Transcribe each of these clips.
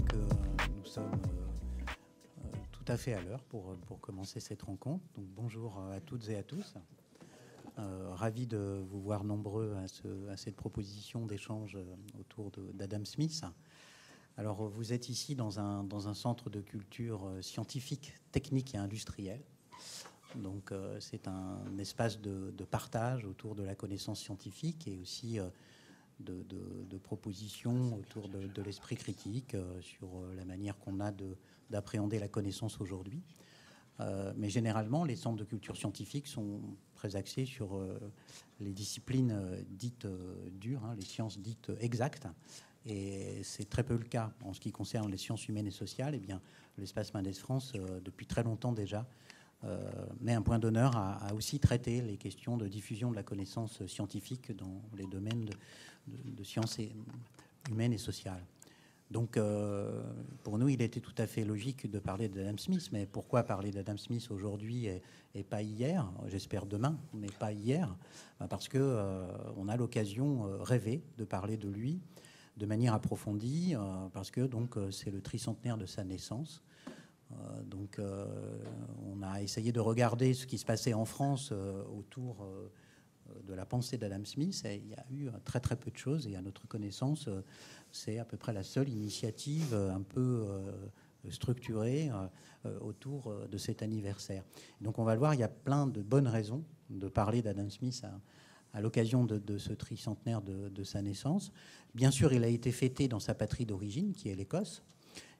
crois que nous sommes tout à fait à l'heure pour commencer cette rencontre. Donc, bonjour à toutes et à tous. Ravi de vous voir nombreux à cette proposition d'échange autour d'Adam Smith. Alors, vous êtes ici dans un centre de culture scientifique, technique et industrielle. Donc, c'est un espace de partage autour de la connaissance scientifique et aussi de propositions autour de l'esprit critique sur la manière qu'on a d'appréhender la connaissance aujourd'hui. Mais généralement, les centres de culture scientifique sont très axés sur les disciplines dites dures, hein, les sciences dites exactes. Et c'est très peu le cas en ce qui concerne les sciences humaines et sociales. Eh bien, l'espace Mendès France, depuis très longtemps déjà, met un point d'honneur à aussi traiter les questions de diffusion de la connaissance scientifique dans les domaines de sciences humaines et sociales. Donc, pour nous, il était tout à fait logique de parler d'Adam Smith, mais pourquoi parler d'Adam Smith aujourd'hui et pas hier? J'espère demain, mais pas hier, parce qu'on a l'occasion rêvée de parler de lui de manière approfondie, parce que c'est le tricentenaire de sa naissance. Donc, on a essayé de regarder ce qui se passait en France autour de la pensée d'Adam Smith. Et il y a eu très peu de choses. Et à notre connaissance, c'est à peu près la seule initiative un peu structurée autour de cet anniversaire. Donc, on va le voir, il y a plein de bonnes raisons de parler d'Adam Smith à l'occasion de ce tricentenaire de sa naissance. Bien sûr, il a été fêté dans sa patrie d'origine, qui est l'Écosse.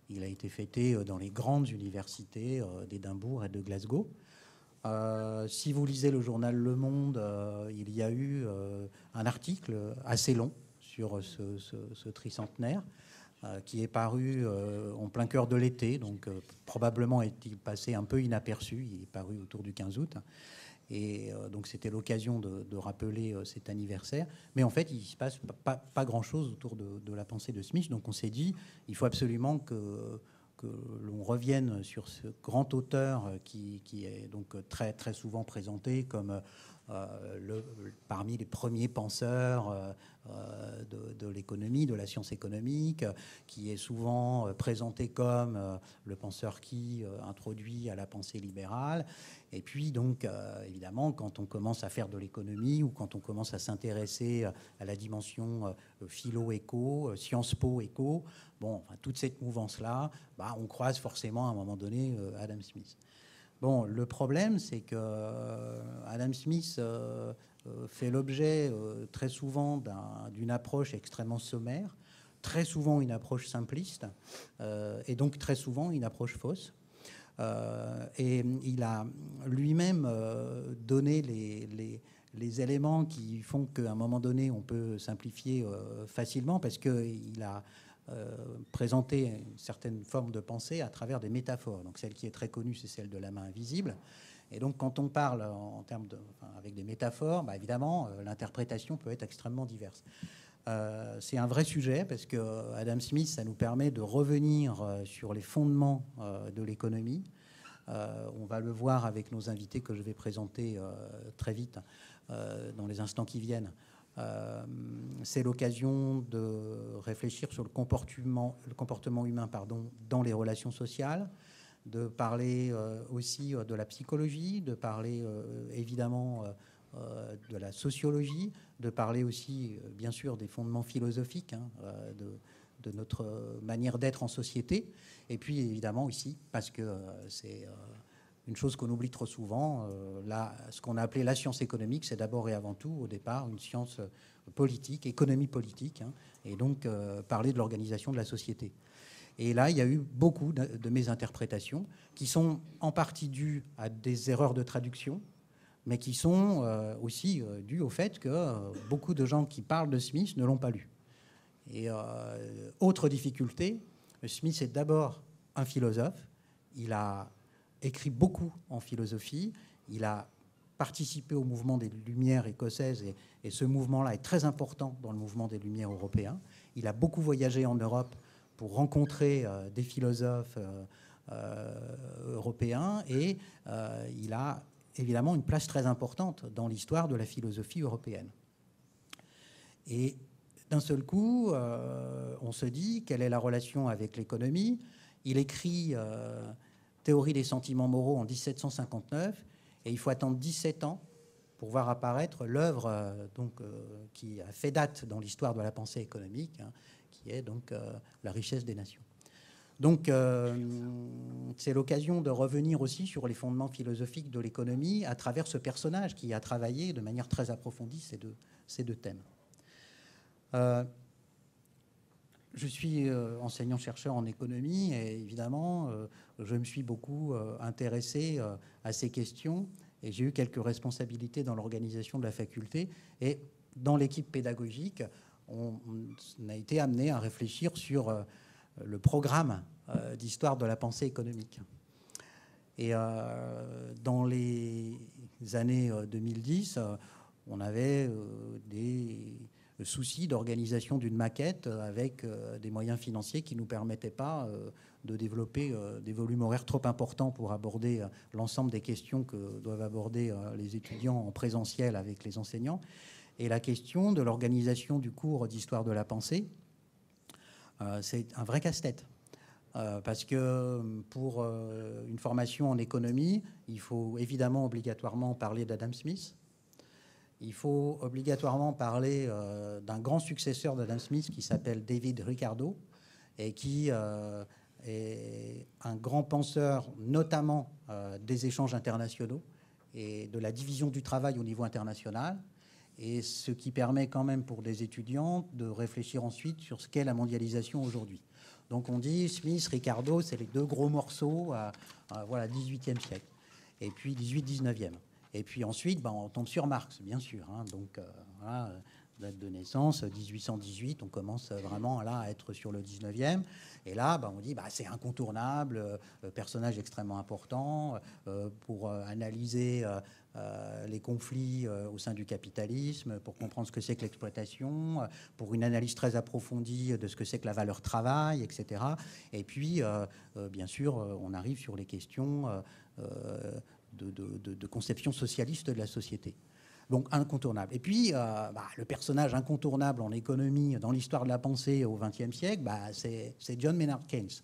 Il a été fêté dans les grandes universités d'Édimbourg et de Glasgow. Si vous lisez le journal Le Monde, il y a eu un article assez long sur ce tricentenaire qui est paru en plein cœur de l'été. Donc probablement est-il passé un peu inaperçu. Il est paru autour du 15 août. Et donc c'était l'occasion de rappeler cet anniversaire. Mais en fait, il ne se passe pas grand-chose autour de la pensée de Smith. Donc on s'est dit, il faut absolument que l'on revienne sur ce grand auteur qui est donc très souvent présenté comme parmi les premiers penseurs de l'économie, de la science économique, qui est souvent présenté comme le penseur qui introduit à la pensée libérale. Et puis donc, évidemment, quand on commence à faire de l'économie ou quand on commence à s'intéresser à la dimension philo-éco, science-po-éco, bon, enfin, toute cette mouvance-là, on croise forcément à un moment donné Adam Smith. Bon, le problème, c'est que Adam Smith fait l'objet très souvent d'une approche extrêmement sommaire, très souvent une approche simpliste, et donc très souvent une approche fausse. Et il a lui-même donné les éléments qui font qu'à un moment donné, on peut simplifier facilement, parce qu'il a présenter une certaine forme de pensée à travers des métaphores. Donc celle qui est très connue, c'est celle de la main invisible. Et donc quand on parle en termes avec des métaphores, évidemment, l'interprétation peut être extrêmement diverse. C'est un vrai sujet parce que Adam Smith, ça nous permet de revenir sur les fondements de l'économie. On va le voir avec nos invités que je vais présenter très vite dans les instants qui viennent. C'est l'occasion de réfléchir sur le comportement humain dans les relations sociales, de parler aussi de la psychologie, de parler évidemment de la sociologie, de parler aussi bien sûr des fondements philosophiques de notre manière d'être en société. Et puis évidemment ici, parce que c'est une chose qu'on oublie trop souvent, ce qu'on a appelé la science économique, c'est d'abord et avant tout, au départ, une science politique, économie politique, hein, et donc parler de l'organisation de la société. Et là, il y a eu beaucoup de mésinterprétations qui sont en partie dues à des erreurs de traduction, mais qui sont aussi dues au fait que beaucoup de gens qui parlent de Smith ne l'ont pas lu. Et autre difficulté, Smith est d'abord un philosophe, il a écrit beaucoup en philosophie. Il a participé au mouvement des Lumières écossaises et ce mouvement-là est très important dans le mouvement des Lumières européens. Il a beaucoup voyagé en Europe pour rencontrer des philosophes européens et il a évidemment une place très importante dans l'histoire de la philosophie européenne. Et d'un seul coup, on se dit quelle est la relation avec l'économie. Il écrit Théorie des sentiments moraux en 1759, et il faut attendre 17 ans pour voir apparaître l'œuvre qui a fait date dans l'histoire de la pensée économique, hein, qui est donc La richesse des nations. Donc, c'est l'occasion de revenir aussi sur les fondements philosophiques de l'économie à travers ce personnage qui a travaillé de manière très approfondie ces deux thèmes. Je suis enseignant-chercheur en économie et évidemment, je me suis beaucoup intéressé à ces questions et j'ai eu quelques responsabilités dans l'organisation de la faculté et dans l'équipe pédagogique, on a été amené à réfléchir sur le programme d'histoire de la pensée économique. Et dans les années 2010, on avait des soucis d'organisation d'une maquette avec des moyens financiers qui ne nous permettaient pas de développer des volumes horaires trop importants pour aborder l'ensemble des questions que doivent aborder les étudiants en présentiel avec les enseignants. Et la question de l'organisation du cours d'histoire de la pensée, c'est un vrai casse-tête parce que pour une formation en économie, il faut évidemment obligatoirement parler d'Adam Smith. Il faut obligatoirement parler d'un grand successeur d'Adam Smith qui s'appelle David Ricardo et qui est un grand penseur notamment des échanges internationaux et de la division du travail au niveau international. Et ce qui permet quand même pour des étudiants de réfléchir ensuite sur ce qu'est la mondialisation aujourd'hui. Donc on dit Smith, Ricardo, c'est les deux gros morceaux, voilà, 18e siècle, et puis 18-19e. Et puis ensuite, ben, on tombe sur Marx, bien sûr. Hein, donc voilà, date de naissance, 1818, on commence vraiment là, à être sur le 19e. Et là, ben, on dit ben, c'est incontournable, personnage extrêmement important pour analyser... les conflits au sein du capitalisme, pour comprendre ce que c'est que l'exploitation, pour une analyse très approfondie de ce que c'est que la valeur travail, etc. Et puis, bien sûr, on arrive sur les questions de conception socialiste de la société. Donc, incontournable. Et puis, le personnage incontournable en économie, dans l'histoire de la pensée au XXe siècle, bah, c'est John Maynard Keynes.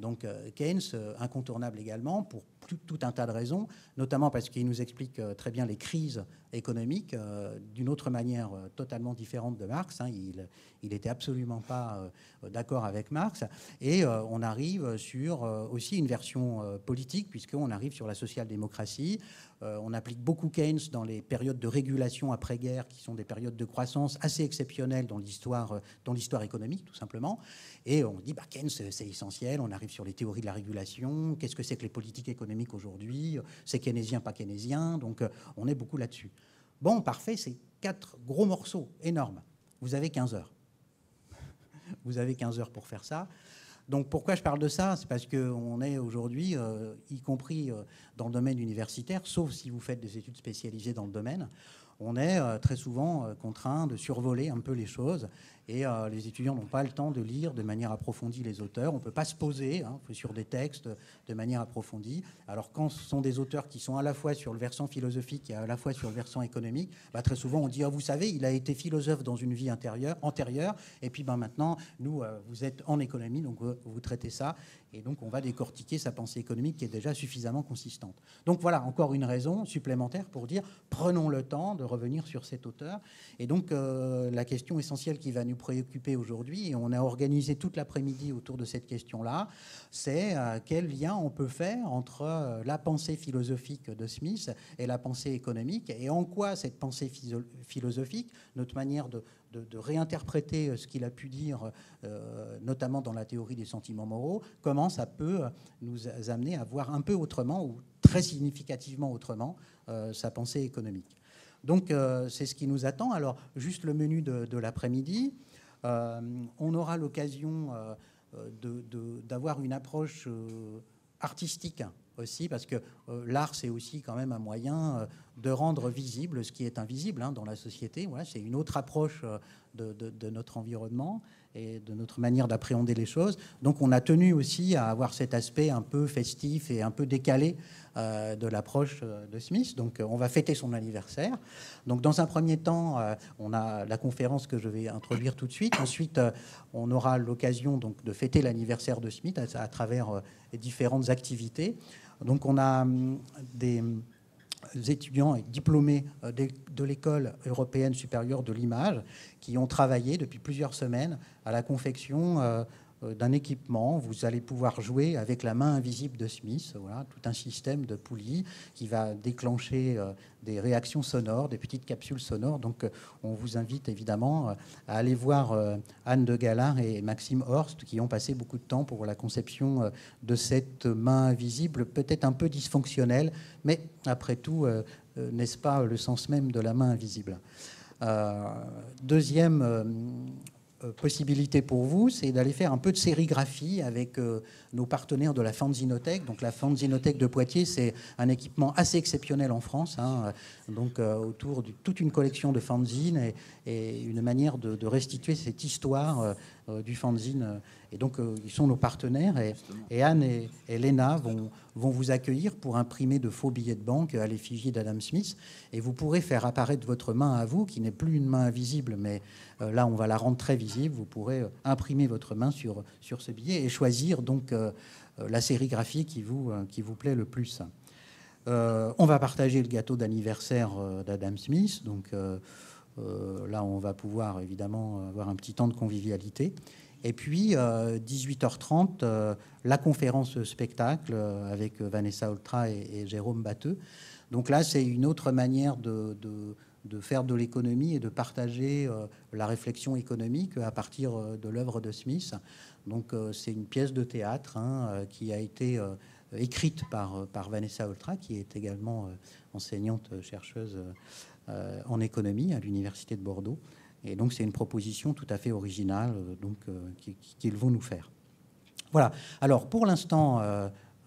Donc Keynes, incontournable également, pour tout un tas de raisons, notamment parce qu'il nous explique très bien les crises économiques d'une autre manière totalement différente de Marx. Hein, il n'était absolument pas d'accord avec Marx. Et on arrive sur aussi une version politique, puisqu'on arrive sur la social-démocratie. On applique beaucoup Keynes dans les périodes de régulation après-guerre, qui sont des périodes de croissance assez exceptionnelles dans l'histoire économique, tout simplement. Et on dit, bah, Keynes, c'est essentiel. On arrive sur les théories de la régulation. Qu'est-ce que c'est que les politiques économiques aujourd'hui? C'est keynésien, pas keynésien. Donc, on est beaucoup là-dessus. Bon, parfait, c'est 4 gros morceaux énormes. Vous avez 15 heures. Vous avez 15 heures pour faire ça. Donc pourquoi je parle de ça? C'est parce qu'on est aujourd'hui, y compris dans le domaine universitaire, sauf si vous faites des études spécialisées dans le domaine, on est très souvent contraint de survoler un peu les choses et les étudiants n'ont pas le temps de lire de manière approfondie les auteurs. On ne peut pas se poser hein, sur des textes de manière approfondie. Alors quand ce sont des auteurs qui sont à la fois sur le versant philosophique et à la fois sur le versant économique, bah, très souvent on dit oh, vous savez, il a été philosophe dans une vie antérieure et puis bah, maintenant, nous, vous êtes en économie, donc vous traitez ça et donc on va décortiquer sa pensée économique qui est déjà suffisamment consistante. Donc voilà, encore une raison supplémentaire pour dire prenons le temps de revenir sur cet auteur. Et donc, la question essentielle qui va nous préoccuper aujourd'hui, et on a organisé toute l'après-midi autour de cette question-là, c'est quel lien on peut faire entre la pensée philosophique de Smith et la pensée économique, et en quoi cette pensée philosophique, notre manière de réinterpréter ce qu'il a pu dire, notamment dans la théorie des sentiments moraux, comment ça peut nous amener à voir un peu autrement, ou très significativement autrement, sa pensée économique. Donc, c'est ce qui nous attend. Alors, juste le menu de l'après-midi. On aura l'occasion d'avoir une approche artistique aussi, parce que l'art, c'est aussi quand même un moyen de rendre visible ce qui est invisible hein, dans la société. Voilà, c'est une autre approche de notre environnement et de notre manière d'appréhender les choses. Donc, on a tenu aussi à avoir cet aspect un peu festif et un peu décalé de l'approche de Smith. Donc on va fêter son anniversaire. Donc dans un premier temps, on a la conférence que je vais introduire tout de suite. Ensuite, on aura l'occasion donc de fêter l'anniversaire de Smith à travers différentes activités. Donc on a des étudiants et diplômés de l'École européenne supérieure de l'image qui ont travaillé depuis plusieurs semaines à la confection d'un équipement. Vous allez pouvoir jouer avec la main invisible de Smith, voilà, tout un système de poulies qui va déclencher des réactions sonores, des petites capsules sonores. Donc on vous invite évidemment à aller voir Anne de Galard et Maxime Horst qui ont passé beaucoup de temps pour la conception de cette main invisible, peut-être un peu dysfonctionnelle, mais après tout, n'est-ce pas le sens même de la main invisible. Deuxième possibilité pour vous, c'est d'aller faire un peu de sérigraphie avec nos partenaires de la Fanzinothèque. Donc la Fanzinothèque de Poitiers, c'est un équipement assez exceptionnel en France, hein, donc autour de toute une collection de fanzines et une manière de restituer cette histoire du fanzine. Et donc ils sont nos partenaires et Anne et Léna vont vous accueillir pour imprimer de faux billets de banque à l'effigie d'Adam Smith, et vous pourrez faire apparaître votre main à vous, qui n'est plus une main invisible, mais là on va la rendre très visible. Vous pourrez imprimer votre main sur ce billet et choisir donc la sérigraphie qui vous plaît le plus. On va partager le gâteau d'anniversaire d'Adam Smith, donc là on va pouvoir évidemment avoir un petit temps de convivialité. Et puis, 18h30, la conférence spectacle avec Vanessa Oltra et Jérôme Batteux. Donc là, c'est une autre manière de faire de l'économie et de partager la réflexion économique à partir de l'œuvre de Smith. Donc c'est une pièce de théâtre, hein, qui a été écrite par Vanessa Oltra, qui est également enseignante, chercheuse en économie à l'Université de Bordeaux. Et donc, c'est une proposition tout à fait originale qu'ils vont nous faire. Voilà. Alors, pour l'instant,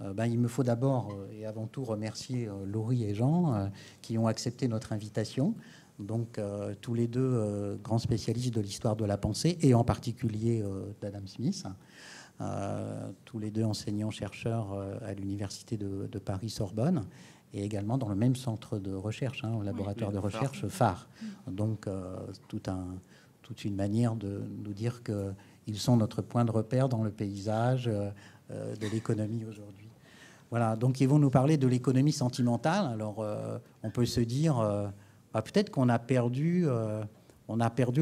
il me faut d'abord et avant tout remercier Laurie et Jean qui ont accepté notre invitation. Donc, tous les deux grands spécialistes de l'histoire de la pensée et en particulier d'Adam Smith. Tous les deux enseignants-chercheurs à l'Université de Paris-Sorbonne. Et également dans le même centre de recherche, hein, au laboratoire de recherche phare. Donc, toute une manière de nous dire qu'ils sont notre point de repère dans le paysage de l'économie aujourd'hui. Voilà, donc ils vont nous parler de l'économie sentimentale. Alors, on peut se dire, peut-être qu'on a perdu, le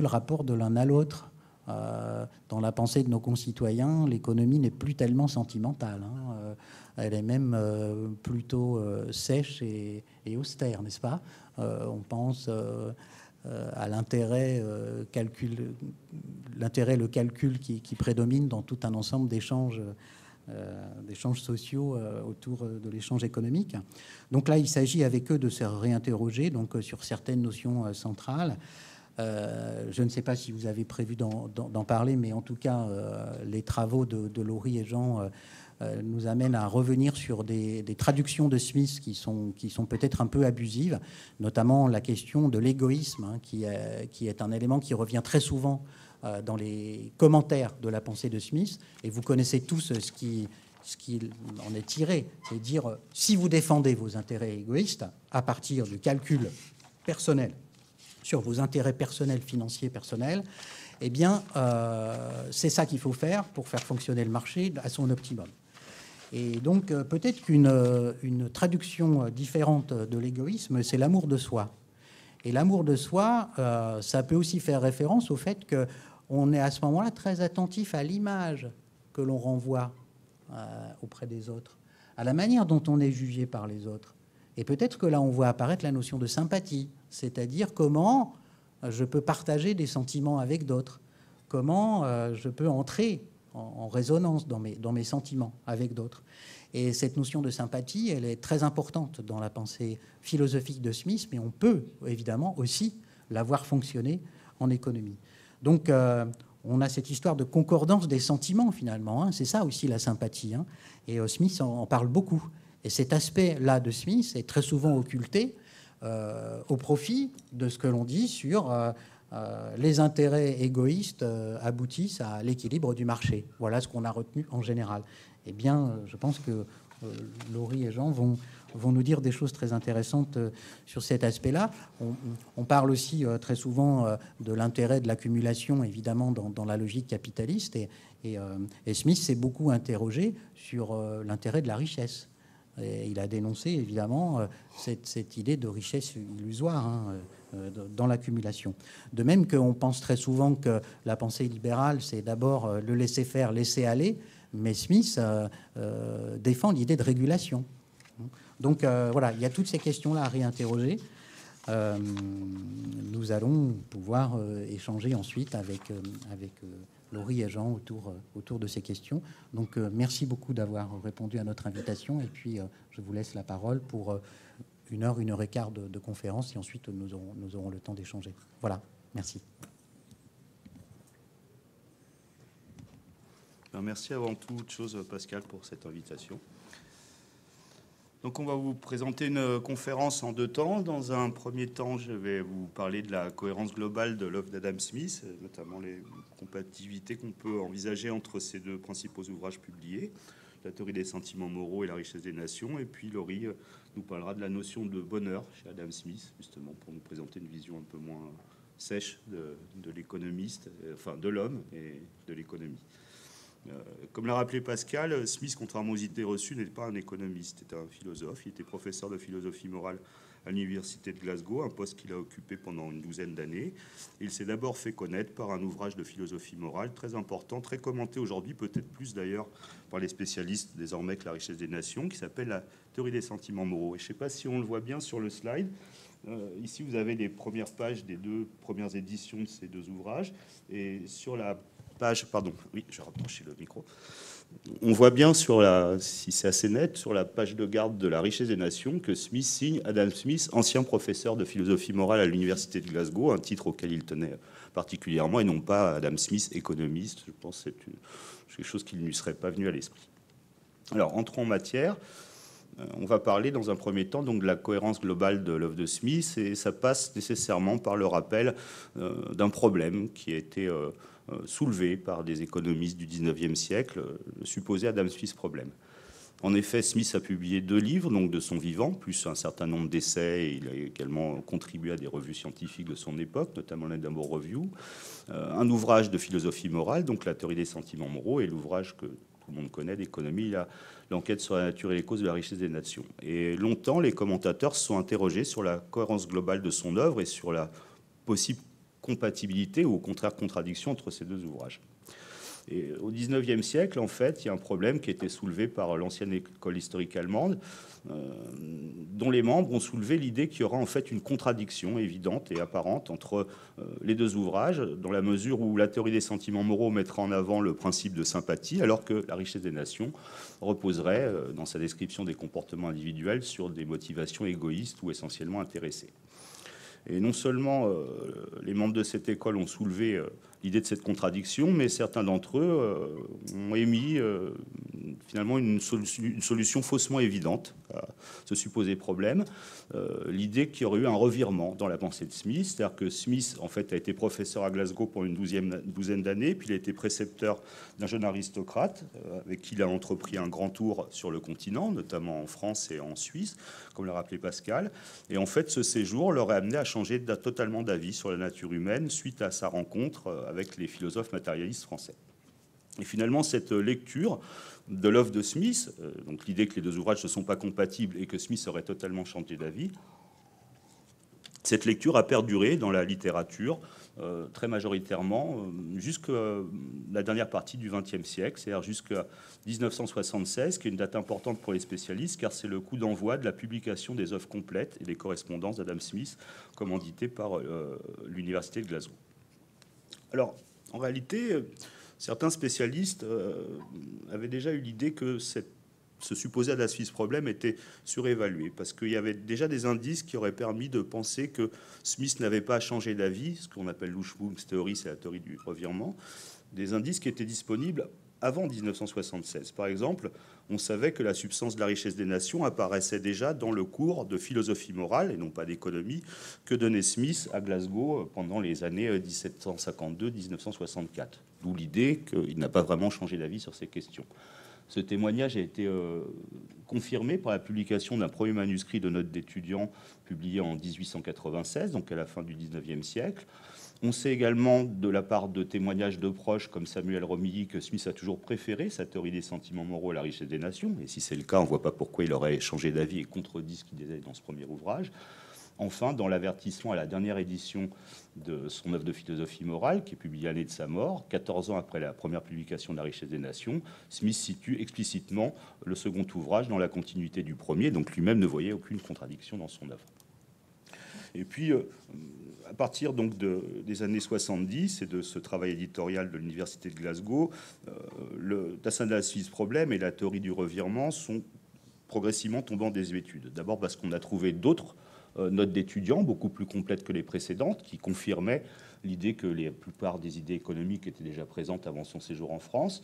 rapport de l'un à l'autre. Dans la pensée de nos concitoyens, l'économie n'est plus tellement sentimentale, hein. Elle est même plutôt sèche et austère, n'est-ce pas? On pense à l'intérêt, le calcul qui prédomine dans tout un ensemble d'échanges sociaux autour de l'échange économique. Donc là, il s'agit avec eux de se réinterroger donc, sur certaines notions centrales. Je ne sais pas si vous avez prévu d'en parler, mais en tout cas, les travaux de Laurie et Jean nous amènent à revenir sur des traductions de Smith qui sont peut-être un peu abusives, notamment la question de l'égoïsme, hein, qui est un élément qui revient très souvent dans les commentaires de la pensée de Smith. Et vous connaissez tous ce qui en est tiré, c'est dire si vous défendez vos intérêts égoïstes à partir du calcul personnel, sur vos intérêts personnels, financiers, personnels, eh bien, c'est ça qu'il faut faire pour faire fonctionner le marché à son optimum. Et donc, peut-être qu'une traduction différente de l'égoïsme, c'est l'amour de soi. Et l'amour de soi, ça peut aussi faire référence au fait qu'on est à ce moment-là très attentif à l'image que l'on renvoie auprès des autres, à la manière dont on est jugé par les autres. Et peut-être que là, on voit apparaître la notion de sympathie, c'est-à-dire comment je peux partager des sentiments avec d'autres, comment je peux entrer en résonance dans mes sentiments avec d'autres. Et cette notion de sympathie, elle est très importante dans la pensée philosophique de Smith, mais on peut évidemment aussi la voir fonctionner en économie. Donc, on a cette histoire de concordance des sentiments, finalement, hein. C'est ça aussi la sympathie, hein. Et Smith en parle beaucoup. Et cet aspect-là de Smith est très souvent occulté au profit de ce que l'on dit sur les intérêts égoïstes aboutissent à l'équilibre du marché. Voilà ce qu'on a retenu en général. Eh bien, je pense que Laurie et Jean vont nous dire des choses très intéressantes sur cet aspect-là. On parle aussi très souvent de l'intérêt de l'accumulation, évidemment, dans la logique capitaliste. Et Smith s'est beaucoup interrogé sur l'intérêt de la richesse. Et il a dénoncé, évidemment, cette idée de richesse illusoire, hein, dans l'accumulation. De même qu'on pense très souvent que la pensée libérale, c'est d'abord le laisser faire, laisser aller, mais Smith défend l'idée de régulation. Donc voilà, il y a toutes ces questions-là à réinterroger. Nous allons pouvoir échanger ensuite avec Laurie et Jean autour de ces questions. Donc merci beaucoup d'avoir répondu à notre invitation. Et puis je vous laisse la parole pour une heure et quart de conférence. Et ensuite, nous aurons le temps d'échanger. Voilà, merci. Merci avant toute chose, Pascal, pour cette invitation. Donc, on va vous présenter une conférence en deux temps. Dans un premier temps, je vais vous parler de la cohérence globale de l'œuvre d'Adam Smith, notamment les compatibilités qu'on peut envisager entre ces deux principaux ouvrages publiés, La théorie des sentiments moraux et La richesse des nations. Et puis, Laurie nous parlera de la notion de bonheur chez Adam Smith, justement, pour nous présenter une vision un peu moins sèche de l'économiste, enfin de l'homme et de l'économie. Comme l'a rappelé Pascal, Smith, contrairement aux idées reçues, n'est pas un économiste, c'est un philosophe. Il était professeur de philosophie morale à l'Université de Glasgow, un poste qu'il a occupé pendant une douzaine d'années. Il s'est d'abord fait connaître par un ouvrage de philosophie morale très important, très commenté aujourd'hui, peut-être plus d'ailleurs par les spécialistes désormais que La richesse des nations, qui s'appelle La théorie des sentiments moraux. Et je ne sais pas si on le voit bien sur le slide. Ici, vous avez les premières pages des deux premières éditions de ces deux ouvrages. Et sur la page, pardon, oui, je vais rapprocher le micro. On voit bien, si c'est assez net, sur la page de garde de La richesse des nations, que Smith signe Adam Smith, ancien professeur de philosophie morale à l'Université de Glasgow, un titre auquel il tenait particulièrement, et non pas Adam Smith, économiste. Je pense que c'est quelque chose qui ne lui serait pas venu à l'esprit. Alors, entrons en matière. On va parler dans un premier temps donc de la cohérence globale de l'œuvre de Smith, et ça passe nécessairement par le rappel d'un problème qui a été soulevé par des économistes du 19e siècle, le supposé Adam Smith problème. En effet, Smith a publié deux livres donc de son vivant, plus un certain nombre d'essais, et il a également contribué à des revues scientifiques de son époque, notamment l'Edinburgh Review, un ouvrage de philosophie morale, donc La théorie des sentiments moraux, et l'ouvrage que tout le monde connaît d'économie, l'enquête sur la nature et les causes de la richesse des nations. Et longtemps, les commentateurs se sont interrogés sur la cohérence globale de son œuvre et sur la possible compatibilité ou au contraire contradiction entre ces deux ouvrages. Et au 19e siècle, en fait, il y a un problème qui a été soulevé par l'ancienne école historique allemande, dont les membres ont soulevé l'idée qu'il y aura en fait une contradiction évidente et apparente entre les deux ouvrages, dans la mesure où La théorie des sentiments moraux mettra en avant le principe de sympathie, alors que La richesse des nations reposerait, dans sa description des comportements individuels, sur des motivations égoïstes ou essentiellement intéressées. Et non seulement les membres de cette école ont soulevé l'idée de cette contradiction, mais certains d'entre eux ont émis finalement une solution faussement évidente à ce supposé problème, l'idée qu'il y aurait eu un revirement dans la pensée de Smith, c'est-à-dire que Smith en fait a été professeur à Glasgow pour une douzaine d'années, puis il a été précepteur d'un jeune aristocrate avec qui il a entrepris un grand tour sur le continent, notamment en France et en Suisse, comme l'a rappelé Pascal, et en fait ce séjour l'aurait amené à changer totalement d'avis sur la nature humaine suite à sa rencontre avec les philosophes matérialistes français. Et finalement, cette lecture de l'œuvre de Smith, donc l'idée que les deux ouvrages ne sont pas compatibles et que Smith aurait totalement changé d'avis, cette lecture a perduré dans la littérature très majoritairement jusqu'à la dernière partie du XXe siècle, c'est-à-dire jusqu'à 1976, qui est une date importante pour les spécialistes, car c'est le coup d'envoi de la publication des œuvres complètes et des correspondances d'Adam Smith, commanditées par l'Université de Glasgow. Alors, en réalité, certains spécialistes avaient déjà eu l'idée que ce supposé Adam Smith problème était surévalué, parce qu'il y avait déjà des indices qui auraient permis de penser que Smith n'avait pas changé d'avis, ce qu'on appelle l'Uschwung's théorie, c'est la théorie du revirement, des indices qui étaient disponibles avant 1976. Par exemple, on savait que la substance de La richesse des nations apparaissait déjà dans le cours de philosophie morale, et non pas d'économie, que donnait Smith à Glasgow pendant les années 1752-1964. D'où l'idée qu'il n'a pas vraiment changé d'avis sur ces questions. Ce témoignage a été confirmé par la publication d'un premier manuscrit de notes d'étudiants publié en 1896, donc à la fin du 19e siècle. On sait également de la part de témoignages de proches comme Samuel Romilly que Smith a toujours préféré sa théorie des sentiments moraux à la richesse des nations. Et si c'est le cas, on ne voit pas pourquoi il aurait changé d'avis et contredit ce qu'il disait dans ce premier ouvrage. Enfin, dans l'avertissement à la dernière édition de son œuvre de philosophie morale, qui est publiée l'année de sa mort, 14 ans après la première publication de La richesse des nations, Smith situe explicitement le second ouvrage dans la continuité du premier, donc lui-même ne voyait aucune contradiction dans son œuvre. Et puis, à partir donc des années 70 et de ce travail éditorial de l'Université de Glasgow, le Tassindasis problème et la théorie du revirement sont progressivement tombés en désuétude. D'abord parce qu'on a trouvé d'autres notes d'étudiants, beaucoup plus complètes que les précédentes, qui confirmaient l'idée que la plupart des idées économiques étaient déjà présentes avant son séjour en France.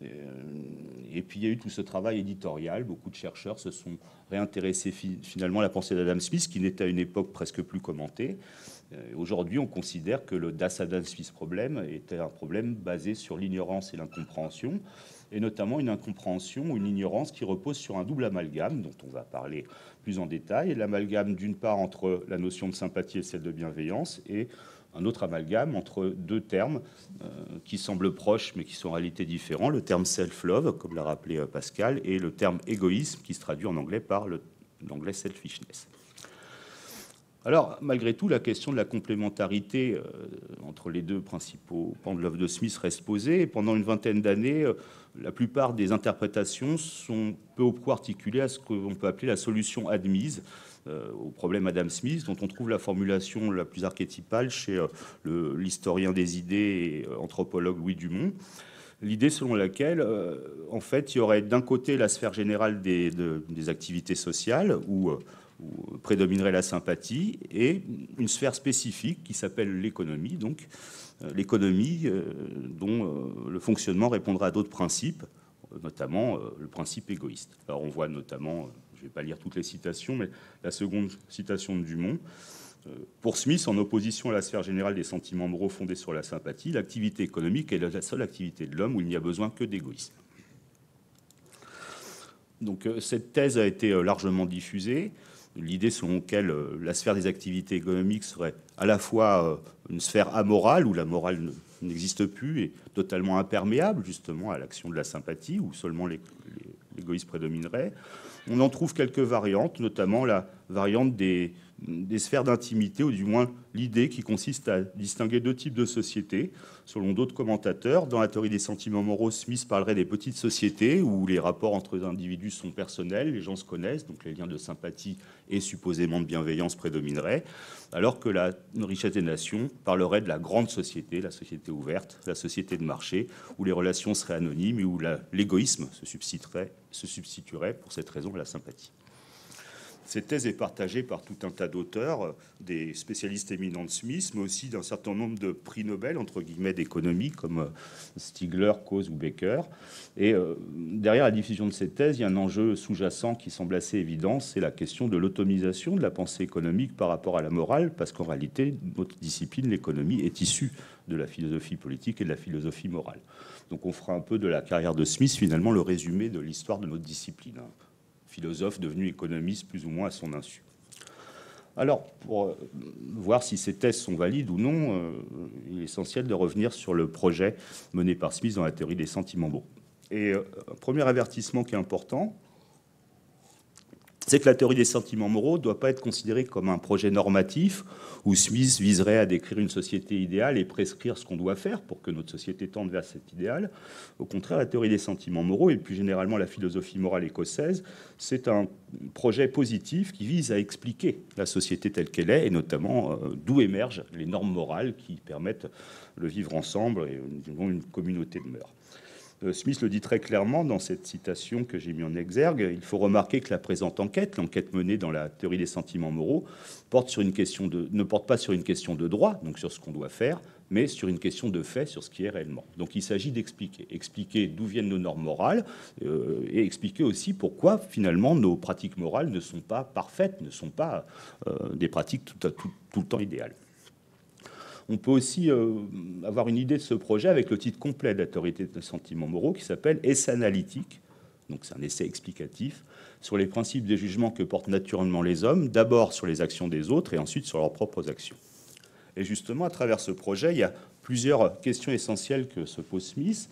Et puis il y a eu tout ce travail éditorial. Beaucoup de chercheurs se sont réintéressés finalement à la pensée d'Adam Smith, qui n'était à une époque presque plus commentée. Aujourd'hui, on considère que le Das Adam Smith problème était un problème basé sur l'ignorance et l'incompréhension, et notamment une incompréhension ou une ignorance qui repose sur un double amalgame, dont on va parler plus en détail. L'amalgame d'une part entre la notion de sympathie et celle de bienveillance, et un autre amalgame entre deux termes qui semblent proches mais qui sont en réalité différents, le terme self-love, comme l'a rappelé Pascal, et le terme égoïsme, qui se traduit en anglais par l'anglais selfishness. Alors, malgré tout, la question de la complémentarité entre les deux principaux pans de l'œuvre de Smith reste posée. Et pendant une vingtaine d'années, la plupart des interprétations sont peu ou prou articulées à ce qu'on peut appeler la solution admise au problème Adam Smith, dont on trouve la formulation la plus archétypale chez l'historien des idées et anthropologue Louis Dumont. L'idée selon laquelle, en fait, il y aurait d'un côté la sphère générale des activités sociales, où prédominerait la sympathie, et une sphère spécifique qui s'appelle l'économie, donc l'économie dont le fonctionnement répondra à d'autres principes, notamment le principe égoïste. Alors on voit notamment, je ne vais pas lire toutes les citations, mais la seconde citation de Dumont. Pour Smith, en opposition à la sphère générale des sentiments moraux fondés sur la sympathie, l'activité économique est la seule activité de l'homme où il n'y a besoin que d'égoïsme. Donc cette thèse a été largement diffusée. L'idée selon laquelle la sphère des activités économiques serait à la fois une sphère amorale, où la morale n'existe plus et totalement imperméable justement à l'action de la sympathie, où seulement l'égoïsme prédominerait. On en trouve quelques variantes, notamment la variante des sphères d'intimité, ou du moins l'idée qui consiste à distinguer deux types de sociétés. Selon d'autres commentateurs, dans la théorie des sentiments moraux, Smith parlerait des petites sociétés où les rapports entre les individus sont personnels, les gens se connaissent, donc les liens de sympathie et supposément de bienveillance prédomineraient, alors que la richesse des nations parlerait de la grande société, la société ouverte, la société de marché, où les relations seraient anonymes et où l'égoïsme se substituerait pour cette raison à la sympathie. Cette thèse est partagée par tout un tas d'auteurs, des spécialistes éminents de Smith, mais aussi d'un certain nombre de prix Nobel, entre guillemets, d'économie, comme Stigler, Coase ou Baker. Et derrière la diffusion de cette thèse, il y a un enjeu sous-jacent qui semble assez évident, c'est la question de l'autonomisation de la pensée économique par rapport à la morale, parce qu'en réalité, notre discipline, l'économie, est issue de la philosophie politique et de la philosophie morale. Donc on fera un peu de la carrière de Smith, finalement, le résumé de l'histoire de notre discipline. Philosophe devenu économiste plus ou moins à son insu. Alors, pour voir si ces thèses sont valides ou non, il est essentiel de revenir sur le projet mené par Smith dans la théorie des sentiments moraux. Et un premier avertissement qui est important, c'est que la théorie des sentiments moraux ne doit pas être considérée comme un projet normatif où Smith viserait à décrire une société idéale et prescrire ce qu'on doit faire pour que notre société tende vers cet idéal. Au contraire, la théorie des sentiments moraux et plus généralement la philosophie morale écossaise, c'est un projet positif qui vise à expliquer la société telle qu'elle est et notamment d'où émergent les normes morales qui permettent le vivre ensemble et une communauté de mœurs. Smith le dit très clairement dans cette citation que j'ai mis en exergue. Il faut remarquer que la présente enquête, l'enquête menée dans la théorie des sentiments moraux, ne porte pas sur une question de droit, donc sur ce qu'on doit faire, mais sur une question de fait, sur ce qui est réellement. Donc il s'agit d'expliquer d'où viennent nos normes morales et expliquer aussi pourquoi finalement nos pratiques morales ne sont pas parfaites, ne sont pas des pratiques tout le temps idéales. On peut aussi avoir une idée de ce projet avec le titre complet de la théorie des sentiments moraux qui s'appelle « Esse analytique, donc c'est un essai explicatif, sur les principes des jugements que portent naturellement les hommes, d'abord sur les actions des autres et ensuite sur leurs propres actions. Et justement, à travers ce projet, il y a plusieurs questions essentielles que se pose Smith.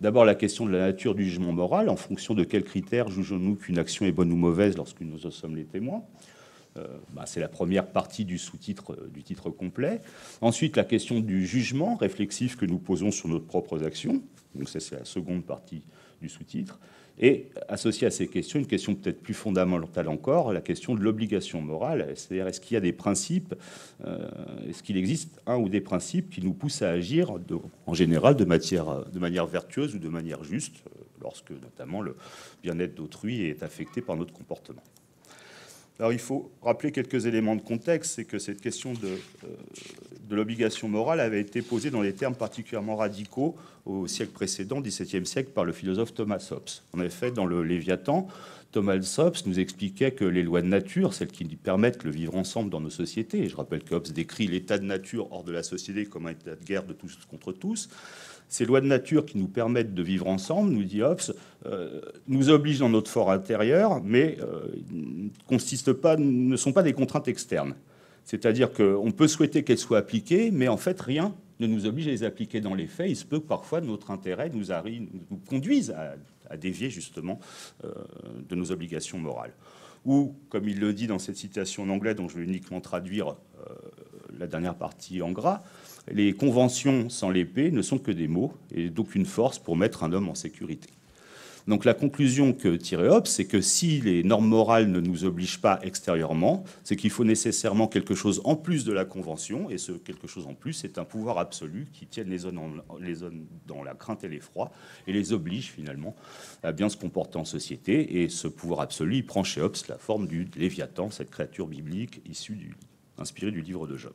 D'abord, la question de la nature du jugement moral. En fonction de quels critères jugeons-nous qu'une action est bonne ou mauvaise lorsque nous en sommes les témoins ? C'est la première partie du sous-titre, du titre complet. Ensuite, la question du jugement réflexif que nous posons sur nos propres actions. Donc ça, c'est la seconde partie du sous-titre. Et associée à ces questions, une question peut-être plus fondamentale encore, la question de l'obligation morale. C'est-à-dire, est-ce qu'il y a des principes, est-ce qu'il existe un ou des principes qui nous poussent à agir en général de manière vertueuse ou de manière juste, lorsque notamment le bien-être d'autrui est affecté par notre comportement. Alors, il faut rappeler quelques éléments de contexte, c'est que cette question de l'obligation morale avait été posée dans des termes particulièrement radicaux au siècle précédent, XVIIe siècle, par le philosophe Thomas Hobbes. En effet, dans le Léviathan, Thomas Hobbes nous expliquait que les lois de nature, celles qui permettent le vivre ensemble dans nos sociétés, et je rappelle que Hobbes décrit l'état de nature hors de la société comme un état de guerre de tous contre tous, ces lois de nature qui nous permettent de vivre ensemble, nous dit Hobbes, nous obligent dans notre fort intérieur, mais ne sont pas des contraintes externes. C'est-à-dire qu'on peut souhaiter qu'elles soient appliquées, mais en fait, rien ne nous oblige à les appliquer dans les faits. Il se peut que parfois notre intérêt nous conduise à dévier justement de nos obligations morales. Ou, comme il le dit dans cette citation en anglais, dont je vais uniquement traduire la dernière partie en gras, les conventions sans l'épée ne sont que des mots et d'aucune force pour mettre un homme en sécurité. Donc la conclusion que tirait Hobbes, c'est que si les normes morales ne nous obligent pas extérieurement, c'est qu'il faut nécessairement quelque chose en plus de la convention, et ce quelque chose en plus, c'est un pouvoir absolu qui tienne les zones dans la crainte et l'effroi, et les oblige finalement à bien se comporter en société. Et ce pouvoir absolu, il prend chez Hobbes la forme du Léviathan, cette créature biblique inspirée du livre de Job.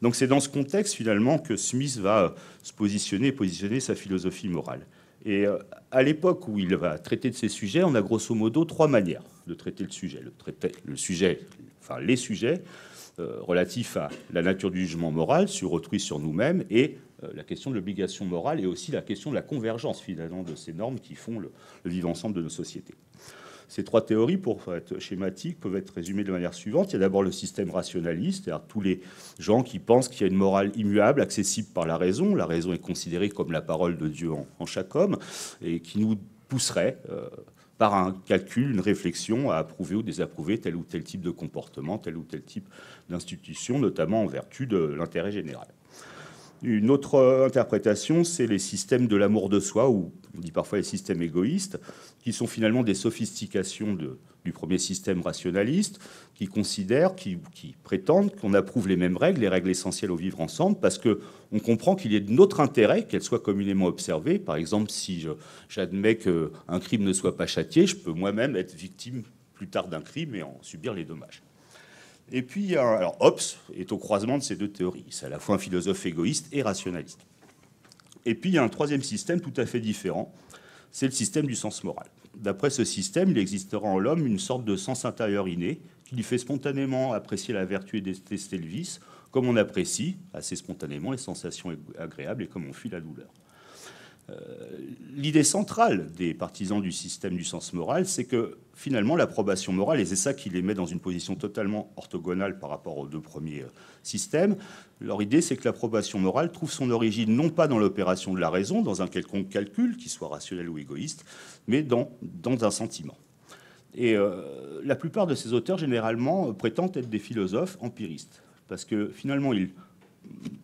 Donc c'est dans ce contexte finalement que Smith va se positionner sa philosophie morale. Et à l'époque où il va traiter de ces sujets, on a grosso modo trois manières de traiter le sujet. Les sujets relatifs à la nature du jugement moral, sur autrui, sur nous-mêmes, et la question de l'obligation morale, et aussi la question de la convergence finalement de ces normes qui font le vivre ensemble de nos sociétés. Ces trois théories, pour être schématiques, peuvent être résumées de manière suivante. Il y a d'abord le système rationaliste, c'est-à-dire tous les gens qui pensent qu'il y a une morale immuable, accessible par la raison. La raison est considérée comme la parole de Dieu en chaque homme et qui nous pousserait, par un calcul, une réflexion, à approuver ou désapprouver tel ou tel type de comportement, tel ou tel type d'institution, notamment en vertu de l'intérêt général. Une autre interprétation, c'est les systèmes de l'amour de soi, ou on dit parfois les systèmes égoïstes, qui sont finalement des sophistications du premier système rationaliste, qui prétendent qu'on approuve les règles essentielles au vivre ensemble, parce qu'on comprend qu'il est de notre intérêt qu'elles soient communément observées. Par exemple, si j'admets qu'un crime ne soit pas châtié, je peux moi-même être victime plus tard d'un crime et en subir les dommages. Et puis, alors Hobbes est au croisement de ces deux théories. C'est à la fois un philosophe égoïste et rationaliste. Et puis, il y a un troisième système tout à fait différent. C'est le système du sens moral. D'après ce système, il existera en l'homme une sorte de sens intérieur inné qui lui fait spontanément apprécier la vertu et détester le vice, comme on apprécie assez spontanément les sensations agréables et comme on fuit la douleur. L'idée centrale des partisans du système du sens moral, c'est que finalement l'approbation morale, et c'est ça qui les met dans une position totalement orthogonale par rapport aux deux premiers systèmes, leur idée c'est que l'approbation morale trouve son origine non pas dans l'opération de la raison, dans un quelconque calcul, qu'il soit rationnel ou égoïste, mais dans un sentiment. Et la plupart de ces auteurs généralement prétendent être des philosophes empiristes, parce que finalement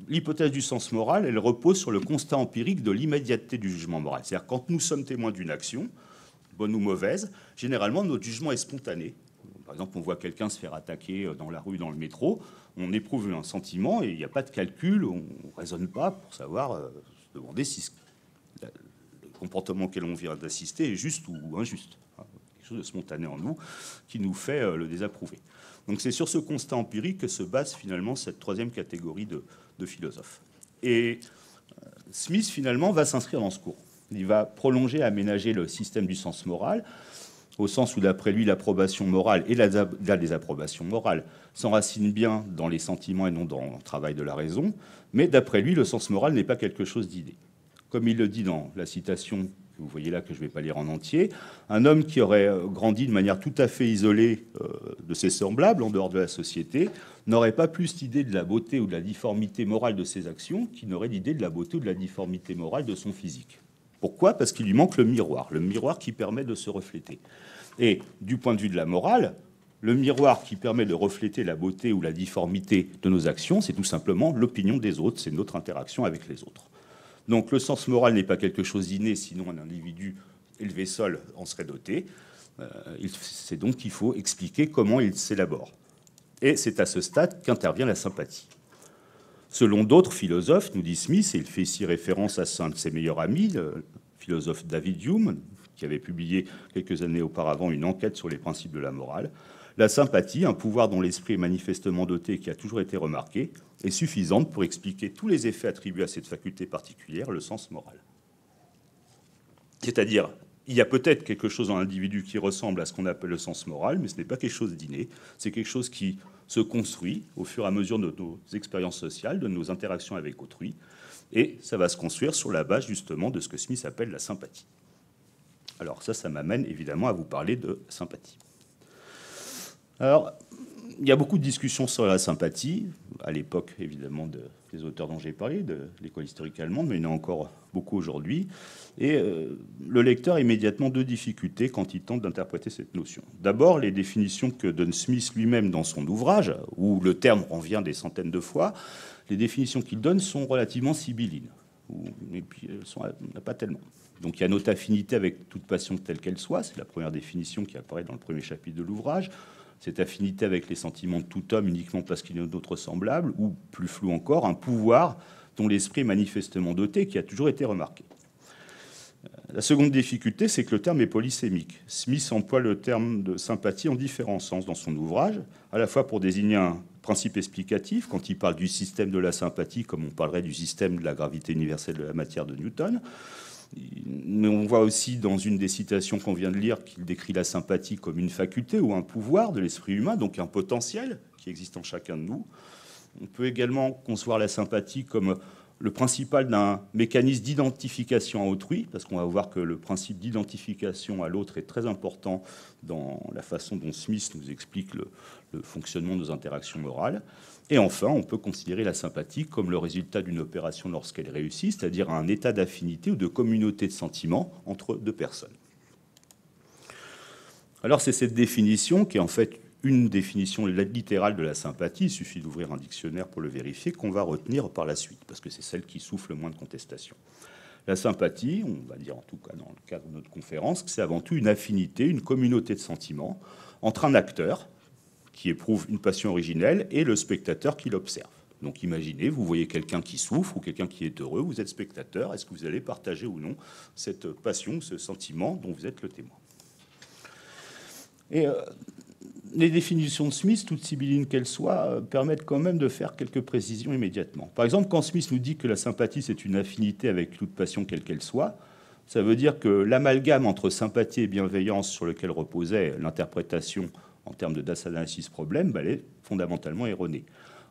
l'hypothèse du sens moral, elle repose sur le constat empirique de l'immédiateté du jugement moral. C'est-à-dire quand nous sommes témoins d'une action, bonne ou mauvaise, généralement notre jugement est spontané. Par exemple, on voit quelqu'un se faire attaquer dans la rue, dans le métro, on éprouve un sentiment et il n'y a pas de calcul, on ne raisonne pas pour savoir, se demander si le comportement auquel on vient d'assister est juste ou injuste. Quelque chose de spontané en nous qui nous fait le désapprouver. Donc c'est sur ce constat empirique que se base finalement cette troisième catégorie de philosophes. Et Smith finalement va s'inscrire dans ce courant. Il va prolonger, aménager le système du sens moral, au sens où d'après lui l'approbation morale et la désapprobation morale s'enracinent bien dans les sentiments et non dans le travail de la raison. Mais d'après lui, le sens moral n'est pas quelque chose d'idée. Comme il le dit dans la citation que vous voyez là, que je ne vais pas lire en entier, un homme qui aurait grandi de manière tout à fait isolée de ses semblables, en dehors de la société, n'aurait pas plus l'idée de la beauté ou de la difformité morale de ses actions qu'il n'aurait l'idée de la beauté ou de la difformité morale de son physique. Pourquoi? Parce qu'il lui manque le miroir qui permet de se refléter. Et du point de vue de la morale, le miroir qui permet de refléter la beauté ou la difformité de nos actions, c'est tout simplement l'opinion des autres, c'est notre interaction avec les autres. Donc le sens moral n'est pas quelque chose d'inné, sinon un individu élevé seul en serait doté. C'est donc qu'il faut expliquer comment il s'élabore. Et c'est à ce stade qu'intervient la sympathie. Selon d'autres philosophes, nous dit Smith, et il fait ici référence à un de ses meilleurs amis, le philosophe David Hume, qui avait publié quelques années auparavant une enquête sur les principes de la morale, la sympathie, un pouvoir dont l'esprit est manifestement doté et qui a toujours été remarqué, est suffisante pour expliquer tous les effets attribués à cette faculté particulière, le sens moral. C'est-à-dire, il y a peut-être quelque chose dans l'individu qui ressemble à ce qu'on appelle le sens moral, mais ce n'est pas quelque chose d'inné, c'est quelque chose qui se construit au fur et à mesure de nos expériences sociales, de nos interactions avec autrui, et ça va se construire sur la base justement de ce que Smith appelle la sympathie. Alors ça m'amène évidemment à vous parler de sympathie. Alors, il y a beaucoup de discussions sur la sympathie, à l'époque, évidemment, des auteurs dont j'ai parlé, de l'école historique allemande, mais il y en a encore beaucoup aujourd'hui. Et le lecteur a immédiatement deux difficultés quand il tente d'interpréter cette notion. D'abord, les définitions que donne Smith lui-même dans son ouvrage, où le terme revient des centaines de fois, les définitions qu'il donne sont relativement sibyllines, et puis elles n'en a pas tellement. Donc il y a notre affinité avec toute passion telle qu'elle soit, c'est la première définition qui apparaît dans le premier chapitre de l'ouvrage, cette affinité avec les sentiments de tout homme uniquement parce qu'il y en a d'autres semblables, ou plus flou encore, un pouvoir dont l'esprit est manifestement doté, qui a toujours été remarqué. La seconde difficulté, c'est que le terme est polysémique. Smith emploie le terme de sympathie en différents sens dans son ouvrage, à la fois pour désigner un principe explicatif, quand il parle du système de la sympathie, comme on parlerait du système de la gravité universelle de la matière de Newton. Mais on voit aussi dans une des citations qu'on vient de lire qu'il décrit la sympathie comme une faculté ou un pouvoir de l'esprit humain, donc un potentiel qui existe en chacun de nous. On peut également concevoir la sympathie comme le principal d'un mécanisme d'identification à autrui, parce qu'on va voir que le principe d'identification à l'autre est très important dans la façon dont Smith nous explique le fonctionnement de nos interactions morales. Et enfin, on peut considérer la sympathie comme le résultat d'une opération lorsqu'elle réussit, c'est-à-dire un état d'affinité ou de communauté de sentiments entre deux personnes. Alors c'est cette définition qui est en fait une définition littérale de la sympathie, il suffit d'ouvrir un dictionnaire pour le vérifier, qu'on va retenir par la suite, parce que c'est celle qui souffle le moins de contestation. La sympathie, on va dire en tout cas dans le cadre de notre conférence, que c'est avant tout une affinité, une communauté de sentiments entre un acteur qui éprouve une passion originelle et le spectateur qui l'observe. Donc imaginez, vous voyez quelqu'un qui souffre ou quelqu'un qui est heureux, vous êtes spectateur, est-ce que vous allez partager ou non cette passion, ce sentiment dont vous êtes le témoin? Et les définitions de Smith, toutes sibyllines qu'elles soient, permettent quand même de faire quelques précisions immédiatement. Par exemple, quand Smith nous dit que la sympathie, c'est une affinité avec toute passion quelle qu'elle soit, ça veut dire que l'amalgame entre sympathie et bienveillance sur lequel reposait l'interprétation en termes de analysis problème, elle est fondamentalement erronée.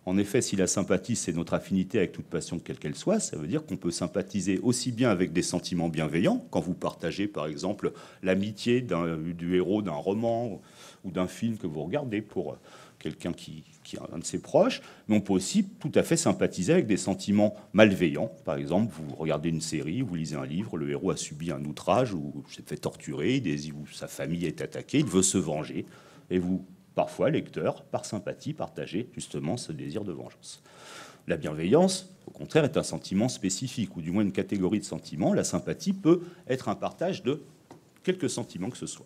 En effet, si la sympathie, c'est notre affinité avec toute passion quelle qu'elle soit, ça veut dire qu'on peut sympathiser aussi bien avec des sentiments bienveillants, quand vous partagez, par exemple, l'amitié du héros d'un roman ou d'un film que vous regardez pour quelqu'un qui est un de ses proches, mais on peut aussi tout à fait sympathiser avec des sentiments malveillants. Par exemple, vous regardez une série, vous lisez un livre, le héros a subi un outrage ou s'est fait torturer, ou sa famille est attaquée, il veut se venger, et vous... Parfois, lecteur, par sympathie, partager justement ce désir de vengeance. La bienveillance, au contraire, est un sentiment spécifique, ou du moins une catégorie de sentiments. La sympathie peut être un partage de quelques sentiments que ce soit.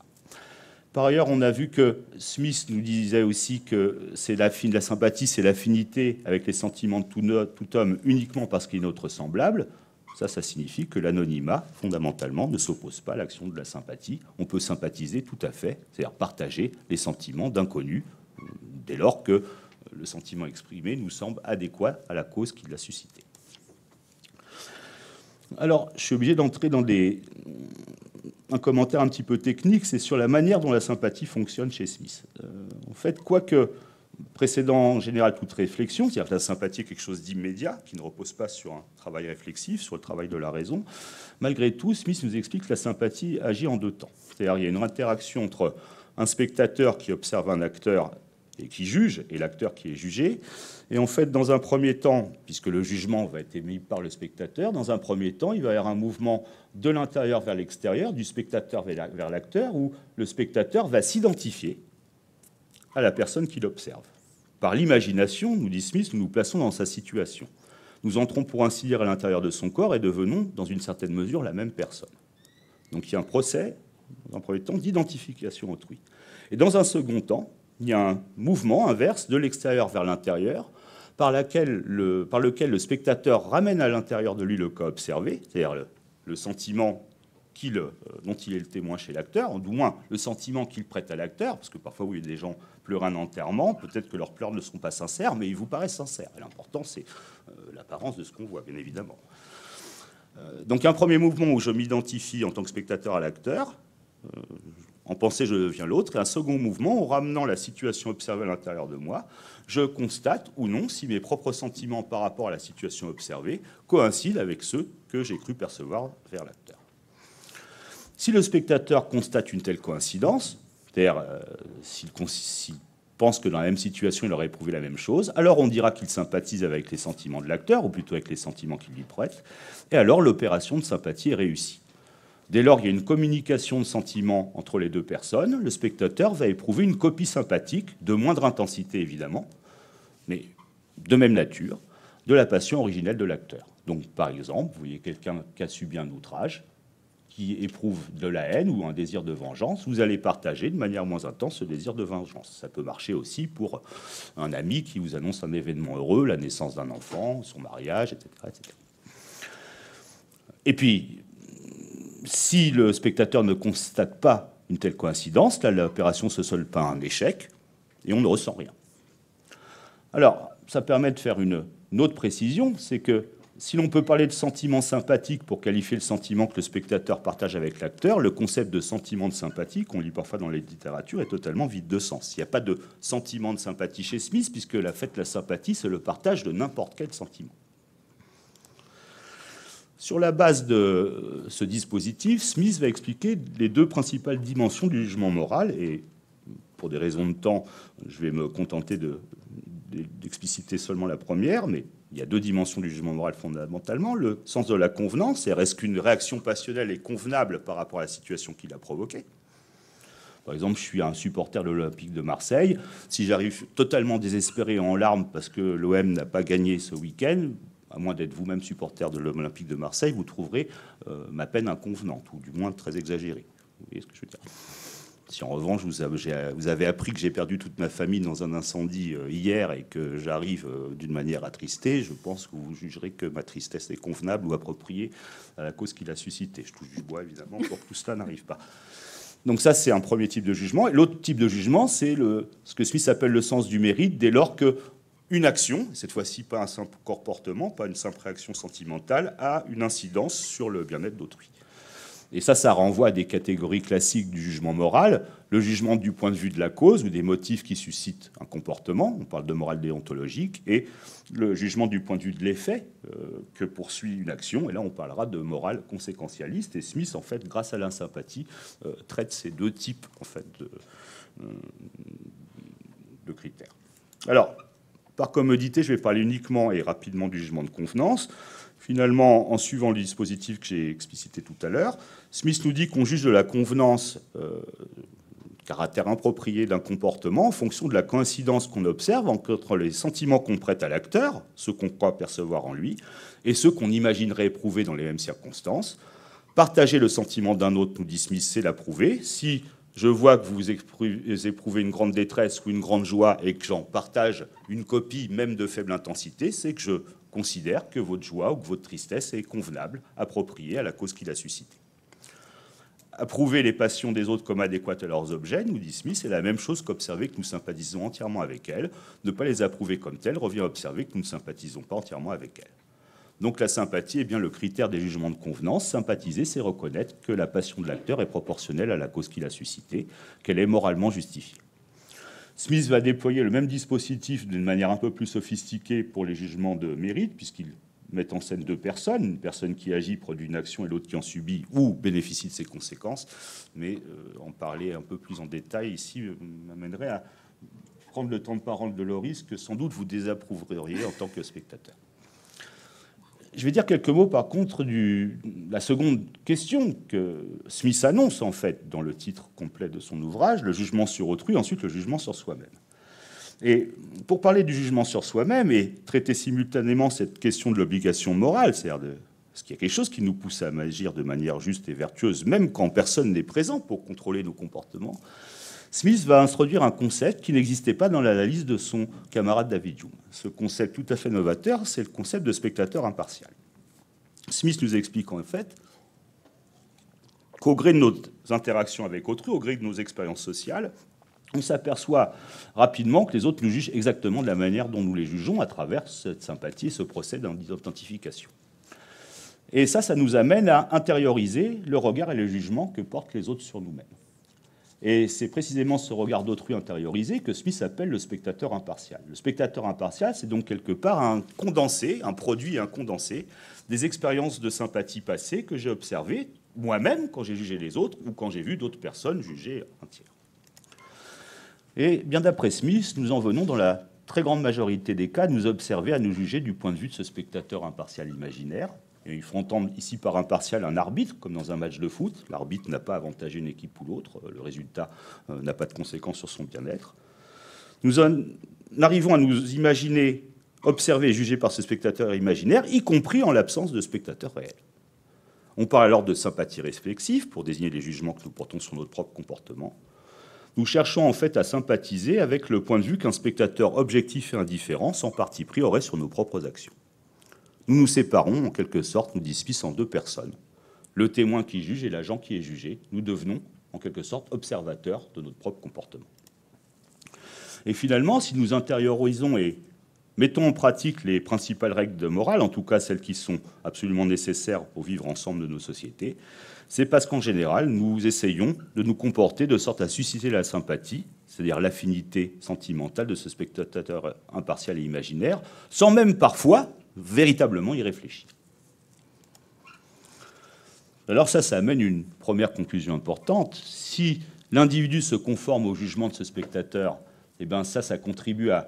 Par ailleurs, on a vu que Smith nous disait aussi que la sympathie, c'est l'affinité avec les sentiments de tout homme uniquement parce qu'il est notre semblable. Ça signifie que l'anonymat, fondamentalement, ne s'oppose pas à l'action de la sympathie. On peut sympathiser tout à fait, c'est-à-dire partager les sentiments d'inconnus, dès lors que le sentiment exprimé nous semble adéquat à la cause qui l'a suscité. Alors, je suis obligé d'entrer dans un commentaire un petit peu technique, c'est sur la manière dont la sympathie fonctionne chez Smith. En fait, quoique précédant en général toute réflexion, c'est-à-dire que la sympathie est quelque chose d'immédiat, qui ne repose pas sur un travail réflexif, sur le travail de la raison. Malgré tout, Smith nous explique que la sympathie agit en deux temps. C'est-à-dire qu'il y a une interaction entre un spectateur qui observe un acteur et qui juge, et l'acteur qui est jugé. Et en fait, dans un premier temps, puisque le jugement va être émis par le spectateur, dans un premier temps, il va y avoir un mouvement de l'intérieur vers l'extérieur, du spectateur vers l'acteur, où le spectateur va s'identifier à la personne qui l'observe. Par l'imagination, nous dit Smith, nous nous plaçons dans sa situation. Nous entrons pour ainsi dire à l'intérieur de son corps et devenons, dans une certaine mesure, la même personne. Donc il y a un procès, dans un premier temps, d'identification autrui. Et dans un second temps, il y a un mouvement inverse de l'extérieur vers l'intérieur par lequel le spectateur ramène à l'intérieur de lui le cas observé, c'est-à-dire le sentiment dont il est le témoin chez l'acteur, du moins le sentiment qu'il prête à l'acteur, parce que parfois vous voyez des gens pleurer un enterrement, peut-être que leurs pleurs ne sont pas sincères, mais ils vous paraissent sincères. L'important, c'est l'apparence de ce qu'on voit, bien évidemment. Donc un premier mouvement où je m'identifie en tant que spectateur à l'acteur, en pensée, je deviens l'autre, et un second mouvement, en ramenant la situation observée à l'intérieur de moi, je constate ou non si mes propres sentiments par rapport à la situation observée coïncident avec ceux que j'ai cru percevoir vers l'acteur. Si le spectateur constate une telle coïncidence, c'est-à-dire s'il pense que dans la même situation, il aurait éprouvé la même chose, alors on dira qu'il sympathise avec les sentiments de l'acteur, ou plutôt avec les sentiments qu'il lui prête, et alors l'opération de sympathie est réussie. Dès lors, il y a une communication de sentiments entre les deux personnes. Le spectateur va éprouver une copie sympathique, de moindre intensité évidemment, mais de même nature, de la passion originelle de l'acteur. Donc par exemple, vous voyez quelqu'un qui a subi un outrage, qui éprouve de la haine ou un désir de vengeance, vous allez partager de manière moins intense ce désir de vengeance. Ça peut marcher aussi pour un ami qui vous annonce un événement heureux, la naissance d'un enfant, son mariage, etc., etc. Et puis, si le spectateur ne constate pas une telle coïncidence, là, l'opération se solde par un échec et on ne ressent rien. Alors, ça permet de faire une autre précision, c'est que si l'on peut parler de sentiment sympathique pour qualifier le sentiment que le spectateur partage avec l'acteur, le concept de sentiment de sympathie, qu'on lit parfois dans les littératures, est totalement vide de sens. Il n'y a pas de sentiment de sympathie chez Smith, puisque la sympathie, c'est le partage de n'importe quel sentiment. Sur la base de ce dispositif, Smith va expliquer les deux principales dimensions du jugement moral, et pour des raisons de temps, je vais me contenter d'expliciter seulement la première, mais il y a deux dimensions du jugement moral fondamentalement. Le sens de la convenance, c'est est-ce qu'une réaction passionnelle est convenable par rapport à la situation qui l'a provoquée ? Par exemple, je suis un supporter de l'Olympique de Marseille. Si j'arrive totalement désespéré en larmes parce que l'OM n'a pas gagné ce week-end, à moins d'être vous-même supporter de l'Olympique de Marseille, vous trouverez ma peine inconvenante, ou du moins très exagérée. Vous voyez ce que je veux dire ? Si en revanche, vous avez appris que j'ai perdu toute ma famille dans un incendie hier et que j'arrive d'une manière attristée, je pense que vous jugerez que ma tristesse est convenable ou appropriée à la cause qui l'a suscitée. Je touche du bois, évidemment, pour que tout cela n'arrive pas. Donc ça, c'est un premier type de jugement. Et l'autre type de jugement, c'est ce que Smith appelle le sens du mérite, dès lors que une action, cette fois-ci pas un simple comportement, pas une simple réaction sentimentale, a une incidence sur le bien-être d'autrui. Et ça, ça renvoie à des catégories classiques du jugement moral, le jugement du point de vue de la cause ou des motifs qui suscitent un comportement, on parle de morale déontologique, et le jugement du point de vue de l'effet que poursuit une action, et là on parlera de morale conséquentialiste, et Smith, en fait, grâce à l'insympathie, traite ces deux types en fait, de critères. Alors, par commodité, je vais parler uniquement et rapidement du jugement de convenance. Finalement, en suivant le dispositif que j'ai explicité tout à l'heure, Smith nous dit qu'on juge de la convenance, caractère improprié d'un comportement, en fonction de la coïncidence qu'on observe entre les sentiments qu'on prête à l'acteur, ceux qu'on croit percevoir en lui, et ceux qu'on imaginerait éprouver dans les mêmes circonstances. Partager le sentiment d'un autre, nous dit Smith, c'est l'approuver. Si je vois que vous éprouvez une grande détresse ou une grande joie et que j'en partage une copie, même de faible intensité, c'est que je considère que votre joie ou que votre tristesse est convenable, appropriée à la cause qui l'a suscitée. Approuver les passions des autres comme adéquates à leurs objets, nous dit Smith, c'est la même chose qu'observer que nous sympathisons entièrement avec elles. Ne pas les approuver comme telles revient à observer que nous ne sympathisons pas entièrement avec elles. Donc la sympathie est bien le critère des jugements de convenance. Sympathiser, c'est reconnaître que la passion de l'acteur est proportionnelle à la cause qu'il a suscitée, qu'elle est moralement justifiée. Smith va déployer le même dispositif d'une manière un peu plus sophistiquée pour les jugements de mérite, puisqu'il met en scène deux personnes, une personne qui agit, produit une action, et l'autre qui en subit ou bénéficie de ses conséquences. Mais en parler un peu plus en détail ici m'amènerait à prendre le temps de parole de Laurie, que sans doute vous désapprouveriez en tant que spectateur. Je vais dire quelques mots, par contre, de la seconde question que Smith annonce, en fait, dans le titre complet de son ouvrage, le jugement sur autrui, ensuite le jugement sur soi-même. Et pour parler du jugement sur soi-même et traiter simultanément cette question de l'obligation morale, c'est-à-dire de ce qu'il y a quelque chose qui nous pousse à agir de manière juste et vertueuse, même quand personne n'est présent pour contrôler nos comportements, Smith va introduire un concept qui n'existait pas dans l'analyse de son camarade David Hume. Ce concept tout à fait novateur, c'est le concept de spectateur impartial. Smith nous explique en fait qu'au gré de nos interactions avec autrui, au gré de nos expériences sociales, on s'aperçoit rapidement que les autres nous jugent exactement de la manière dont nous les jugeons à travers cette sympathie et ce procès d'identification. Et ça nous amène à intérioriser le regard et le jugement que portent les autres sur nous-mêmes. Et c'est précisément ce regard d'autrui intériorisé que Smith appelle le spectateur impartial. Le spectateur impartial, c'est donc quelque part un condensé, un produit, un condensé des expériences de sympathie passées que j'ai observées moi-même quand j'ai jugé les autres ou quand j'ai vu d'autres personnes juger un tiers. Et bien d'après Smith, nous en venons dans la très grande majorité des cas de nous observer à nous juger du point de vue de ce spectateur impartial imaginaire. Et il faut entendre ici par impartial un arbitre, comme dans un match de foot. L'arbitre n'a pas avantagé une équipe ou l'autre. Le résultat n'a pas de conséquences sur son bien-être. Nous en arrivons à nous imaginer, observer et juger par ce spectateur imaginaire, y compris en l'absence de spectateur réel. On parle alors de sympathie réflexive pour désigner les jugements que nous portons sur notre propre comportement. Nous cherchons en fait à sympathiser avec le point de vue qu'un spectateur objectif et indifférent, sans parti pris, aurait sur nos propres actions. Nous nous séparons, en quelque sorte, nous dispisons en deux personnes. Le témoin qui juge et l'agent qui est jugé. Nous devenons, en quelque sorte, observateurs de notre propre comportement. Et finalement, si nous intériorisons et mettons en pratique les principales règles de morale, en tout cas celles qui sont absolument nécessaires pour vivre ensemble de nos sociétés, c'est parce qu'en général, nous essayons de nous comporter de sorte à susciter la sympathie, c'est-à-dire l'affinité sentimentale de ce spectateur impartial et imaginaire, sans même parfois véritablement y réfléchir. Alors ça amène une première conclusion importante. Si l'individu se conforme au jugement de ce spectateur, eh bien ça contribue à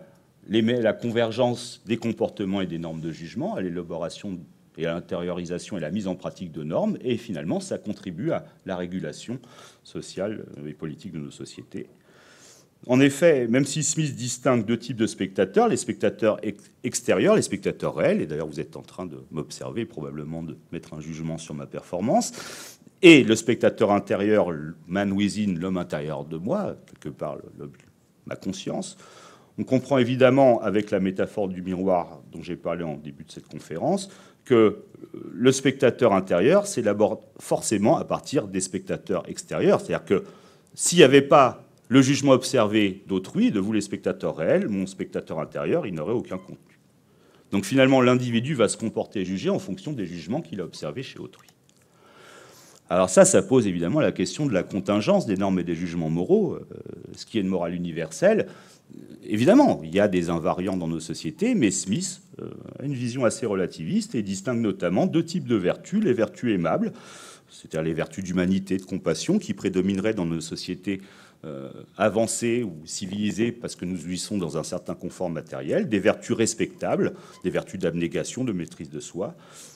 la convergence des comportements et des normes de jugement, à l'élaboration et à l'intériorisation et la mise en pratique de normes, et finalement ça contribue à la régulation sociale et politique de nos sociétés. En effet, même si Smith distingue deux types de spectateurs, les spectateurs extérieurs, les spectateurs réels, et d'ailleurs vous êtes en train de m'observer, probablement de mettre un jugement sur ma performance, et le spectateur intérieur, man within, l'homme intérieur de moi, quelque part ma conscience, on comprend évidemment avec la métaphore du miroir dont j'ai parlé en début de cette conférence, que le spectateur intérieur s'élabore forcément à partir des spectateurs extérieurs, c'est-à-dire que s'il n'y avait pas le jugement observé d'autrui, de vous les spectateurs réels, mon spectateur intérieur, il n'aurait aucun contenu. Donc finalement, l'individu va se comporter et juger en fonction des jugements qu'il a observés chez autrui. Alors ça pose évidemment la question de la contingence des normes et des jugements moraux, ce qui est une morale universelle. Évidemment, il y a des invariants dans nos sociétés, mais Smith a une vision assez relativiste et distingue notamment deux types de vertus, les vertus aimables, c'est-à-dire les vertus d'humanité, de compassion, qui prédomineraient dans nos sociétés avancées ou civilisées parce que nous jouissons dans un certain confort matériel, des vertus respectables, des vertus d'abnégation, de maîtrise de soi,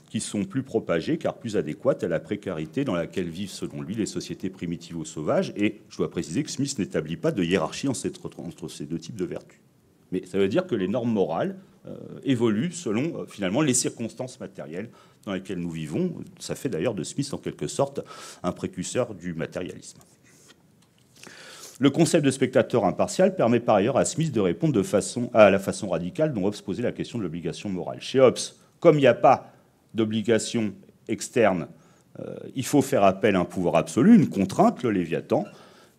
qui sont plus propagées car plus adéquates à la précarité dans laquelle vivent selon lui les sociétés primitives ou sauvages. Et je dois préciser que Smith n'établit pas de hiérarchie entre ces deux types de vertus. Mais ça veut dire que les normes morales évoluent selon finalement les circonstances matérielles dans lesquelles nous vivons. Ça fait d'ailleurs de Smith en quelque sorte un précurseur du matérialisme. Le concept de spectateur impartial permet par ailleurs à Smith de répondre à la façon radicale dont Hobbes posait la question de l'obligation morale. Chez Hobbes, comme il n'y a pas d'obligation externe, il faut faire appel à un pouvoir absolu, une contrainte, le Léviathan.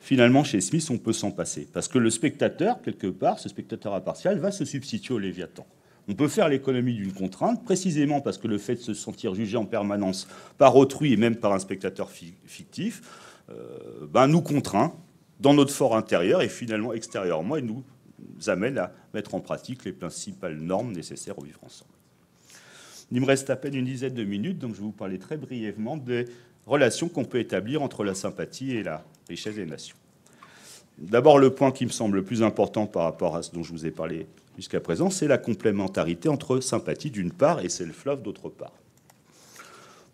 Finalement, chez Smith, on peut s'en passer. Parce que le spectateur, quelque part, ce spectateur impartial, va se substituer au Léviathan. On peut faire l'économie d'une contrainte, précisément parce que le fait de se sentir jugé en permanence par autrui et même par un spectateur fictif, nous contraint dans notre fort intérieur et finalement extérieurement, et nous amène à mettre en pratique les principales normes nécessaires au vivre ensemble. Il me reste à peine une dizaine de minutes, donc je vais vous parler très brièvement des relations qu'on peut établir entre la sympathie et la richesse des nations. D'abord, le point qui me semble le plus important par rapport à ce dont je vous ai parlé jusqu'à présent, c'est la complémentarité entre sympathie d'une part et self-love d'autre part.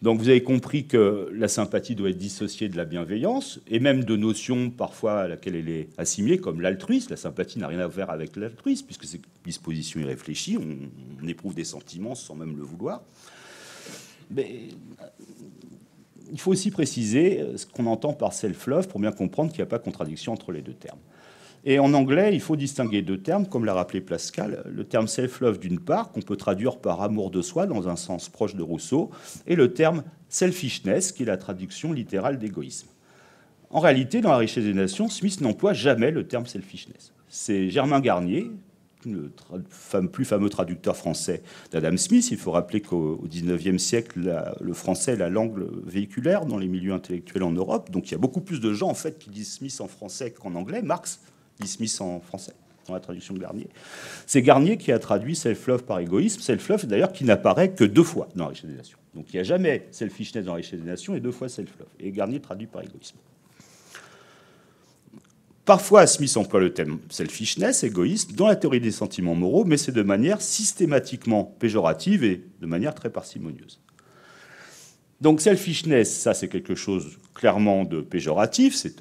Donc vous avez compris que la sympathie doit être dissociée de la bienveillance et même de notions parfois à laquelle elle est assimilée, comme l'altruisme. La sympathie n'a rien à voir avec l'altruisme, puisque c'est une disposition irréfléchie, on éprouve des sentiments sans même le vouloir. Mais il faut aussi préciser ce qu'on entend par self-love pour bien comprendre qu'il n'y a pas de contradiction entre les deux termes. Et en anglais, il faut distinguer deux termes, comme l'a rappelé Pascal, le terme self-love d'une part, qu'on peut traduire par amour de soi, dans un sens proche de Rousseau, et le terme selfishness, qui est la traduction littérale d'égoïsme. En réalité, dans La richesse des nations, Smith n'emploie jamais le terme selfishness. C'est Germain Garnier, le plus fameux traducteur français d'Adam Smith. Il faut rappeler qu'au XIXe siècle, le français est la langue véhiculaire dans les milieux intellectuels en Europe. Donc il y a beaucoup plus de gens en fait, qui disent Smith en français qu'en anglais. Marx dit Smith en français, dans la traduction de Garnier. C'est Garnier qui a traduit self-love par égoïsme. Self-love, d'ailleurs, qui n'apparaît que deux fois dans La richesse des nations. Donc il n'y a jamais selfishness dans La richesse des nations et deux fois self-love. Et Garnier traduit par égoïsme. Parfois, Smith emploie le terme selfishness, égoïste, dans la théorie des sentiments moraux, mais c'est de manière systématiquement péjorative et de manière très parcimonieuse. Donc selfishness, ça c'est quelque chose clairement de péjoratif, c'est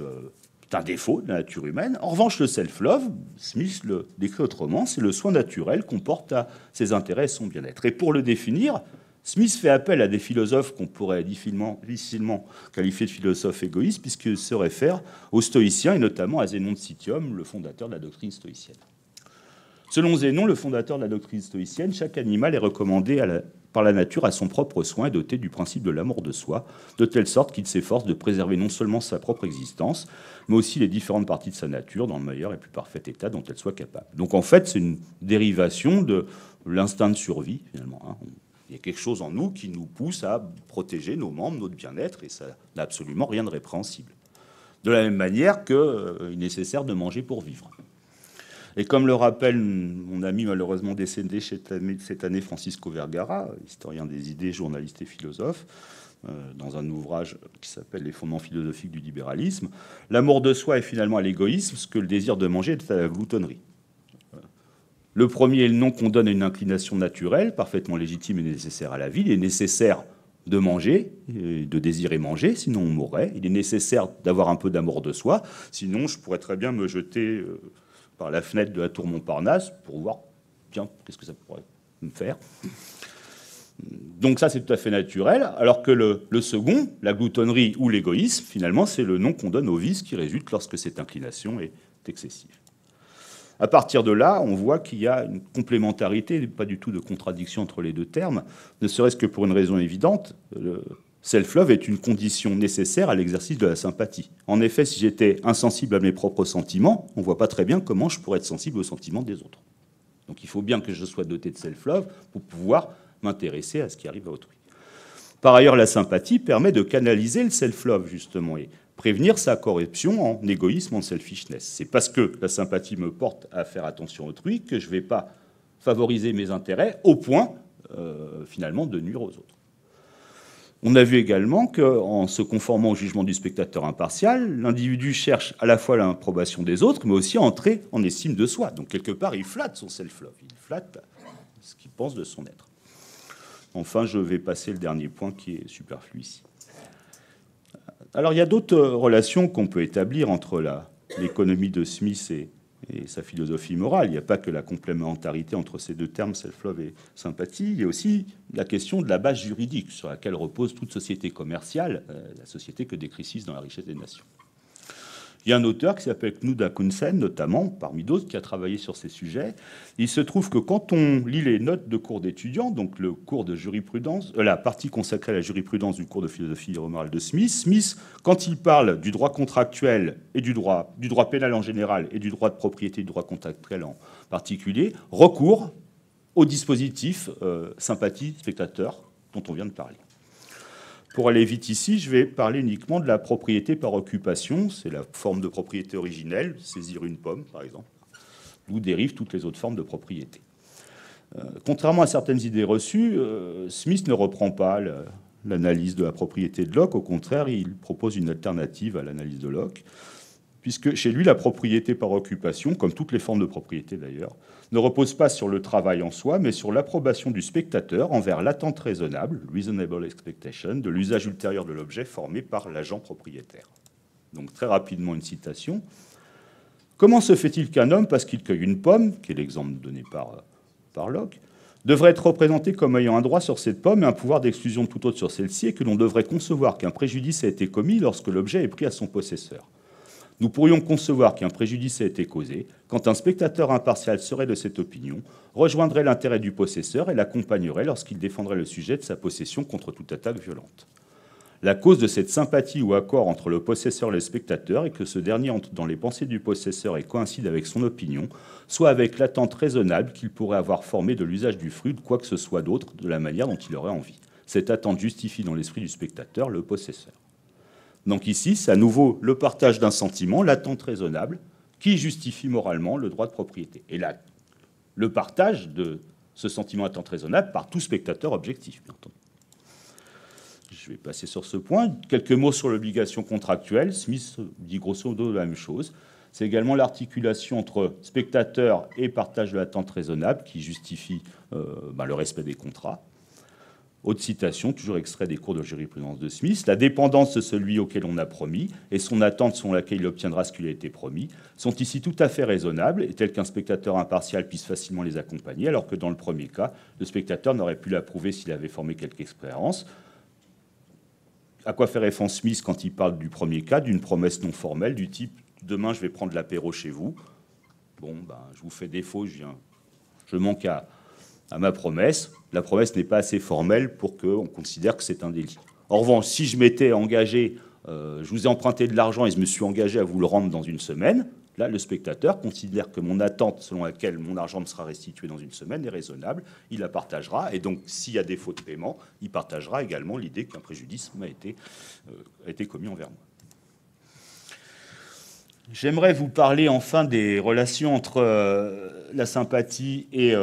un défaut de la nature humaine. En revanche, le self-love, Smith le décrit autrement, c'est le soin naturel qu'on porte à ses intérêts et son bien-être. Et pour le définir, Smith fait appel à des philosophes qu'on pourrait difficilement qualifier de philosophes égoïstes, puisqu'ils se réfèrent aux stoïciens, et notamment à Zénon de Citium, le fondateur de la doctrine stoïcienne. Selon Zénon, le fondateur de la doctrine stoïcienne, chaque animal est recommandé par la nature à son propre soin et doté du principe de l'amour de soi, de telle sorte qu'il s'efforce de préserver non seulement sa propre existence, mais aussi les différentes parties de sa nature dans le meilleur et plus parfait état dont elle soit capable. Donc en fait, c'est une dérivation de l'instinct de survie, finalement, hein. Il y a quelque chose en nous qui nous pousse à protéger nos membres, notre bien-être, et ça n'a absolument rien de répréhensible. De la même manière qu'il est nécessaire de manger pour vivre. Et comme le rappelle mon ami malheureusement décédé cette année, Francisco Vergara, historien des idées, journaliste et philosophe, dans un ouvrage qui s'appelle « Les fondements philosophiques du libéralisme », l'amour de soi est finalement à l'égoïsme, ce que le désir de manger est à la gloutonnerie. Le premier est le nom qu'on donne à une inclination naturelle, parfaitement légitime et nécessaire à la vie. Il est nécessaire de manger, de désirer manger, sinon on mourrait. Il est nécessaire d'avoir un peu d'amour de soi, sinon je pourrais très bien me jeter par la fenêtre de la tour Montparnasse pour voir, tiens, qu'est-ce que ça pourrait me faire. Donc ça, c'est tout à fait naturel, alors que le second, la gloutonnerie ou l'égoïsme, finalement, c'est le nom qu'on donne aux vices qui résulte lorsque cette inclination est excessive. À partir de là, on voit qu'il y a une complémentarité, pas du tout de contradiction entre les deux termes, ne serait-ce que pour une raison évidente, le self-love est une condition nécessaire à l'exercice de la sympathie. En effet, si j'étais insensible à mes propres sentiments, on ne voit pas très bien comment je pourrais être sensible aux sentiments des autres. Donc il faut bien que je sois doté de self-love pour pouvoir m'intéresser à ce qui arrive à autrui. Par ailleurs, la sympathie permet de canaliser le self-love, justement, et prévenir sa corruption en égoïsme, en selfishness. C'est parce que la sympathie me porte à faire attention à autrui que je ne vais pas favoriser mes intérêts au point, finalement, de nuire aux autres. On a vu également qu'en se conformant au jugement du spectateur impartial, l'individu cherche à la fois l'approbation des autres, mais aussi à entrer en estime de soi. Donc, quelque part, il flatte son self-love, il flatte ce qu'il pense de son être. Enfin, je vais passer le dernier point qui est superflu ici. Alors, il y a d'autres relations qu'on peut établir entre l'économie de Smith et sa philosophie morale. Il n'y a pas que la complémentarité entre ces deux termes, self-love et sympathie. Il y a aussi la question de la base juridique sur laquelle repose toute société commerciale, la société que décrit Smith dans La richesse des nations. Il y a un auteur qui s'appelle Knud Akhundsen, notamment, parmi d'autres, qui a travaillé sur ces sujets. Il se trouve que quand on lit les notes de cours d'étudiants, donc le cours de jurisprudence, la partie consacrée à la jurisprudence du cours de philosophie morale de Smith, quand il parle du droit contractuel et du droit pénal en général et du droit de propriété et du droit contractuel en particulier, recourt au dispositif sympathie spectateur dont on vient de parler. Pour aller vite ici, je vais parler uniquement de la propriété par occupation. C'est la forme de propriété originelle, saisir une pomme, par exemple, d'où dérivent toutes les autres formes de propriété. Contrairement à certaines idées reçues, Smith ne reprend pas l'analyse de la propriété de Locke. Au contraire, il propose une alternative à l'analyse de Locke, puisque chez lui, la propriété par occupation, comme toutes les formes de propriété d'ailleurs, ne repose pas sur le travail en soi, mais sur l'approbation du spectateur envers l'attente raisonnable, reasonable expectation, de l'usage ultérieur de l'objet formé par l'agent propriétaire. Donc très rapidement une citation. Comment se fait-il qu'un homme, parce qu'il cueille une pomme, qui est l'exemple donné par Locke, devrait être représenté comme ayant un droit sur cette pomme et un pouvoir d'exclusion tout autre sur celle-ci, et que l'on devrait concevoir qu'un préjudice a été commis lorsque l'objet est pris à son possesseur? Nous pourrions concevoir qu'un préjudice a été causé quand un spectateur impartial serait de cette opinion, rejoindrait l'intérêt du possesseur et l'accompagnerait lorsqu'il défendrait le sujet de sa possession contre toute attaque violente. La cause de cette sympathie ou accord entre le possesseur et le spectateur est que ce dernier entre dans les pensées du possesseur et coïncide avec son opinion, soit avec l'attente raisonnable qu'il pourrait avoir formée de l'usage du fruit de quoi que ce soit d'autre de la manière dont il aurait envie. Cette attente justifie dans l'esprit du spectateur le possesseur. Donc ici, c'est à nouveau le partage d'un sentiment, l'attente raisonnable, qui justifie moralement le droit de propriété. Et là, le partage de ce sentiment d'attente raisonnable par tout spectateur objectif, bien entendu. Je vais passer sur ce point. Quelques mots sur l'obligation contractuelle. Smith dit grosso modo la même chose. C'est également l'articulation entre spectateur et partage de l'attente raisonnable qui justifie le respect des contrats. Autre citation, toujours extrait des cours de jurisprudence de Smith, « La dépendance de celui auquel on a promis et son attente selon laquelle il obtiendra ce qui lui a été promis sont ici tout à fait raisonnables et telles qu'un spectateur impartial puisse facilement les accompagner, alors que dans le premier cas, le spectateur n'aurait pu l'approuver s'il avait formé quelque expérience. » À quoi fait référence Smith quand il parle du premier cas, d'une promesse non formelle, du type « Demain, je vais prendre l'apéro chez vous. Bon, je vous fais défaut, je manque à ma promesse, la promesse n'est pas assez formelle pour qu'on considère que c'est un délit. En revanche, si je m'étais engagé, je vous ai emprunté de l'argent et je me suis engagé à vous le rendre dans une semaine, là, le spectateur considère que mon attente selon laquelle mon argent me sera restitué dans une semaine est raisonnable, il la partagera, et donc s'il y a défaut de paiement, il partagera également l'idée qu'un préjudice a été commis envers moi. J'aimerais vous parler enfin des relations entre la sympathie et...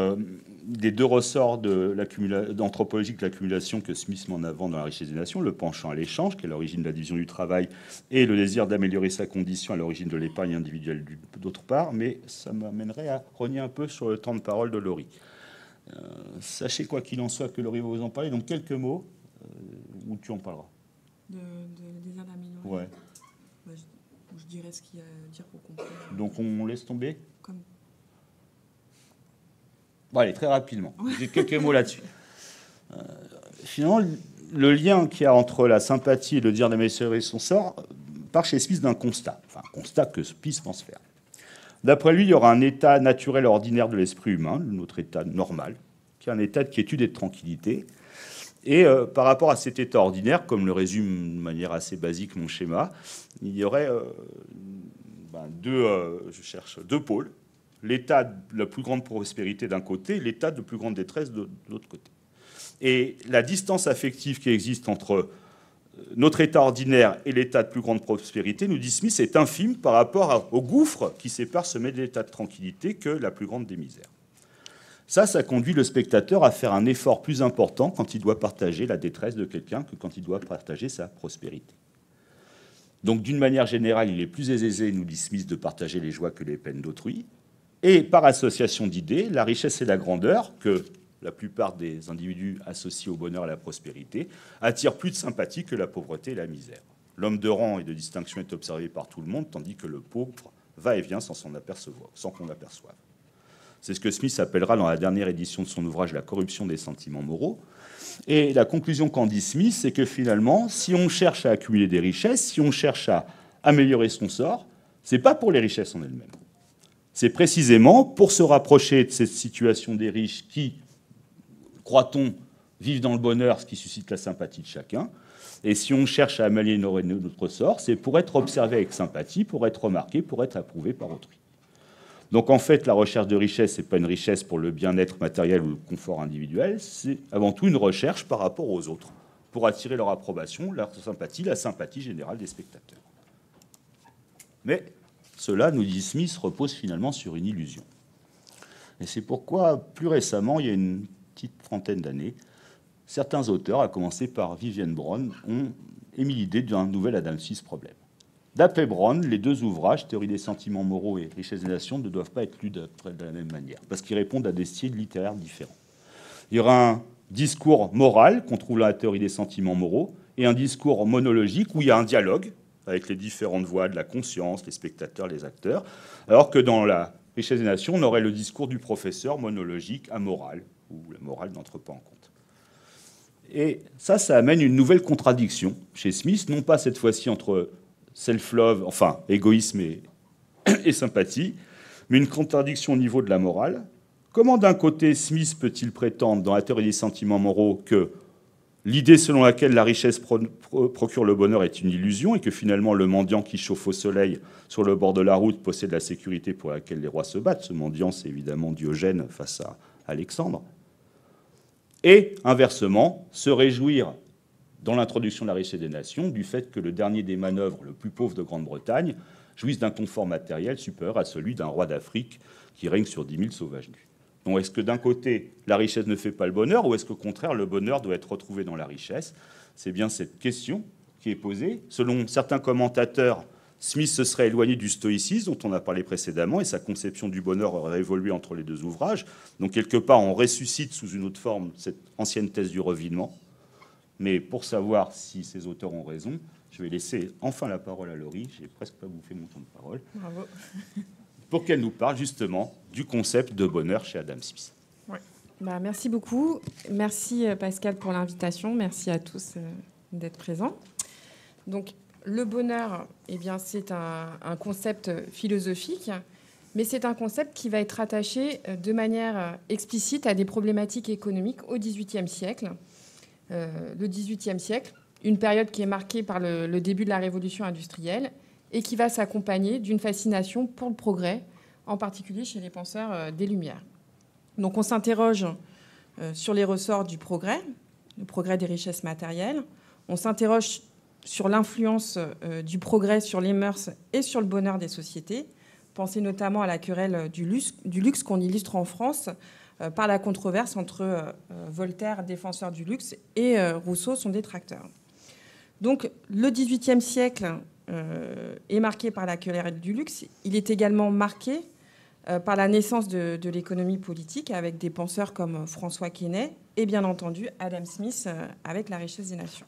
des deux ressorts d'anthropologie de l'accumulation que Smith met en avant dans La richesse des nations, le penchant à l'échange, qui est à l'origine de la division du travail, et le désir d'améliorer sa condition à l'origine de l'épargne individuelle d'autre part, mais ça m'amènerait à rogner un peu sur le temps de parole de Laurie. Sachez quoi qu'il en soit que Laurie va vous en parler, donc quelques mots, ou tu en parleras. Le désir d'améliorer. Ouais. Bah, je dirais ce qu'il y a à dire pour comprendre. Donc on laisse tomber comme... Bon, allez, très rapidement. J'ai quelques mots là-dessus. Finalement, le lien qu'il y a entre la sympathie et le désir d'améliorer son sort part chez Smith d'un constat. Enfin, un constat que Smith pense faire. D'après lui, il y aura un état naturel ordinaire de l'esprit humain, notre état normal, qui est un état de quiétude et de tranquillité. Et par rapport à cet état ordinaire, comme le résume de manière assez basique mon schéma, il y aurait deux pôles. L'état de la plus grande prospérité d'un côté, l'état de plus grande détresse de l'autre côté. Et la distance affective qui existe entre notre état ordinaire et l'état de plus grande prospérité, nous dit Smith, est infime par rapport au gouffre qui sépare ce même état de tranquillité que la plus grande des misères. Ça conduit le spectateur à faire un effort plus important quand il doit partager la détresse de quelqu'un que quand il doit partager sa prospérité. Donc, d'une manière générale, il est plus aisé, nous dit Smith, de partager les joies que les peines d'autrui. Et par association d'idées, la richesse et la grandeur, que la plupart des individus associent au bonheur et à la prospérité, attirent plus de sympathie que la pauvreté et la misère. L'homme de rang et de distinction est observé par tout le monde, tandis que le pauvre va et vient sans s'en apercevoir, sans qu'on l'aperçoive. C'est ce que Smith appellera dans la dernière édition de son ouvrage « La corruption des sentiments moraux ». Et la conclusion qu'en dit Smith, c'est que finalement, si on cherche à accumuler des richesses, si on cherche à améliorer son sort, ce n'est pas pour les richesses en elles-mêmes. C'est précisément pour se rapprocher de cette situation des riches qui, croit-on, vivent dans le bonheur, ce qui suscite la sympathie de chacun. Et si on cherche à améliorer notre sort, c'est pour être observé avec sympathie, pour être remarqué, pour être approuvé par autrui. Donc en fait, la recherche de richesse, ce n'est pas une richesse pour le bien-être matériel ou le confort individuel, c'est avant tout une recherche par rapport aux autres, pour attirer leur approbation, leur sympathie, la sympathie générale des spectateurs. Mais cela, nous dit Smith, repose finalement sur une illusion. Et c'est pourquoi, plus récemment, il y a une petite trentaine d'années, certains auteurs, à commencer par Vivienne Braun, ont émis l'idée d'un nouvel Adam Smith problème. D'après Braun, les deux ouvrages, Théorie des sentiments moraux et Richesse des nations, ne doivent pas être lus de la même manière, parce qu'ils répondent à des styles littéraires différents. Il y aura un discours moral qu'on trouve dans la Théorie des sentiments moraux et un discours monologique où il y a un dialogue avec les différentes voix de la conscience, les spectateurs, les acteurs, alors que dans la Richesse des nations, on aurait le discours du professeur monologique amoral, où la morale n'entre pas en compte. Et ça amène une nouvelle contradiction chez Smith, non pas cette fois-ci entre self-love, enfin égoïsme et sympathie, mais une contradiction au niveau de la morale. Comment d'un côté Smith peut-il prétendre dans la théorie des sentiments moraux que l'idée selon laquelle la richesse procure le bonheur est une illusion et que finalement le mendiant qui chauffe au soleil sur le bord de la route possède la sécurité pour laquelle les rois se battent. Ce mendiant, c'est évidemment Diogène face à Alexandre. Et inversement, se réjouir dans l'introduction de la richesse des nations du fait que le dernier des manœuvres, le plus pauvre de Grande-Bretagne, jouisse d'un confort matériel supérieur à celui d'un roi d'Afrique qui règne sur 10 000 sauvages nus. Donc, est-ce que d'un côté, la richesse ne fait pas le bonheur ou est-ce qu'au contraire, le bonheur doit être retrouvé dans la richesse? C'est bien cette question qui est posée. Selon certains commentateurs, Smith se serait éloigné du stoïcisme dont on a parlé précédemment et sa conception du bonheur aurait évolué entre les deux ouvrages. Donc, quelque part, on ressuscite sous une autre forme cette ancienne thèse du revinement. Mais pour savoir si ces auteurs ont raison, je vais laisser enfin la parole à Laurie. J'ai presque pas bouffé mon temps de parole. Bravo. Pour qu'elle nous parle justement du concept de bonheur chez Adam Smith. Ouais. Bah, merci beaucoup. Merci Pascal pour l'invitation. Merci à tous d'être présents. Donc, le bonheur, eh bien, c'est un concept philosophique, mais c'est un concept qui va être attaché de manière explicite à des problématiques économiques au XVIIIe siècle. Le XVIIIe siècle, une période qui est marquée par le début de la révolution industrielle, et qui va s'accompagner d'une fascination pour le progrès, en particulier chez les penseurs des Lumières. Donc on s'interroge sur les ressorts du progrès, le progrès des richesses matérielles. On s'interroge sur l'influence du progrès sur les mœurs et sur le bonheur des sociétés. Pensez notamment à la querelle du luxe qu'on illustre en France par la controverse entre Voltaire, défenseur du luxe, et Rousseau, son détracteur. Donc le XVIIIe siècle est marqué par la querelle du luxe. Il est également marqué par la naissance de l'économie politique avec des penseurs comme François Quesnay et bien entendu Adam Smith avec la richesse des nations.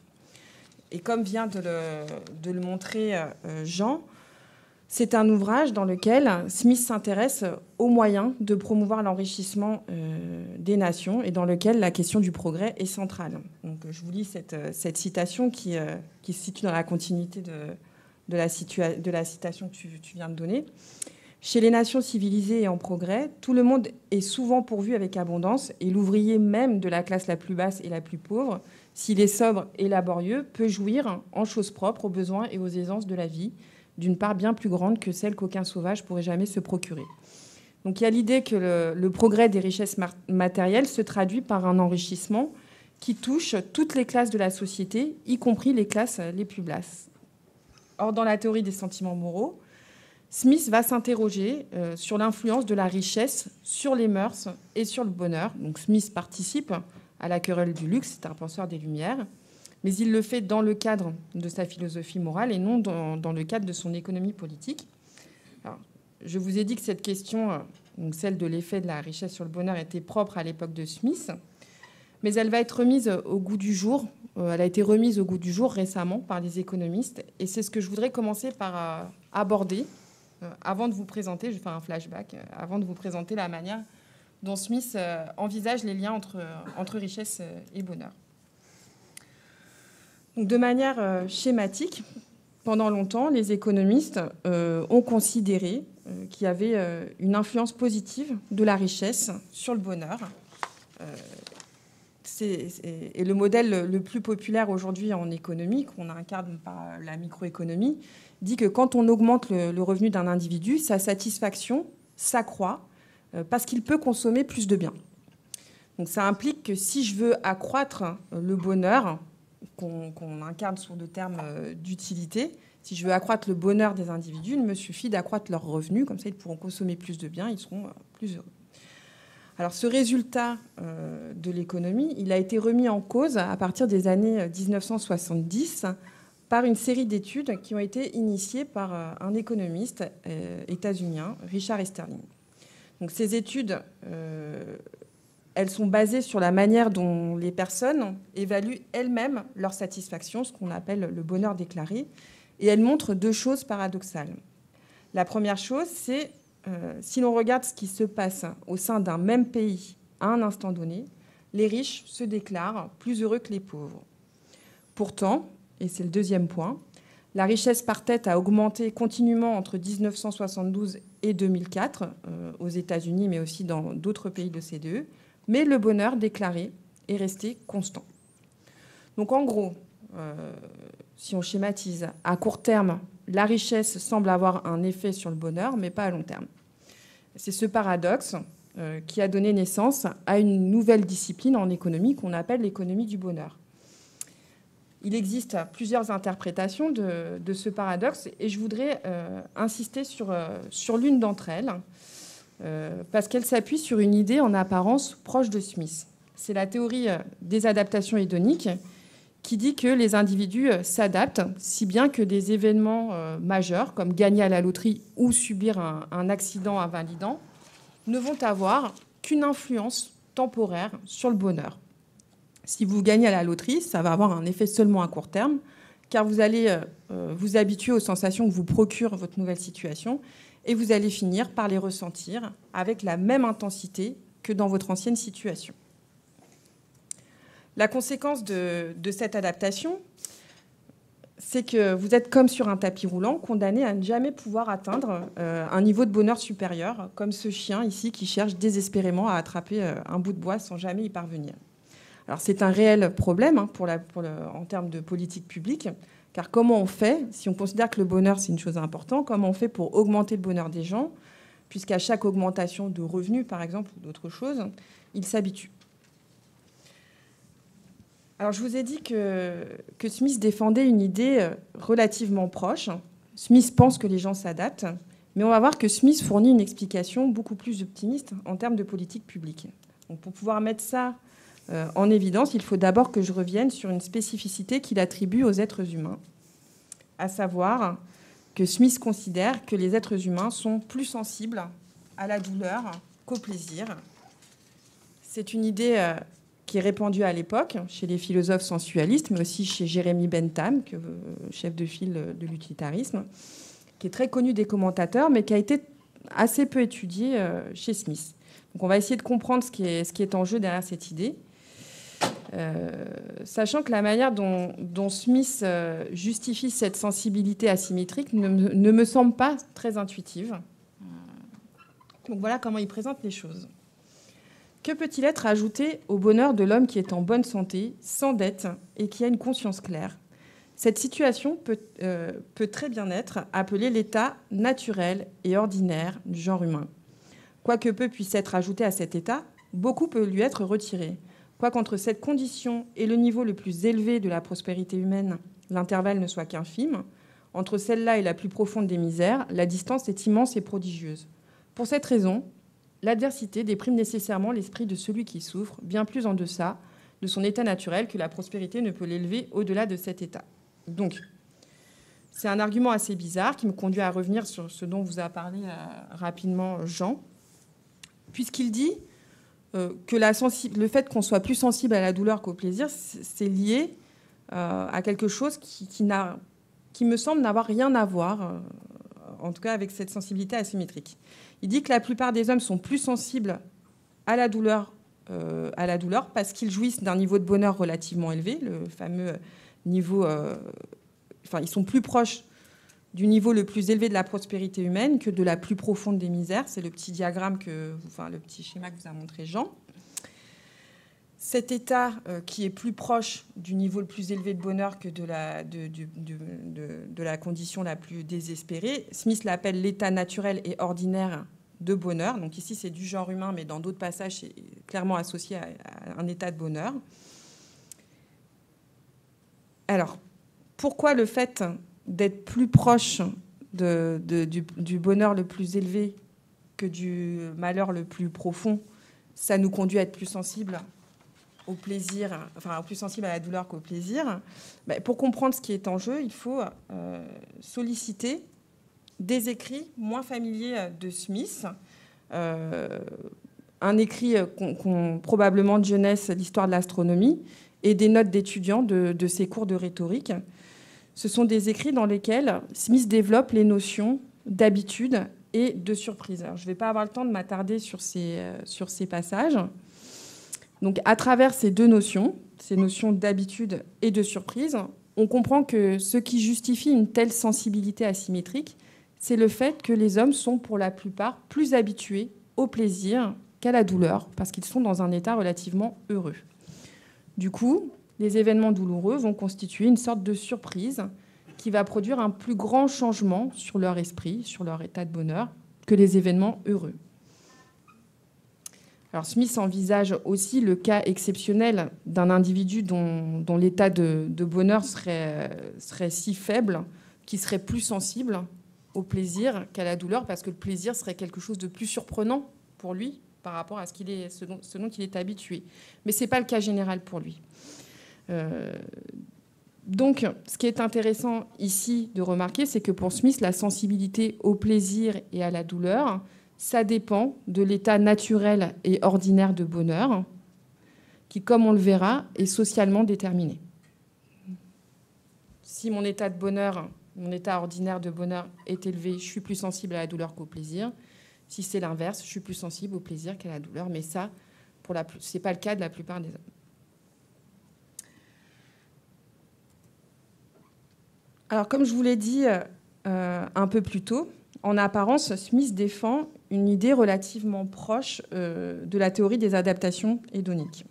Et comme vient de le montrer Jean, c'est un ouvrage dans lequel Smith s'intéresse aux moyens de promouvoir l'enrichissement des nations et dans lequel la question du progrès est centrale. Donc, je vous lis cette citation qui se situe dans la continuité de la citation que tu viens de donner. Chez les nations civilisées et en progrès, tout le monde est souvent pourvu avec abondance et l'ouvrier même de la classe la plus basse et la plus pauvre, s'il est sobre et laborieux, peut jouir en choses propres aux besoins et aux aisances de la vie, d'une part bien plus grande que celle qu'aucun sauvage pourrait jamais se procurer. Donc il y a l'idée que le progrès des richesses matérielles se traduit par un enrichissement qui touche toutes les classes de la société, y compris les classes les plus basses. Or, dans la théorie des sentiments moraux, Smith va s'interroger sur l'influence de la richesse sur les mœurs et sur le bonheur. Donc, Smith participe à la querelle du luxe, c'est un penseur des Lumières, mais il le fait dans le cadre de sa philosophie morale et non dans le cadre de son économie politique. Alors, je vous ai dit que cette question, donc celle de l'effet de la richesse sur le bonheur, était propre à l'époque de Smith, mais elle va être remise au goût du jour. Elle a été remise au goût du jour récemment par les économistes. Et c'est ce que je voudrais commencer par aborder avant de vous présenter, je vais faire un flashback, avant de vous présenter la manière dont Smith envisage les liens entre richesse et bonheur. Donc, de manière schématique, pendant longtemps, les économistes ont considéré qu'il y avait une influence positive de la richesse sur le bonheur. Et le modèle le plus populaire aujourd'hui en économie, qu'on incarne par la microéconomie, dit que quand on augmente le revenu d'un individu, sa satisfaction s'accroît parce qu'il peut consommer plus de biens. Donc ça implique que si je veux accroître le bonheur, qu'on incarne sous le terme d'utilité. Si je veux accroître le bonheur des individus, il me suffit d'accroître leurs revenus. Comme ça, ils pourront consommer plus de biens, ils seront plus heureux. Alors, ce résultat de l'économie, il a été remis en cause à partir des années 1970 par une série d'études qui ont été initiées par un économiste états-unien, Richard Esterling. Donc, ces études, elles sont basées sur la manière dont les personnes évaluent elles-mêmes leur satisfaction, ce qu'on appelle le bonheur déclaré, et elles montrent deux choses paradoxales. La première chose, c'est si l'on regarde ce qui se passe au sein d'un même pays à un instant donné, les riches se déclarent plus heureux que les pauvres. Pourtant, et c'est le deuxième point, la richesse par tête a augmenté continuellement entre 1972 et 2004 aux États-Unis, mais aussi dans d'autres pays de l'OCDE, mais le bonheur déclaré est resté constant. Donc en gros, si on schématise, à court terme, la richesse semble avoir un effet sur le bonheur, mais pas à long terme. C'est ce paradoxe qui a donné naissance à une nouvelle discipline en économie qu'on appelle l'économie du bonheur. Il existe plusieurs interprétations de ce paradoxe, et je voudrais insister sur l'une d'entre elles, parce qu'elle s'appuie sur une idée en apparence proche de Smith. C'est la théorie des adaptations hédoniques, qui dit que les individus s'adaptent, si bien que des événements majeurs, comme gagner à la loterie ou subir un accident invalidant, ne vont avoir qu'une influence temporaire sur le bonheur. Si vous gagnez à la loterie, ça va avoir un effet seulement à court terme, car vous allez vous habituer aux sensations que vous procure votre nouvelle situation, et vous allez finir par les ressentir avec la même intensité que dans votre ancienne situation. La conséquence de cette adaptation, c'est que vous êtes comme sur un tapis roulant, condamné à ne jamais pouvoir atteindre un niveau de bonheur supérieur, comme ce chien ici qui cherche désespérément à attraper un bout de bois sans jamais y parvenir. Alors c'est un réel problème hein, en termes de politique publique, car comment on fait, si on considère que le bonheur c'est une chose importante, comment on fait pour augmenter le bonheur des gens, puisqu'à chaque augmentation de revenus, par exemple, ou d'autres choses, ils s'habituent. Alors, je vous ai dit que Smith défendait une idée relativement proche. Smith pense que les gens s'adaptent, mais on va voir que Smith fournit une explication beaucoup plus optimiste en termes de politique publique. Donc, pour pouvoir mettre ça en évidence, il faut d'abord que je revienne sur une spécificité qu'il attribue aux êtres humains, à savoir que Smith considère que les êtres humains sont plus sensibles à la douleur qu'au plaisir. C'est une idée qui est répandu à l'époque chez les philosophes sensualistes, mais aussi chez Jérémy Bentham, chef de file de l'utilitarisme, qui est très connu des commentateurs, mais qui a été assez peu étudié chez Smith. Donc on va essayer de comprendre ce qui est en jeu derrière cette idée, sachant que la manière dont Smith justifie cette sensibilité asymétrique ne me semble pas très intuitive. Donc voilà comment il présente les choses. Que peut-il être ajouté au bonheur de l'homme qui est en bonne santé, sans dette et qui a une conscience claire? Cette situation peut très bien être appelée l'état naturel et ordinaire du genre humain. Quoi que peu puisse être ajouté à cet état, beaucoup peut lui être retiré. Quoiqu'entre cette condition et le niveau le plus élevé de la prospérité humaine, l'intervalle ne soit qu'infime, entre celle-là et la plus profonde des misères, la distance est immense et prodigieuse. Pour cette raison, l'adversité déprime nécessairement l'esprit de celui qui souffre, bien plus en deçà de son état naturel que la prospérité ne peut l'élever au-delà de cet état. Donc, c'est un argument assez bizarre qui me conduit à revenir sur ce dont vous a parlé rapidement Jean, puisqu'il dit que le fait qu'on soit plus sensible à la douleur qu'au plaisir, c'est lié à quelque chose qui me semble n'avoir rien à voir, en tout cas avec cette sensibilité asymétrique. Il dit que la plupart des hommes sont plus sensibles à la douleur parce qu'ils jouissent d'un niveau de bonheur relativement élevé, le fameux niveau... Enfin, ils sont plus proches du niveau le plus élevé de la prospérité humaine que de la plus profonde des misères. C'est le petit diagramme, le petit schéma que vous a montré Jean. Cet état qui est plus proche du niveau le plus élevé de bonheur que de la condition la plus désespérée, Smith l'appelle l'état naturel et ordinaire de bonheur. Donc ici, c'est du genre humain, mais dans d'autres passages, c'est clairement associé à un état de bonheur. Alors, pourquoi le fait d'être plus proche du bonheur le plus élevé que du malheur le plus profond, ça nous conduit à être plus sensibles au plaisir, enfin plus sensibles à la douleur qu'au plaisir? Ben, pour comprendre ce qui est en jeu, il faut solliciter des écrits moins familiers de Smith, un écrit probablement de jeunesse, l'histoire de l'astronomie, et des notes d'étudiants de ses cours de rhétorique. Ce sont des écrits dans lesquels Smith développe les notions d'habitude et de surprise. Alors, je ne vais pas avoir le temps de m'attarder sur ces passages. Donc, à travers ces deux notions, ces notions d'habitude et de surprise, on comprend que ce qui justifie une telle sensibilité asymétrique, c'est le fait que les hommes sont pour la plupart plus habitués au plaisir qu'à la douleur, parce qu'ils sont dans un état relativement heureux. Du coup, les événements douloureux vont constituer une sorte de surprise qui va produire un plus grand changement sur leur esprit, sur leur état de bonheur, que les événements heureux. Alors Smith envisage aussi le cas exceptionnel d'un individu dont l'état de bonheur serait si faible qu'il serait plus sensible au plaisir qu'à la douleur, parce que le plaisir serait quelque chose de plus surprenant pour lui par rapport à ce dont il est habitué. Mais ce n'est pas le cas général pour lui. Donc, ce qui est intéressant ici de remarquer, c'est que pour Smith, la sensibilité au plaisir et à la douleur, ça dépend de l'état naturel et ordinaire de bonheur, qui, comme on le verra, est socialement déterminé. Si mon état de bonheur, mon état ordinaire de bonheur est élevé, je suis plus sensible à la douleur qu'au plaisir. Si c'est l'inverse, je suis plus sensible au plaisir qu'à la douleur. Mais ça, ce n'est pas le cas de la plupart des hommes. Alors, comme je vous l'ai dit un peu plus tôt, en apparence, Smith défend une idée relativement proche de la théorie des adaptations hédoniques.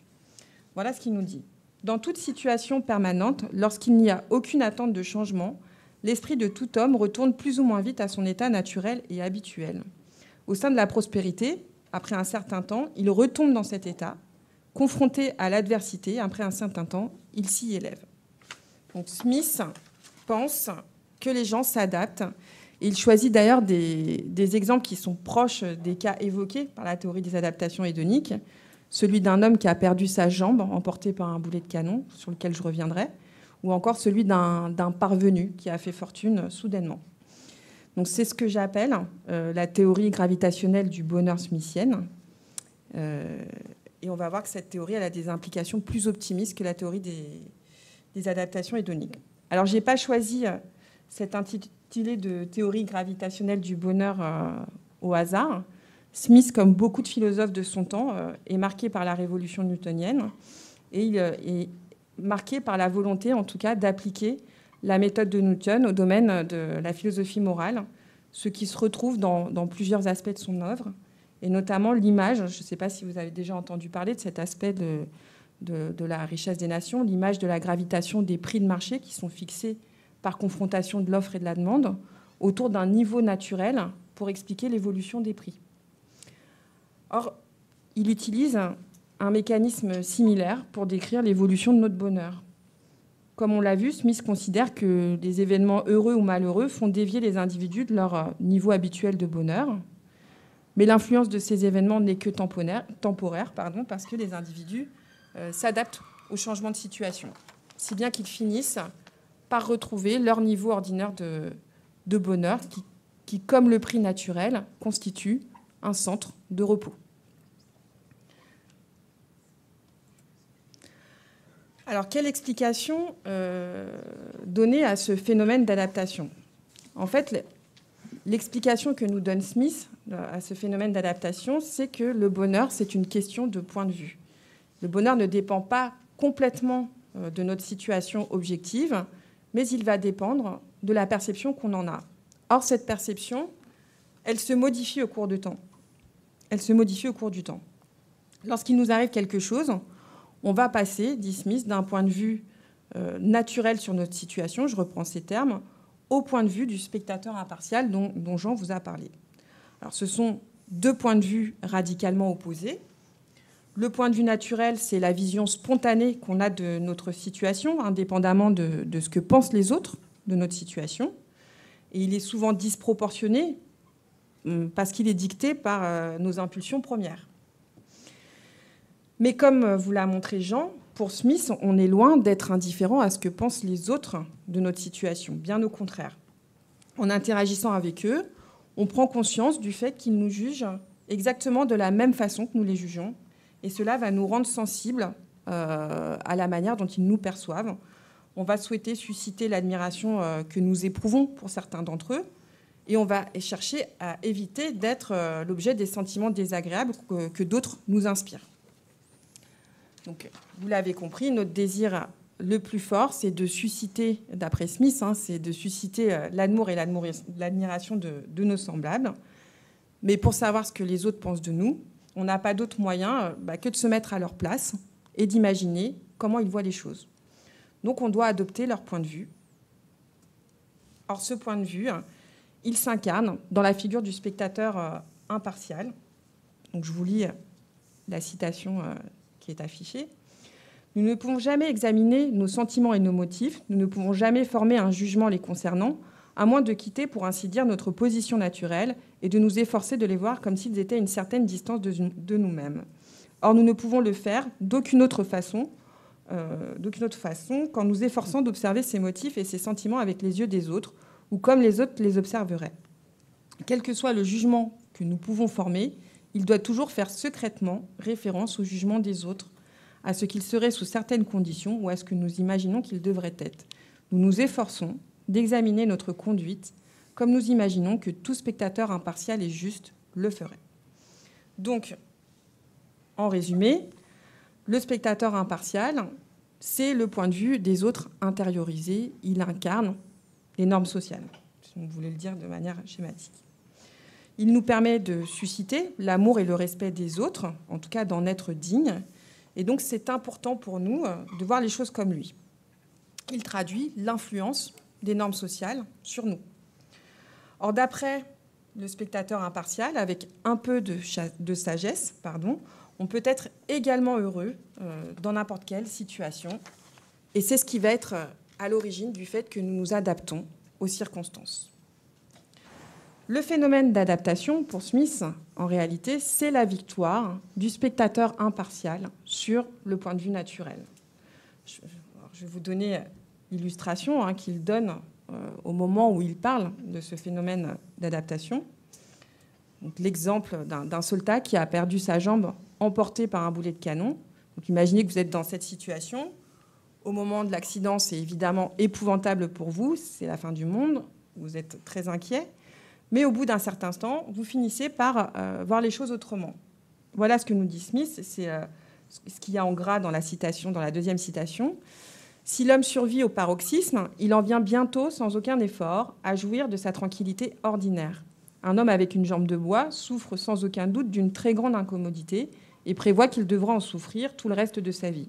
Voilà ce qu'il nous dit. Dans toute situation permanente, lorsqu'il n'y a aucune attente de changement, l'esprit de tout homme retourne plus ou moins vite à son état naturel et habituel. Au sein de la prospérité, après un certain temps, il retombe dans cet état. Confronté à l'adversité, après un certain temps, il s'y élève. Donc Smith pense que les gens s'adaptent. Il choisit d'ailleurs des exemples qui sont proches des cas évoqués par la théorie des adaptations hédoniques, celui d'un homme qui a perdu sa jambe emportée par un boulet de canon, sur lequel je reviendrai, ou encore celui d'un parvenu qui a fait fortune soudainement. Donc c'est ce que j'appelle la théorie gravitationnelle du bonheur smithienne. Et on va voir que cette théorie, elle a des implications plus optimistes que la théorie des adaptations hédoniques. Alors, je n'ai pas choisi cet intitulé de théorie gravitationnelle du bonheur au hasard. Smith, comme beaucoup de philosophes de son temps, est marqué par la révolution newtonienne et il est marqué par la volonté, en tout cas, d'appliquer la méthode de Newton au domaine de la philosophie morale, ce qui se retrouve dans plusieurs aspects de son œuvre, et notamment l'image. Je ne sais pas si vous avez déjà entendu parler de cet aspect de la richesse des nations, l'image de la gravitation des prix de marché qui sont fixés par confrontation de l'offre et de la demande autour d'un niveau naturel pour expliquer l'évolution des prix. Or, il utilise un mécanisme similaire pour décrire l'évolution de notre bonheur. Comme on l'a vu, Smith considère que les événements heureux ou malheureux font dévier les individus de leur niveau habituel de bonheur. Mais l'influence de ces événements n'est que temporaire, parce que les individus s'adaptent au changement de situation, si bien qu'ils finissent par retrouver leur niveau ordinaire de bonheur qui, comme le prix naturel, constitue un centre de repos. Alors, quelle explication donner à ce phénomène d'adaptation? En fait, l'explication que nous donne Smith à ce phénomène d'adaptation, c'est que le bonheur, c'est une question de point de vue. Le bonheur ne dépend pas complètement de notre situation objective, mais il va dépendre de la perception qu'on en a. Or, cette perception, elle se modifie au cours du temps. Lorsqu'il nous arrive quelque chose, on va passer, dit Smith, d'un point de vue naturel sur notre situation, je reprends ces termes, au point de vue du spectateur impartial dont Jean vous a parlé. Alors, ce sont deux points de vue radicalement opposés. Le point de vue naturel, c'est la vision spontanée qu'on a de notre situation, indépendamment de ce que pensent les autres de notre situation. Et il est souvent disproportionné parce qu'il est dicté par nos impulsions premières. Mais comme vous l'a montré Jean, pour Smith, on est loin d'être indifférent à ce que pensent les autres de notre situation, bien au contraire. En interagissant avec eux, on prend conscience du fait qu'ils nous jugent exactement de la même façon que nous les jugeons, et cela va nous rendre sensibles à la manière dont ils nous perçoivent. On va souhaiter susciter l'admiration que nous éprouvons pour certains d'entre eux, et on va chercher à éviter d'être l'objet des sentiments désagréables que d'autres nous inspirent. Donc, vous l'avez compris, notre désir le plus fort, c'est de susciter, d'après Smith, c'est de susciter l'amour et l'admiration de nos semblables. Mais pour savoir ce que les autres pensent de nous, on n'a pas d'autre moyen que de se mettre à leur place et d'imaginer comment ils voient les choses. Donc, on doit adopter leur point de vue. Or, ce point de vue, il s'incarne dans la figure du spectateur impartial. Donc, je vous lis la citation qui est affichée. Nous ne pouvons jamais examiner nos sentiments et nos motifs, nous ne pouvons jamais former un jugement les concernant, à moins de quitter, pour ainsi dire, notre position naturelle et de nous efforcer de les voir comme s'ils étaient à une certaine distance de nous-mêmes. Or, nous ne pouvons le faire d'aucune autre façon, qu'en nous efforçant d'observer ces motifs et ces sentiments avec les yeux des autres, ou comme les autres les observeraient. Quel que soit le jugement que nous pouvons former, il doit toujours faire secrètement référence au jugement des autres, à ce qu'ils seraient sous certaines conditions ou à ce que nous imaginons qu'ils devraient être. Nous nous efforçons d'examiner notre conduite comme nous imaginons que tout spectateur impartial et juste le ferait. Donc, en résumé, le spectateur impartial, c'est le point de vue des autres intériorisé. Il incarne les normes sociales, si on voulait le dire de manière schématique. Il nous permet de susciter l'amour et le respect des autres, en tout cas d'en être digne. Et donc, c'est important pour nous de voir les choses comme lui. Il traduit l'influence des normes sociales sur nous. Or, d'après le spectateur impartial, avec un peu de sagesse, on peut être également heureux dans n'importe quelle situation. Et c'est ce qui va être à l'origine du fait que nous nous adaptons aux circonstances. Le phénomène d'adaptation, pour Smith, en réalité, c'est la victoire du spectateur impartial sur le point de vue naturel. Je vais vous donner l'illustration qu'il donne au moment où il parle de ce phénomène d'adaptation. L'exemple d'un soldat qui a perdu sa jambe emportée par un boulet de canon. Donc, imaginez que vous êtes dans cette situation. Au moment de l'accident, c'est évidemment épouvantable pour vous. C'est la fin du monde. Vous êtes très inquiet. Mais au bout d'un certain temps, vous finissez par voir les choses autrement. Voilà ce que nous dit Smith, c'est ce qu'il y a en gras dans la citation, dans la deuxième citation. Si l'homme survit au paroxysme, il en vient bientôt, sans aucun effort, à jouir de sa tranquillité ordinaire. Un homme avec une jambe de bois souffre sans aucun doute d'une très grande incommodité et prévoit qu'il devra en souffrir tout le reste de sa vie.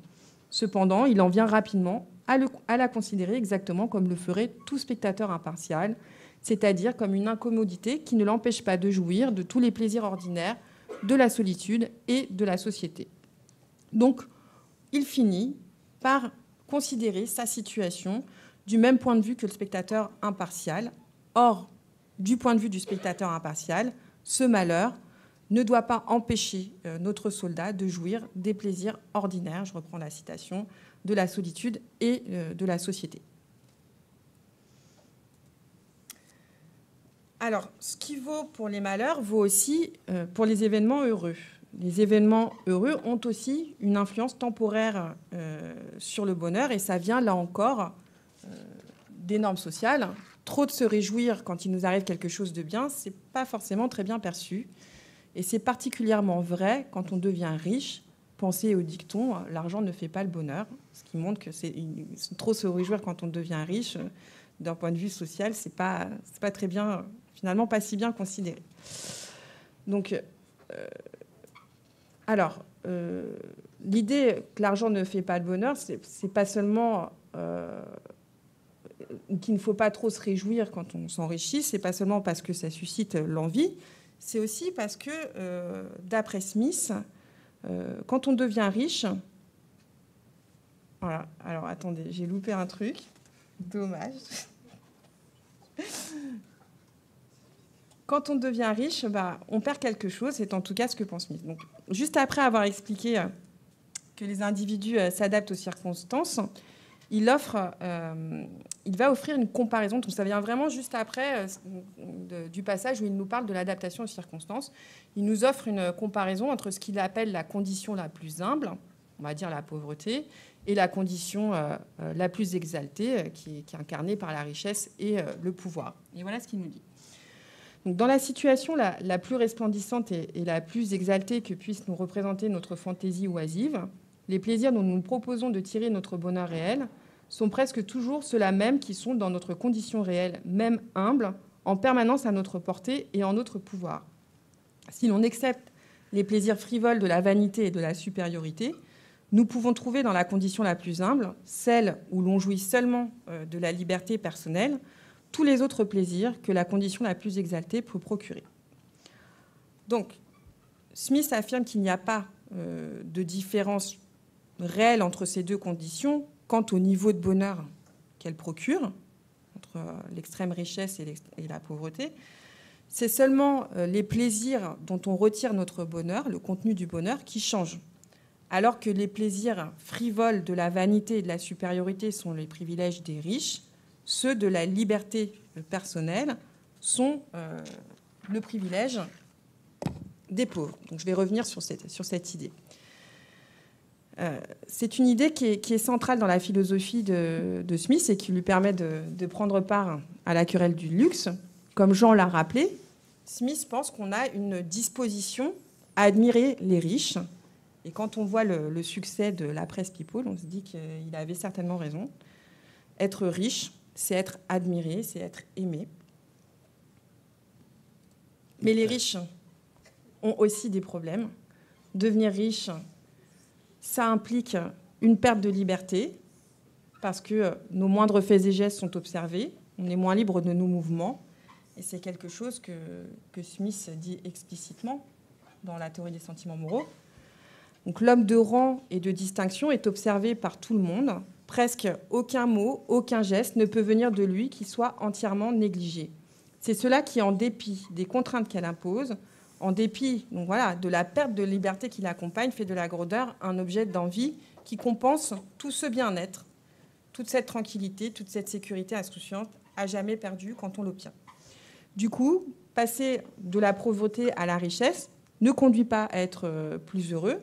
Cependant, il en vient rapidement à la considérer exactement comme le ferait tout spectateur impartial, c'est-à-dire comme une incommodité qui ne l'empêche pas de jouir de tous les plaisirs ordinaires, de la solitude et de la société. Donc, il finit par considérer sa situation du même point de vue que le spectateur impartial. Or, du point de vue du spectateur impartial, ce malheur ne doit pas empêcher notre soldat de jouir des plaisirs ordinaires, je reprends la citation, de la solitude et de la société. Alors, ce qui vaut pour les malheurs vaut aussi pour les événements heureux. Les événements heureux ont aussi une influence temporaire sur le bonheur, et ça vient, là encore, des normes sociales. Trop de se réjouir quand il nous arrive quelque chose de bien, c'est pas forcément très bien perçu. Et c'est particulièrement vrai quand on devient riche. Pensez au dicton « l'argent ne fait pas le bonheur », ce qui montre que trop se réjouir quand on devient riche, d'un point de vue social, c'est pas très bien... Finalement, pas si bien considéré. Donc, l'idée que l'argent ne fait pas le bonheur, c'est pas seulement qu'il ne faut pas trop se réjouir quand on s'enrichit, c'est pas seulement parce que ça suscite l'envie, c'est aussi parce que, d'après Smith, Quand on devient riche... Voilà. Alors, attendez, j'ai loupé un truc. Dommage. Quand on devient riche, bah, on perd quelque chose. C'est en tout cas ce que pense Smith. Donc, juste après avoir expliqué que les individus s'adaptent aux circonstances, il va offrir une comparaison. Donc, ça vient vraiment juste après du passage où il nous parle de l'adaptation aux circonstances. Il nous offre une comparaison entre ce qu'il appelle la condition la plus humble, on va dire la pauvreté, et la condition la plus exaltée, qui est incarnée par la richesse et le pouvoir. Et voilà ce qu'il nous dit. Donc, dans la situation la plus resplendissante et la plus exaltée que puisse nous représenter notre fantaisie oisive, les plaisirs dont nous proposons de tirer notre bonheur réel sont presque toujours ceux-là même qui sont dans notre condition réelle, même humble, en permanence à notre portée et en notre pouvoir. Si l'on accepte les plaisirs frivoles de la vanité et de la supériorité, nous pouvons trouver dans la condition la plus humble, celle où l'on jouit seulement de la liberté personnelle, tous les autres plaisirs que la condition la plus exaltée peut procurer. Donc, Smith affirme qu'il n'y a pas de différence réelle entre ces deux conditions quant au niveau de bonheur qu'elles procurent, entre l'extrême richesse et la pauvreté. C'est seulement les plaisirs dont on retire notre bonheur, le contenu du bonheur, qui changent. Alors que les plaisirs frivoles de la vanité et de la supériorité sont les privilèges des riches, ceux de la liberté personnelle sont le privilège des pauvres. Donc, je vais revenir sur cette idée. C'est une idée qui est centrale dans la philosophie de Smith et qui lui permet de prendre part à la querelle du luxe. Comme Jean l'a rappelé, Smith pense qu'on a une disposition à admirer les riches. Et quand on voit le succès de la presse People, on se dit qu'il avait certainement raison. Être riche, c'est être admiré, c'est être aimé. Mais les riches ont aussi des problèmes. Devenir riche, ça implique une perte de liberté, parce que nos moindres faits et gestes sont observés, on est moins libre de nos mouvements, et c'est quelque chose que Smith dit explicitement dans la théorie des sentiments moraux. Donc l'homme de rang et de distinction est observé par tout le monde. Presque aucun mot, aucun geste ne peut venir de lui qui soit entièrement négligé. C'est cela qui, en dépit des contraintes qu'elle impose, en dépit donc voilà, de la perte de liberté qui l'accompagne, fait de la grandeur un objet d'envie qui compense tout ce bien-être, toute cette tranquillité, toute cette sécurité insouciante à jamais perdue quand on l'obtient. Du coup, passer de la pauvreté à la richesse ne conduit pas à être plus heureux.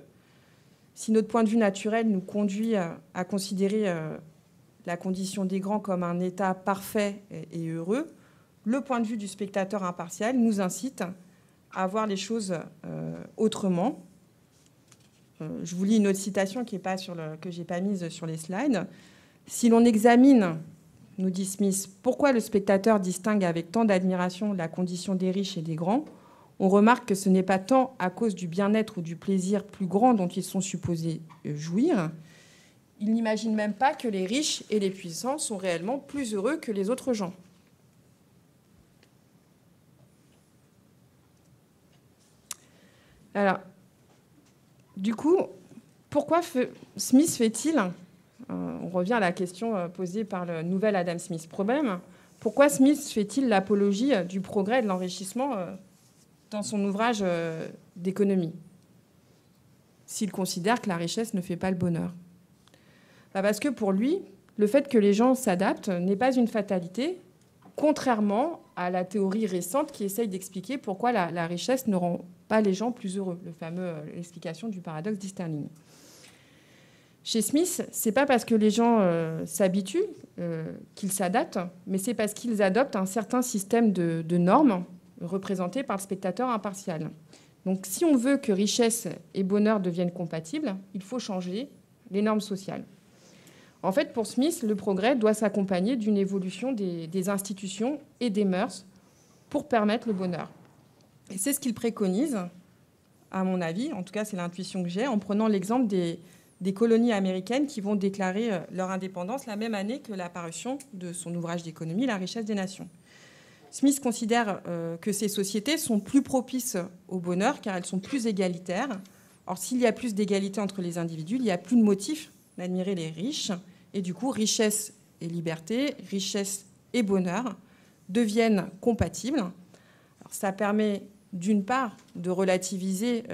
Si notre point de vue naturel nous conduit à considérer la condition des grands comme un état parfait et heureux, le point de vue du spectateur impartial nous incite à voir les choses autrement. Je vous lis une autre citation que je n'ai pas mise sur les slides. « Si l'on examine, nous dit Smith, pourquoi le spectateur distingue avec tant d'admiration la condition des riches et des grands ? On remarque que ce n'est pas tant à cause du bien-être ou du plaisir plus grand dont ils sont supposés jouir. Ils n'imaginent même pas que les riches et les puissants sont réellement plus heureux que les autres gens. » Alors, du coup, pourquoi Smith fait-il... On revient à la question posée par le nouvel Adam Smith. Problème, pourquoi Smith fait-il l'apologie du progrès et de l'enrichissement dans son ouvrage d'économie, s'il considère que la richesse ne fait pas le bonheur? Parce que pour lui, le fait que les gens s'adaptent n'est pas une fatalité, contrairement à la théorie récente qui essaye d'expliquer pourquoi la richesse ne rend pas les gens plus heureux, le fameux l'explication du paradoxe d'Easterling. Chez Smith, c'est pas parce que les gens s'habituent qu'ils s'adaptent, mais c'est parce qu'ils adoptent un certain système de normes représenté par le spectateur impartial. Donc, si on veut que richesse et bonheur deviennent compatibles, il faut changer les normes sociales. En fait, pour Smith, le progrès doit s'accompagner d'une évolution des institutions et des mœurs pour permettre le bonheur. Et c'est ce qu'il préconise, à mon avis, en tout cas c'est l'intuition que j'ai, en prenant l'exemple des colonies américaines qui vont déclarer leur indépendance la même année que la parution de son ouvrage d'économie, La richesse des nations. Smith considère que ces sociétés sont plus propices au bonheur car elles sont plus égalitaires, Or, s'il y a plus d'égalité entre les individus, il n'y a plus de motif d'admirer les riches. Et du coup, richesse et liberté, richesse et bonheur deviennent compatibles. Alors, ça permet d'une part de relativiser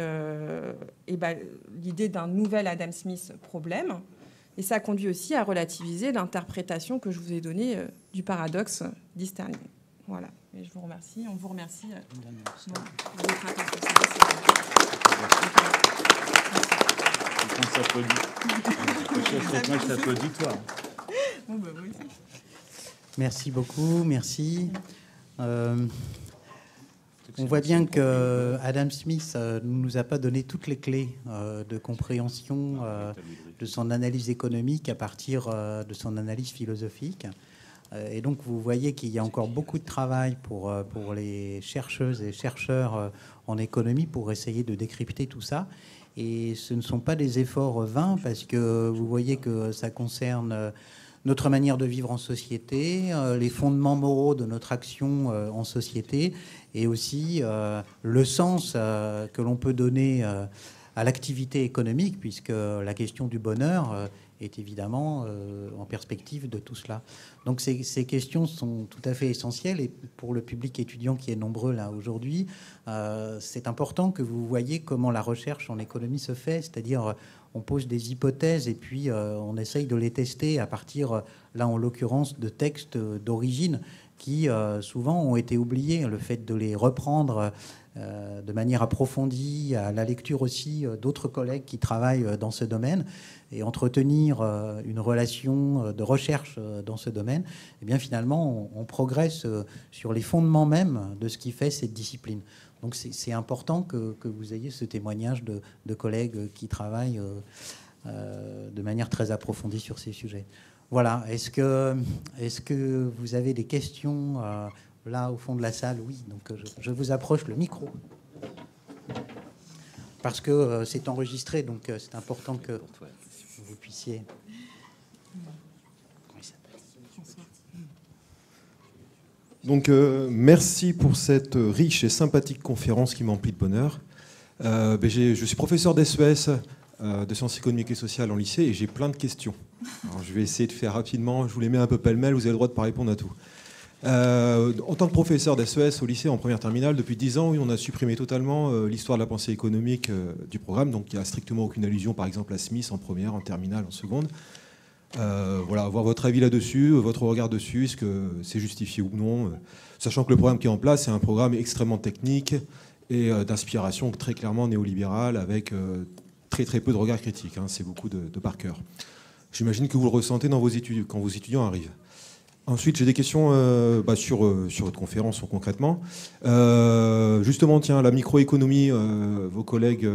l'idée d'un nouvel Adam Smith problème, et ça conduit aussi à relativiser l'interprétation que je vous ai donnée du paradoxe d'Easterling. Voilà. Et je vous remercie. On vous remercie de votre attention. Merci beaucoup. Merci. On voit bien que Adam Smith ne nous a pas donné toutes les clés de compréhension de son analyse économique à partir de son analyse philosophique. Et donc, vous voyez qu'il y a encore beaucoup de travail pour les chercheuses et chercheurs en économie pour essayer de décrypter tout ça. Et ce ne sont pas des efforts vains parce que vous voyez que ça concerne notre manière de vivre en société, les fondements moraux de notre action en société et aussi le sens que l'on peut donner à l'activité économique, puisque la question du bonheur est évidemment en perspective de tout cela. Donc ces questions sont tout à fait essentielles et pour le public étudiant qui est nombreux là aujourd'hui, c'est important que vous voyez comment la recherche en économie se fait, c'est-à-dire on pose des hypothèses et puis on essaye de les tester à partir, là en l'occurrence, de textes d'origine qui souvent ont été oubliés. Le fait de les reprendre de manière approfondie, à la lecture aussi d'autres collègues qui travaillent dans ce domaine et entretenir une relation de recherche dans ce domaine, eh bien finalement on progresse sur les fondements même de ce qui fait cette discipline. Donc c'est important que vous ayez ce témoignage de collègues qui travaillent de manière très approfondie sur ces sujets. Voilà, est-ce que vous avez des questions là au fond de la salle? Oui, donc je vous approche le micro. Parce que c'est enregistré, donc c'est important que vous puissiez... Donc, merci pour cette riche et sympathique conférence qui m'emplit de bonheur. Je suis professeur d'SES, de sciences économiques et sociales en lycée, et j'ai plein de questions. Alors, je vais essayer de faire rapidement, je vous les mets un peu pêle-mêle, vous avez le droit de ne pas répondre à tout. En tant que professeur d'SES au lycée en première terminale, depuis 10 ans, on a supprimé totalement l'histoire de la pensée économique du programme, donc il n'y a strictement aucune allusion, par exemple, à Smith en première, en terminale, en seconde. Voilà, avoir votre avis là-dessus, votre regard dessus, est-ce que c'est justifié ou non, sachant que le programme qui est en place, c'est un programme extrêmement technique et d'inspiration très clairement néolibérale, avec très peu de regard critique, hein, c'est beaucoup de par cœur. J'imagine que vous le ressentez dans vos études, quand vos étudiants arrivent. Ensuite, j'ai des questions sur votre conférence concrètement. Justement, tiens, la microéconomie, vos collègues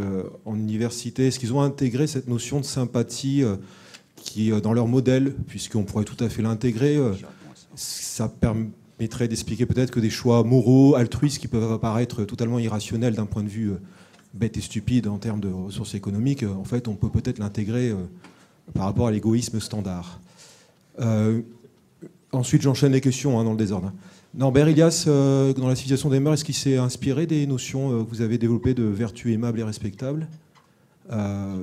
en université, est-ce qu'ils ont intégré cette notion de sympathie qui, dans leur modèle, puisqu'on pourrait tout à fait l'intégrer, ça permettrait d'expliquer peut-être que des choix moraux, altruistes, qui peuvent apparaître totalement irrationnels d'un point de vue bête et stupide en termes de ressources économiques, en fait, on peut peut-être l'intégrer par rapport à l'égoïsme standard. Ensuite, j'enchaîne les questions hein, dans le désordre. Norbert Elias, dans la civilisation des mœurs, est-ce qu'il s'est inspiré des notions que vous avez développées de vertu aimable et respectable ?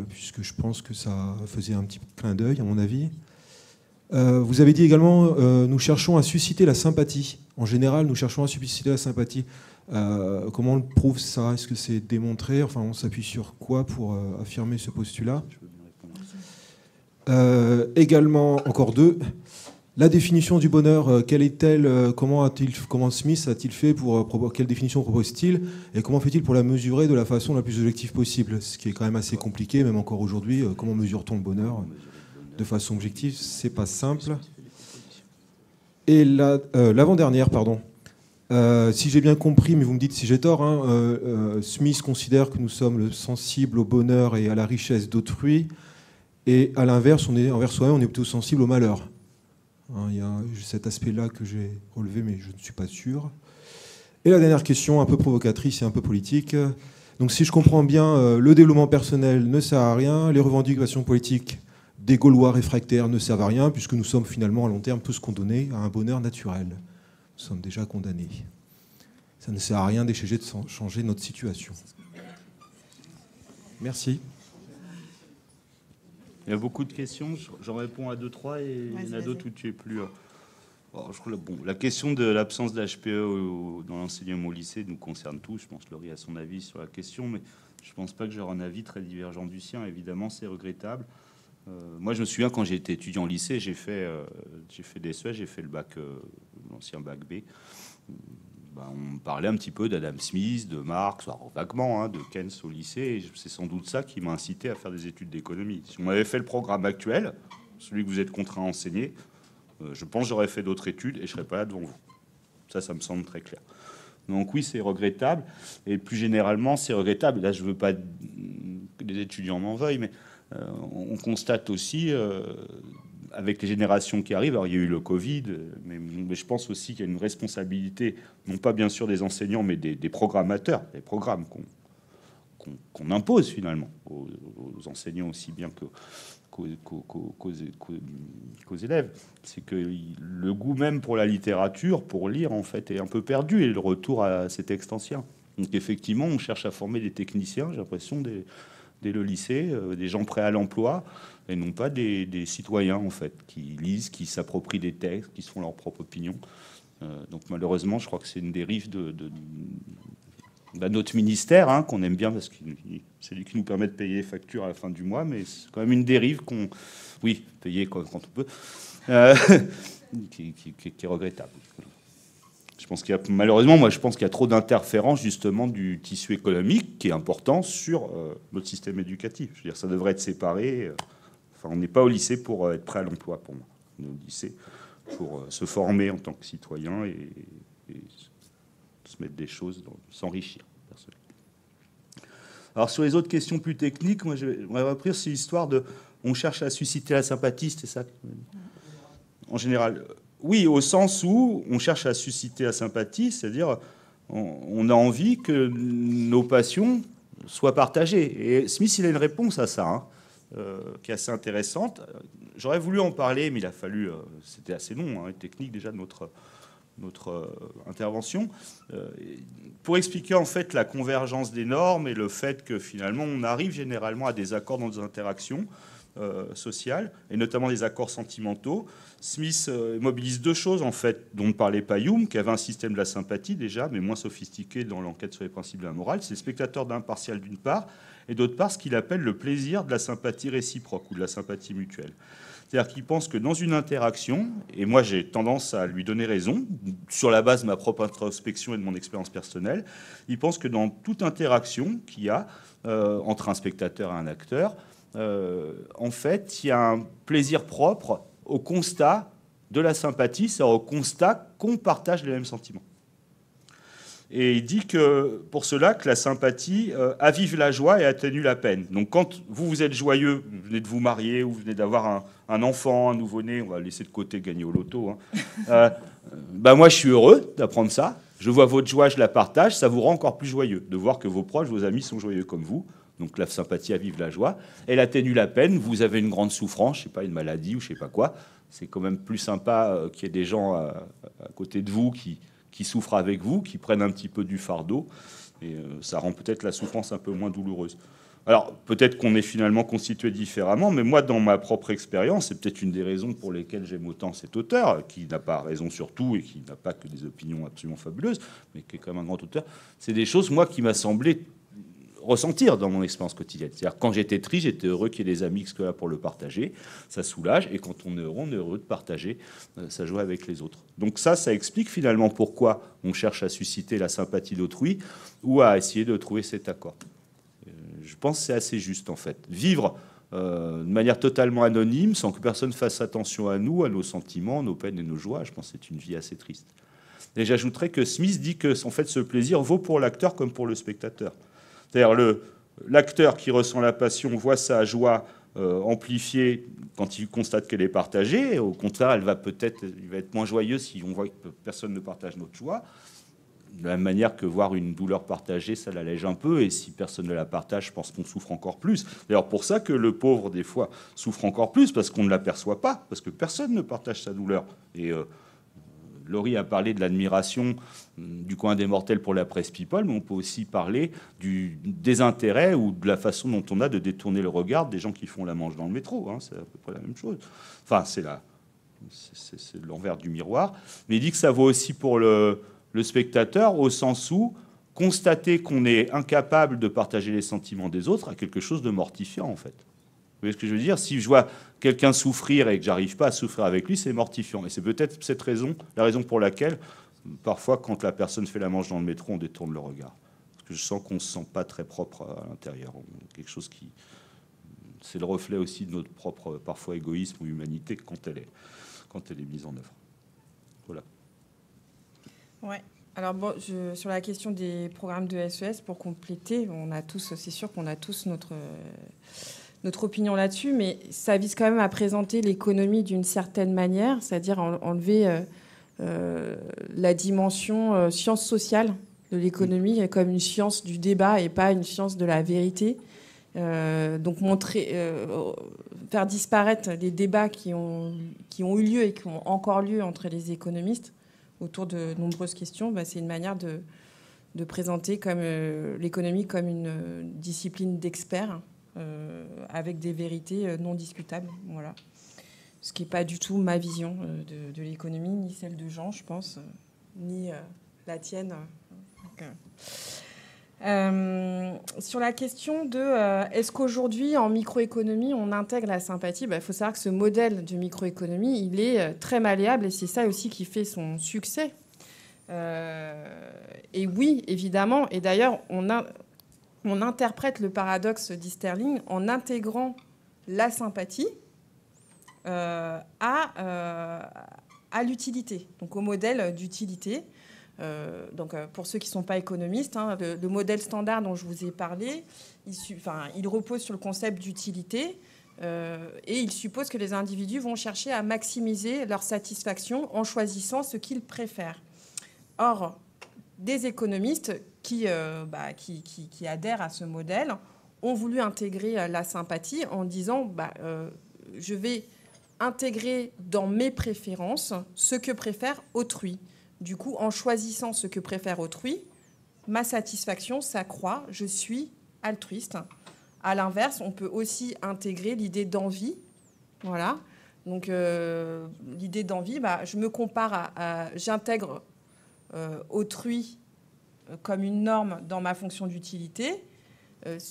Puisque je pense que ça faisait un petit clin d'œil, à mon avis. Vous avez dit également, nous cherchons à susciter la sympathie. En général, nous cherchons à susciter la sympathie. Comment on le prouve ça? Est-ce que c'est démontré? Enfin, on s'appuie sur quoi pour affirmer ce postulat? Également, encore deux. La définition du bonheur, quelle est-elle? Comment Smith a-t-il fait pour quelle définition propose-t-il? Et comment fait-il pour la mesurer de la façon la plus objective possible? Ce qui est quand même assez compliqué, même encore aujourd'hui. Comment mesure-t-on le bonheur de façon objective? C'est pas simple. Et l'avant-dernière, pardon. Si j'ai bien compris, mais vous me dites si j'ai tort, hein, Smith considère que nous sommes sensibles au bonheur et à la richesse d'autrui. Et à l'inverse, envers soi-même, on est plutôt sensible au malheur. Il y a cet aspect-là que j'ai relevé, mais je ne suis pas sûr. Et la dernière question, un peu provocatrice et un peu politique. Donc, si je comprends bien, le développement personnel ne sert à rien, les revendications politiques des Gaulois réfractaires ne servent à rien, puisque nous sommes finalement à long terme tous condamnés à un bonheur naturel. Nous sommes déjà condamnés. Ça ne sert à rien d'essayer de changer notre situation. Merci. Il y a beaucoup de questions. J'en réponds à 2, 3 et il y en a d'autres où tu es plus... Alors, bon, la question de l'absence d'HPE dans l'enseignement au lycée nous concerne tous. Je pense que Laurie a son avis sur la question, mais je ne pense pas que j'aurai un avis très divergent du sien. Évidemment, c'est regrettable. Moi, je me souviens, quand j'étais étudiant au lycée, j'ai fait des SES, j'ai fait le bac, l'ancien bac B. Ben, on parlait un petit peu d'Adam Smith, de Marx, alors, vaguement, hein, de Keynes au lycée. C'est sans doute ça qui m'a incité à faire des études d'économie. Si on m'avait fait le programme actuel, celui que vous êtes contraint à enseigner, je pense que j'aurais fait d'autres études et je ne serais pas là devant vous. Ça me semble très clair. Donc oui, c'est regrettable. Et plus généralement, c'est regrettable. Là, je ne veux pas que les étudiants m'en veuillent, mais on constate aussi, avec les générations qui arrivent, alors il y a eu le Covid, mais je pense aussi qu'il y a une responsabilité, non pas bien sûr des enseignants, mais des programmateurs, des programmes qu'on impose finalement aux enseignants aussi bien qu'aux élèves. C'est que le goût même pour la littérature, pour lire, en fait, est un peu perdu, et le retour à ces textes anciens. Donc effectivement, on cherche à former des techniciens, j'ai l'impression, dès le lycée, des gens prêts à l'emploi, et non pas des citoyens, en fait, qui lisent, qui s'approprient des textes, qui se font leur propre opinion. Donc malheureusement, je crois que c'est une dérive de notre ministère, hein, qu'on aime bien parce que c'est lui qui nous permet de payer les factures à la fin du mois, mais c'est quand même une dérive qu'on... Oui, payer quand on peut, qui est regrettable. Je pense qu'il y a, malheureusement, moi, je pense qu'il y a trop d'interférences, justement, du tissu économique qui est important sur notre système éducatif. Je veux dire, ça devrait être séparé. Enfin, on n'est pas au lycée pour être prêt à l'emploi, pour moi. On est au lycée pour se former en tant que citoyen et se mettre des choses, s'enrichir. Alors, sur les autres questions plus techniques, moi, je vais repris sur l'histoire de... On cherche à susciter la sympathie, c'est ça? En général... Oui, au sens où on cherche à susciter la sympathie, c'est-à-dire on a envie que nos passions soient partagées. Et Smith, il a une réponse à ça, hein, qui est assez intéressante. J'aurais voulu en parler, mais il a fallu... c'était assez long, hein, technique déjà de notre intervention, pour expliquer en fait la convergence des normes et le fait que finalement on arrive généralement à des accords dans nos interactions sociales, et notamment des accords sentimentaux. Smith mobilise 2 choses en fait dont ne parlait pas Hume, qui avait un système de la sympathie déjà, mais moins sophistiqué dans l'enquête sur les principes de la morale. C'est le spectateur d'impartial d'une part, et d'autre part ce qu'il appelle le plaisir de la sympathie réciproque ou de la sympathie mutuelle. C'est-à-dire qu'il pense que dans une interaction, et moi j'ai tendance à lui donner raison, sur la base de ma propre introspection et de mon expérience personnelle, il pense que dans toute interaction qu'il y a entre un spectateur et un acteur, en fait, il y a un plaisir propre au constat de la sympathie, c'est-à-dire au constat qu'on partage les mêmes sentiments. Et il dit que pour cela, que la sympathie avive la joie et atténue la peine. Donc quand vous êtes joyeux, vous venez de vous marier, ou vous venez d'avoir un enfant, un nouveau-né, on va laisser de côté gagner au loto, hein. Ben moi je suis heureux d'apprendre ça, je vois votre joie, je la partage, ça vous rend encore plus joyeux, de voir que vos proches, vos amis sont joyeux comme vous. Donc la sympathie avive la joie, elle atténue la peine, vous avez une grande souffrance, je ne sais pas, une maladie ou je ne sais pas quoi, c'est quand même plus sympa qu'il y ait des gens à côté de vous qui souffrent avec vous, qui prennent un petit peu du fardeau, et ça rend peut-être la souffrance un peu moins douloureuse. Alors peut-être qu'on est finalement constitué différemment, mais moi dans ma propre expérience, c'est peut-être une des raisons pour lesquelles j'aime autant cet auteur, qui n'a pas raison sur tout et qui n'a pas que des opinions absolument fabuleuses, mais qui est quand même un grand auteur, c'est des choses, moi, qui m'a semblé ressentir dans mon expérience quotidienne. C'est-à-dire quand j'étais triste, j'étais heureux qu'il y ait des amis là pour le partager, ça soulage, et quand on est heureux de partager, ça joue avec les autres. Donc ça explique finalement pourquoi on cherche à susciter la sympathie d'autrui ou à essayer de trouver cet accord. Je pense que c'est assez juste en fait. Vivre de manière totalement anonyme, sans que personne fasse attention à nous, à nos sentiments, nos peines et nos joies, je pense que c'est une vie assez triste. Et j'ajouterais que Smith dit que en fait, ce plaisir vaut pour l'acteur comme pour le spectateur. C'est-à-dire l'acteur qui ressent la passion voit sa joie amplifiée quand il constate qu'elle est partagée. Et au contraire, il va être moins joyeux si on voit que personne ne partage notre joie. De la même manière que voir une douleur partagée, ça l'allège un peu. Et si personne ne la partage, je pense qu'on souffre encore plus. D'ailleurs, pour ça que le pauvre, des fois, souffre encore plus, parce qu'on ne l'aperçoit pas, parce que personne ne partage sa douleur. Et Laurie a parlé de l'admiration du coin des mortels pour la presse people, mais on peut aussi parler du désintérêt ou de la façon dont on a de détourner le regard des gens qui font la manche dans le métro. Hein, c'est à peu près la même chose. Enfin, c'est l'envers du miroir. Mais il dit que ça vaut aussi pour le spectateur, au sens où constater qu'on est incapable de partager les sentiments des autres a quelque chose de mortifiant, en fait. Vous voyez ce que je veux dire? Si je vois quelqu'un souffrir et que j'arrive pas à souffrir avec lui, c'est mortifiant. Et c'est peut-être cette raison, la raison pour laquelle, parfois, quand la personne fait la manche dans le métro, on détourne le regard. Parce que je sens qu'on se sent pas très propre à l'intérieur. Quelque chose qui... C'est le reflet aussi de notre propre, parfois, égoïsme ou humanité quand elle est mise en œuvre. Voilà. Ouais. Alors bon, sur la question des programmes de SES, pour compléter, on a tous, c'est sûr qu'on a tous notre opinion là-dessus, mais ça vise quand même à présenter l'économie d'une certaine manière, c'est-à-dire enlever la dimension science sociale de l'économie comme une science du débat et pas une science de la vérité. Donc montrer, faire disparaître les débats qui ont eu lieu et qui ont encore lieu entre les économistes autour de nombreuses questions, bah, c'est une manière de présenter comme l'économie comme une discipline d'experts. Avec des vérités non discutables, voilà. Ce qui n'est pas du tout ma vision de l'économie, ni celle de Jean, je pense, ni la tienne. Donc, sur la question de est-ce qu'aujourd'hui, en microéconomie, on intègre la sympathie, bah, faut savoir que ce modèle de microéconomie, il est très malléable, et c'est ça aussi qui fait son succès. Et oui, évidemment, et d'ailleurs, on interprète le paradoxe d'Easterling en intégrant la sympathie à l'utilité, donc au modèle d'utilité. Donc pour ceux qui ne sont pas économistes, hein, le modèle standard dont je vous ai parlé, il repose sur le concept d'utilité et il suppose que les individus vont chercher à maximiser leur satisfaction en choisissant ce qu'ils préfèrent. Or, des économistes qui adhèrent à ce modèle ont voulu intégrer la sympathie en disant je vais intégrer dans mes préférences ce que préfère autrui. Du coup, en choisissant ce que préfère autrui, ma satisfaction s'accroît, je suis altruiste. À l'inverse, on peut aussi intégrer l'idée d'envie. Voilà. Donc, l'idée d'envie, je me compare j'intègre autrui comme une norme dans ma fonction d'utilité,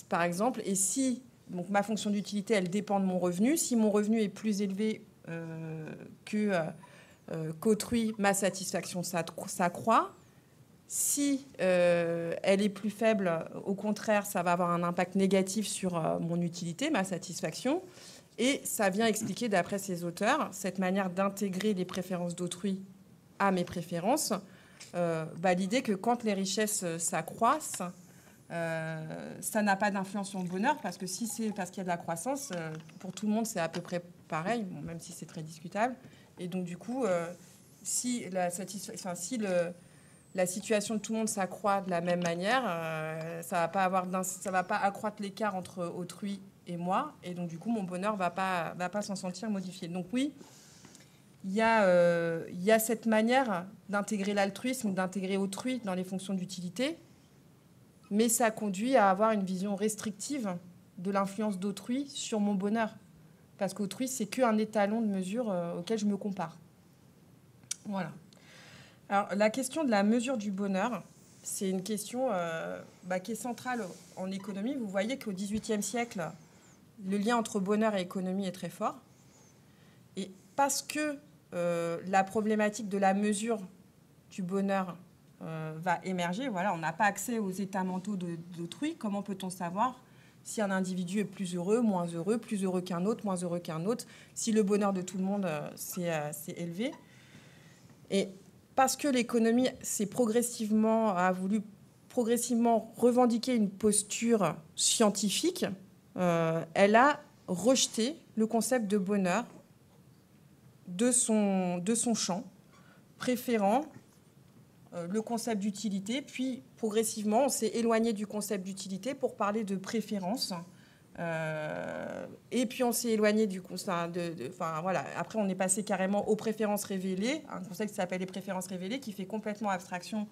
par exemple. Et si donc ma fonction d'utilité, elle dépend de mon revenu, si mon revenu est plus élevé qu'autrui, ma satisfaction s'accroît. Si elle est plus faible, au contraire, ça va avoir un impact négatif sur mon utilité, ma satisfaction. Et ça vient expliquer, d'après ces auteurs, cette manière d'intégrer les préférences d'autrui à mes préférences, l'idée que quand les richesses s'accroissent, ça n'a pas d'influence sur le bonheur, parce que si c'est parce qu'il y a de la croissance, pour tout le monde, c'est à peu près pareil, bon, même si c'est très discutable. Et donc, du coup, si la situation de tout le monde s'accroît de la même manière, ça va pas accroître l'écart entre autrui et moi. Et donc, du coup, mon bonheur va pas s'en sentir modifié. Donc, oui, il y a cette manière d'intégrer l'altruisme, d'intégrer autrui dans les fonctions d'utilité, mais ça conduit à avoir une vision restrictive de l'influence d'autrui sur mon bonheur. Parce qu'autrui, c'est qu'un étalon de mesure auquel je me compare. Voilà. Alors, la question de la mesure du bonheur, c'est une question qui est centrale en économie. Vous voyez qu'au XVIIIe siècle, le lien entre bonheur et économie est très fort. Et parce que la problématique de la mesure du bonheur va émerger. Voilà, on n'a pas accès aux états mentaux d'autrui. Comment peut-on savoir si un individu est plus heureux qu'un autre, moins heureux qu'un autre, si le bonheur de tout le monde s'est élevé? Et parce que l'économie a voulu progressivement revendiquer une posture scientifique, elle a rejeté le concept de bonheur de son champ, préférant le concept d'utilité. Puis, progressivement, on s'est éloigné du concept d'utilité pour parler de préférence Et puis on s'est éloigné du constat voilà. Après on est passé carrément aux préférences révélées, un concept qui s'appelle les préférences révélées, qui fait complètement abstraction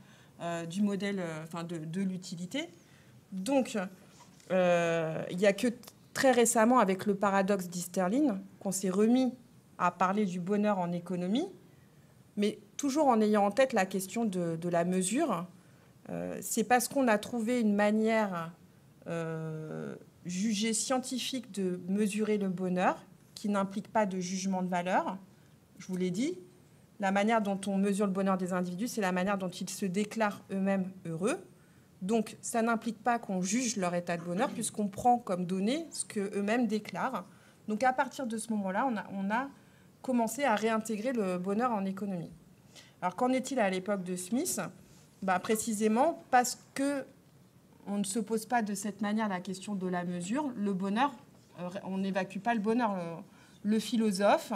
du modèle, de l'utilité. Donc il n'y a que très récemment, avec le paradoxe d'Easterlin, qu'on s'est remis à parler du bonheur en économie, mais toujours en ayant en tête la question de la mesure. C'est parce qu'on a trouvé une manière jugée scientifique de mesurer le bonheur, qui n'implique pas de jugement de valeur. Je vous l'ai dit, la manière dont on mesure le bonheur des individus, c'est la manière dont ils se déclarent eux-mêmes heureux. Donc, ça n'implique pas qu'on juge leur état de bonheur, puisqu'on prend comme données ce qu'eux-mêmes déclarent. Donc, à partir de ce moment-là, on a commencé à réintégrer le bonheur en économie. Alors, qu'en est-il à l'époque de Smith ? Bah, précisément parce que on ne se pose pas de cette manière la question de la mesure. Le bonheur, on n'évacue pas le bonheur. Le philosophe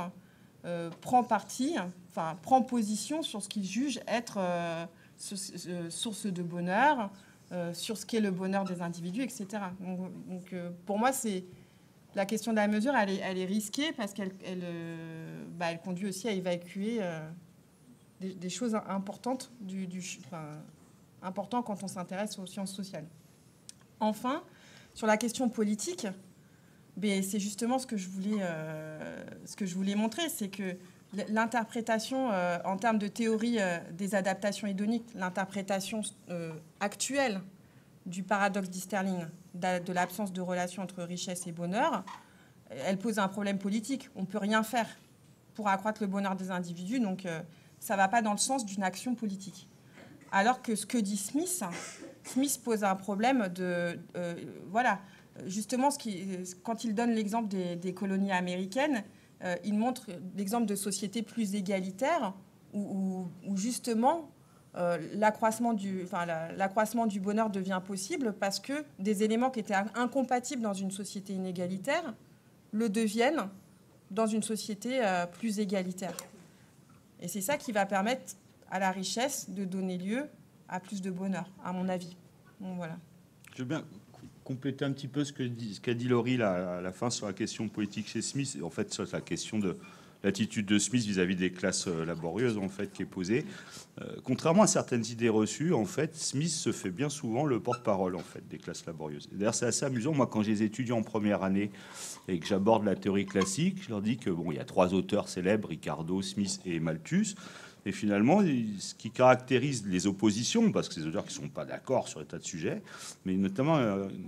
prend parti, prend position sur ce qu'il juge être source de bonheur, sur ce qu'est le bonheur des individus, etc. Donc pour moi, c'est la question de la mesure, elle est risquée parce qu'elle conduit aussi à évacuer des choses importantes important quand on s'intéresse aux sciences sociales. Enfin, sur la question politique, c'est justement ce que je voulais montrer, c'est que l'interprétation en termes de théorie des adaptations hédoniques, l'interprétation actuelle du paradoxe d'Easterlin, de l'absence de relation entre richesse et bonheur, elle pose un problème politique. On ne peut rien faire pour accroître le bonheur des individus, donc ça ne va pas dans le sens d'une action politique. Alors que ce que dit Smith pose un problème de... justement, quand il donne l'exemple des colonies américaines, il montre l'exemple de sociétés plus égalitaires où justement, l'accroissement du bonheur devient possible parce que des éléments qui étaient incompatibles dans une société inégalitaire le deviennent dans une société plus égalitaire. Et c'est ça qui va permettre à la richesse de donner lieu à plus de bonheur, à mon avis. Donc, voilà. Je veux bien compléter un petit peu ce qu'a dit Laurie à la fin sur la question politique chez Smith, en fait sur la question de l'attitude de Smith vis-à-vis des classes laborieuses, en fait, qui est posée. Contrairement à certaines idées reçues, en fait, Smith se fait bien souvent le porte-parole, en fait, des classes laborieuses. D'ailleurs, c'est assez amusant. Moi, quand j'ai des étudiants en première année et que j'aborde la théorie classique, je leur dis que bon, il y a trois auteurs célèbres, Ricardo, Smith et Malthus. Et finalement, ce qui caractérise les oppositions, parce que c'est des auteurs qui ne sont pas d'accord sur les tas de sujets, mais notamment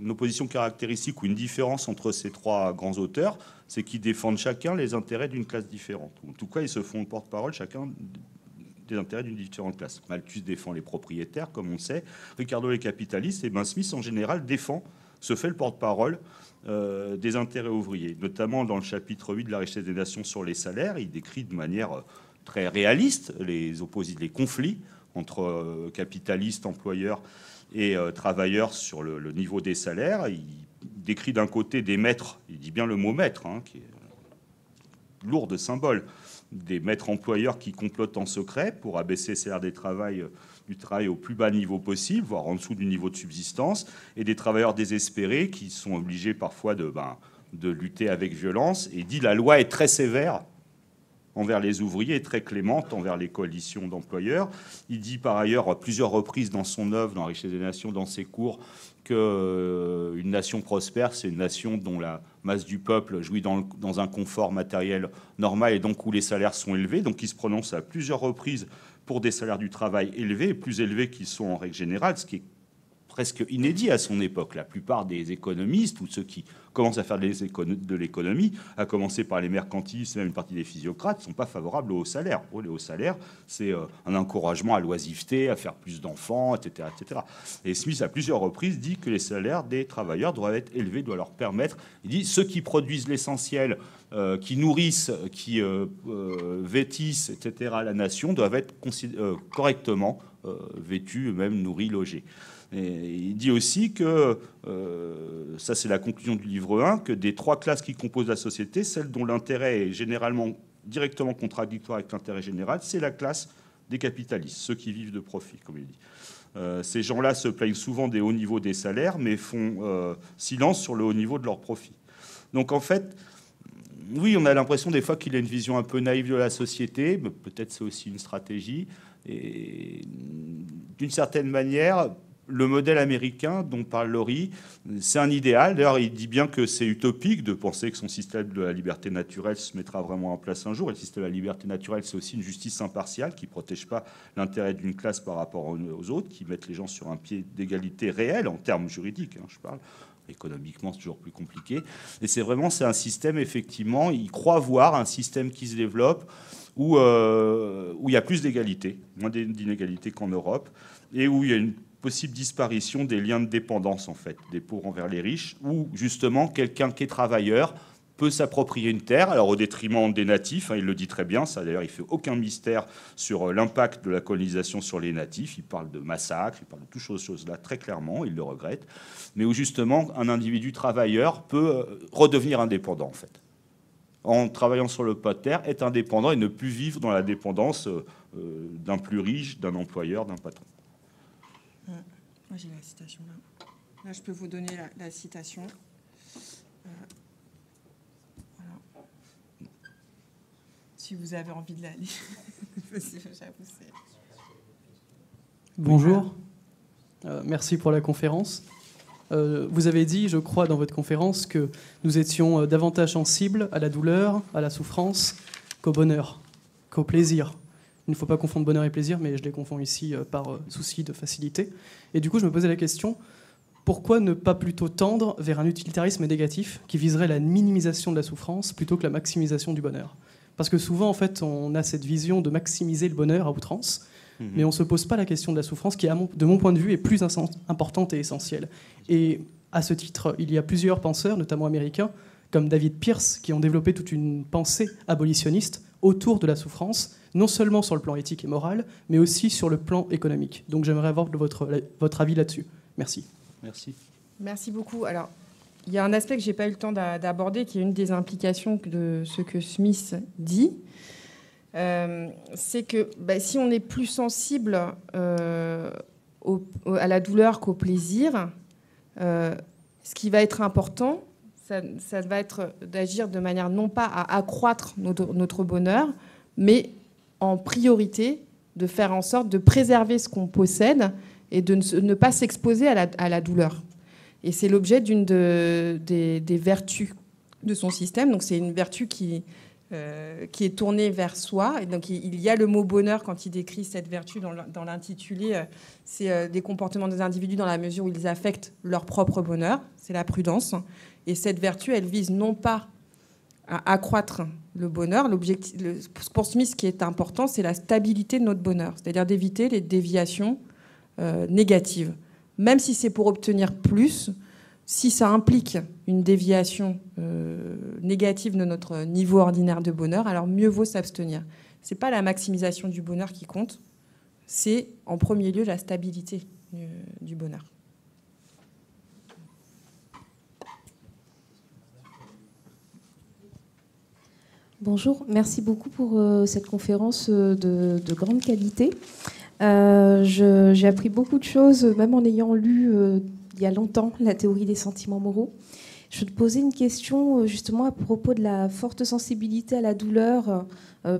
une opposition caractéristique ou une différence entre ces trois grands auteurs, c'est qu'ils défendent chacun les intérêts d'une classe différente. En tout cas, ils se font porte-parole chacun des intérêts d'une différente classe. Malthus défend les propriétaires, comme on le sait, Ricardo les capitalistes, et Smith, en général, se fait le porte-parole des intérêts ouvriers. Notamment dans le chapitre 8 de La richesse des nations sur les salaires, il décrit de manière... très réaliste, les conflits entre capitalistes, employeurs et travailleurs sur le niveau des salaires. Il décrit d'un côté des maîtres, il dit bien le mot maître, qui est lourd de symbole, des maîtres employeurs qui complotent en secret pour abaisser les salaires du travail au plus bas niveau possible, voire en dessous du niveau de subsistance, et des travailleurs désespérés qui sont obligés parfois de lutter avec violence. Et dit la loi est très sévère envers les ouvriers et très clémente envers les coalitions d'employeurs. Il dit par ailleurs à plusieurs reprises dans son œuvre, dans La richesse des nations, dans ses cours, qu'une nation prospère, c'est une nation dont la masse du peuple jouit dans un confort matériel normal et donc où les salaires sont élevés. Donc il se prononce à plusieurs reprises pour des salaires du travail élevés, plus élevés qu'ils sont en règle générale, ce qui est presque inédit à son époque. La plupart des économistes ou ceux qui commencent à faire de l'économie, à commencer par les mercantilistes, même une partie des physiocrates, ne sont pas favorables aux hauts salaires. Les hauts salaires, c'est un encouragement à l'oisiveté, à faire plus d'enfants, etc., etc. Et Smith, à plusieurs reprises, dit que les salaires des travailleurs doivent être élevés, doivent leur permettre... Il dit ceux qui produisent l'essentiel, qui nourrissent, qui vêtissent, etc., la nation, doivent être correctement vêtus, même nourris, logés. Et il dit aussi que, ça c'est la conclusion du livre 1, que des trois classes qui composent la société, celle dont l'intérêt est généralement directement contradictoire avec l'intérêt général, c'est la classe des capitalistes, ceux qui vivent de profit, comme il dit. Ces gens-là se plaignent souvent des hauts niveaux des salaires, mais font silence sur le haut niveau de leurs profits. Donc en fait, oui, on a l'impression des fois qu'il a une vision un peu naïve de la société, mais peut-être c'est aussi une stratégie. Et d'une certaine manière, le modèle américain dont parle Laurie, c'est un idéal. D'ailleurs, il dit bien que c'est utopique de penser que son système de la liberté naturelle se mettra vraiment en place un jour. Et le système de la liberté naturelle, c'est aussi une justice impartiale qui ne protège pas l'intérêt d'une classe par rapport aux autres, qui met les gens sur un pied d'égalité réelle en termes juridiques, hein, je parle. Économiquement, c'est toujours plus compliqué. Et c'est vraiment, c'est un système, effectivement, il croit voir un système qui se développe où il y a plus d'égalité, moins d'inégalité qu'en Europe, et où il y a une possible disparition des liens de dépendance, en fait, des pauvres envers les riches, où, justement, quelqu'un qui est travailleur peut s'approprier une terre, alors au détriment des natifs, hein, il le dit très bien, ça d'ailleurs il ne fait aucun mystère sur l'impact de la colonisation sur les natifs, il parle de massacre, il parle de toutes choses-là très clairement, il le regrette, mais où justement un individu travailleur peut redevenir indépendant en fait. En travaillant sur le pas de terre, être indépendant et ne plus vivre dans la dépendance d'un plus riche, d'un employeur, d'un patron. Moi j'ai la citation là. Là je peux vous donner la citation. Si vous avez envie de la lire. Bonjour, merci pour la conférence. Vous avez dit, je crois, dans votre conférence, que nous étions davantage sensibles à la douleur, à la souffrance, qu'au bonheur, qu'au plaisir. Il ne faut pas confondre bonheur et plaisir, mais je les confonds ici par souci de facilité. Et du coup, je me posais la question, pourquoi ne pas plutôt tendre vers un utilitarisme négatif qui viserait la minimisation de la souffrance plutôt que la maximisation du bonheur ? Parce que souvent, en fait, on a cette vision de maximiser le bonheur à outrance, mais on ne se pose pas la question de la souffrance, qui, de mon point de vue, est plus importante et essentielle. Et à ce titre, il y a plusieurs penseurs, notamment américains, comme David Peirce, qui ont développé toute une pensée abolitionniste autour de la souffrance, non seulement sur le plan éthique et moral, mais aussi sur le plan économique. Donc j'aimerais avoir votre avis là-dessus. Merci. Merci. Merci beaucoup. Alors, il y a un aspect que je n'ai pas eu le temps d'aborder, qui est une des implications de ce que Smith dit. C'est que si on est plus sensible à la douleur qu'au plaisir, ce qui va être important, ça va être d'agir de manière non pas à accroître notre bonheur, mais en priorité de faire en sorte de préserver ce qu'on possède et de ne pas s'exposer à la douleur. Et c'est l'objet d'une des vertus de son système. Donc c'est une vertu qui est tournée vers soi. Et donc il y a le mot bonheur quand il décrit cette vertu dans l'intitulé. C'est des comportements des individus dans la mesure où ils affectent leur propre bonheur. C'est la prudence. Et cette vertu, elle vise non pas à accroître le bonheur. Pour Smith, ce qui est important, c'est la stabilité de notre bonheur. C'est-à-dire d'éviter les déviations négatives. Même si c'est pour obtenir plus, si ça implique une déviation négative de notre niveau ordinaire de bonheur, alors mieux vaut s'abstenir. Ce n'est pas la maximisation du bonheur qui compte, c'est en premier lieu la stabilité du bonheur. Bonjour, merci beaucoup pour cette conférence de grande qualité. J'ai appris beaucoup de choses, même en ayant lu il y a longtemps la théorie des sentiments moraux. Je te posais une question justement à propos de la forte sensibilité à la douleur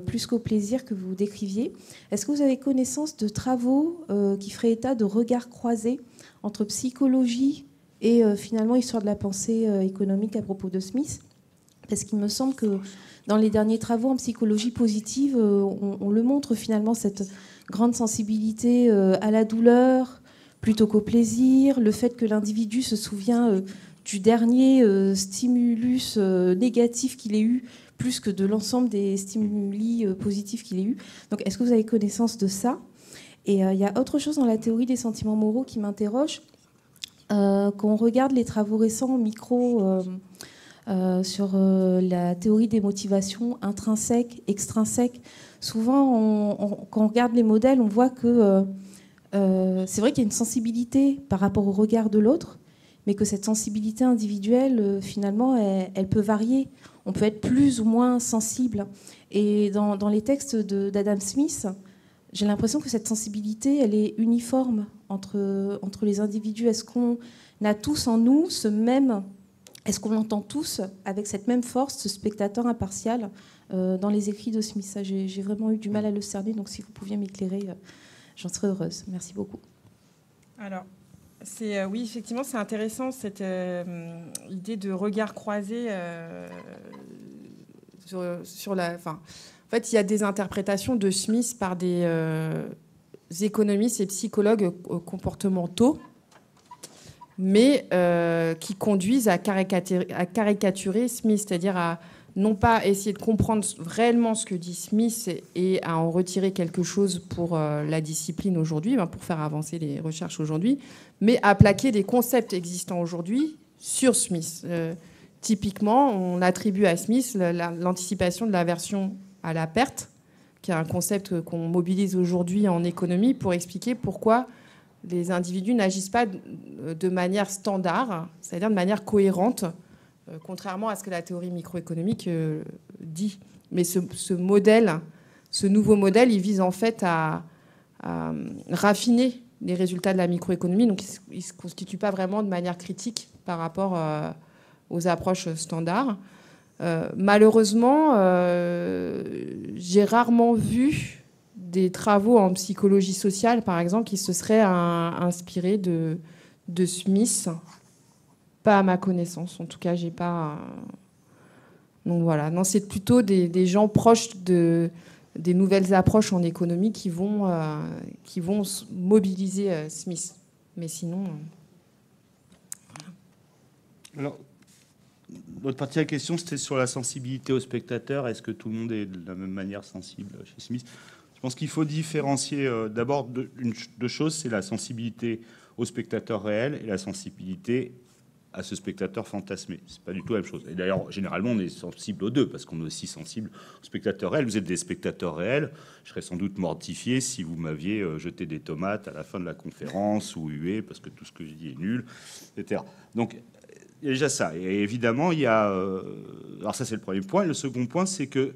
plus qu'au plaisir que vous décriviez. Est-ce que vous avez connaissance de travaux qui feraient état de regards croisés entre psychologie et finalement histoire de la pensée économique à propos de Smith ? Parce qu'il me semble que dans les derniers travaux en psychologie positive, on le montre finalement, cette grande sensibilité à la douleur plutôt qu'au plaisir, le fait que l'individu se souvient du dernier stimulus négatif qu'il ait eu, plus que de l'ensemble des stimuli positifs qu'il ait eu. Donc est-ce que vous avez connaissance de ça ? Et il y a autre chose dans la théorie des sentiments moraux qui m'interroge. Quand on regarde les travaux récents au micro sur la théorie des motivations intrinsèques, extrinsèques, souvent, quand on regarde les modèles, on voit que c'est vrai qu'il y a une sensibilité par rapport au regard de l'autre, mais que cette sensibilité individuelle, finalement, elle peut varier. On peut être plus ou moins sensible. Et dans les textes d'Adam Smith, j'ai l'impression que cette sensibilité, elle est uniforme entre les individus? Est-ce qu'on a tous en nous ce même... Est-ce qu'on l'entend tous avec cette même force, ce spectateur impartial dans les écrits de Smith? Ça, j'ai vraiment eu du mal à le cerner, donc si vous pouviez m'éclairer, j'en serais heureuse. Merci beaucoup. Alors, oui, effectivement, c'est intéressant, cette idée de regard croisé sur la... Enfin, en fait, il y a des interprétations de Smith par des économistes et psychologues comportementaux, mais qui conduisent à caricaturer Smith, c'est-à-dire à non pas essayer de comprendre réellement ce que dit Smith et à en retirer quelque chose pour la discipline aujourd'hui, pour faire avancer les recherches aujourd'hui, mais à plaquer des concepts existants aujourd'hui sur Smith. Typiquement, on attribue à Smith l'anticipation de l'aversion à la perte, qui est un concept qu'on mobilise aujourd'hui en économie pour expliquer pourquoi les individus n'agissent pas de manière standard, c'est-à-dire de manière cohérente, contrairement à ce que la théorie microéconomique dit. Mais ce nouveau modèle, il vise en fait à raffiner les résultats de la microéconomie. Donc, il ne se constitue pas vraiment de manière critique par rapport aux approches standards. Malheureusement, j'ai rarement vu des travaux en psychologie sociale, par exemple, qui se seraient inspirés de Smith. Pas à ma connaissance, en tout cas, j'ai pas. Donc voilà, non, c'est plutôt des gens proches des nouvelles approches en économie qui vont mobiliser Smith. Mais sinon. Alors, l'autre partie de la question, c'était sur la sensibilité au spectateur. Est-ce que tout le monde est de la même manière sensible chez Smith? Je pense qu'il faut différencier d'abord deux choses, c'est la sensibilité au spectateur réel et la sensibilité à ce spectateur fantasmé. C'est pas du tout la même chose. Et d'ailleurs, généralement, on est sensible aux deux, parce qu'on est aussi sensible aux spectateurs réels. Vous êtes des spectateurs réels. Je serais sans doute mortifié si vous m'aviez jeté des tomates à la fin de la conférence ou hué, parce que tout ce que je dis est nul, etc. Donc, il y a déjà ça. Et évidemment, il y a... Alors ça, c'est le premier point. Et le second point, c'est que,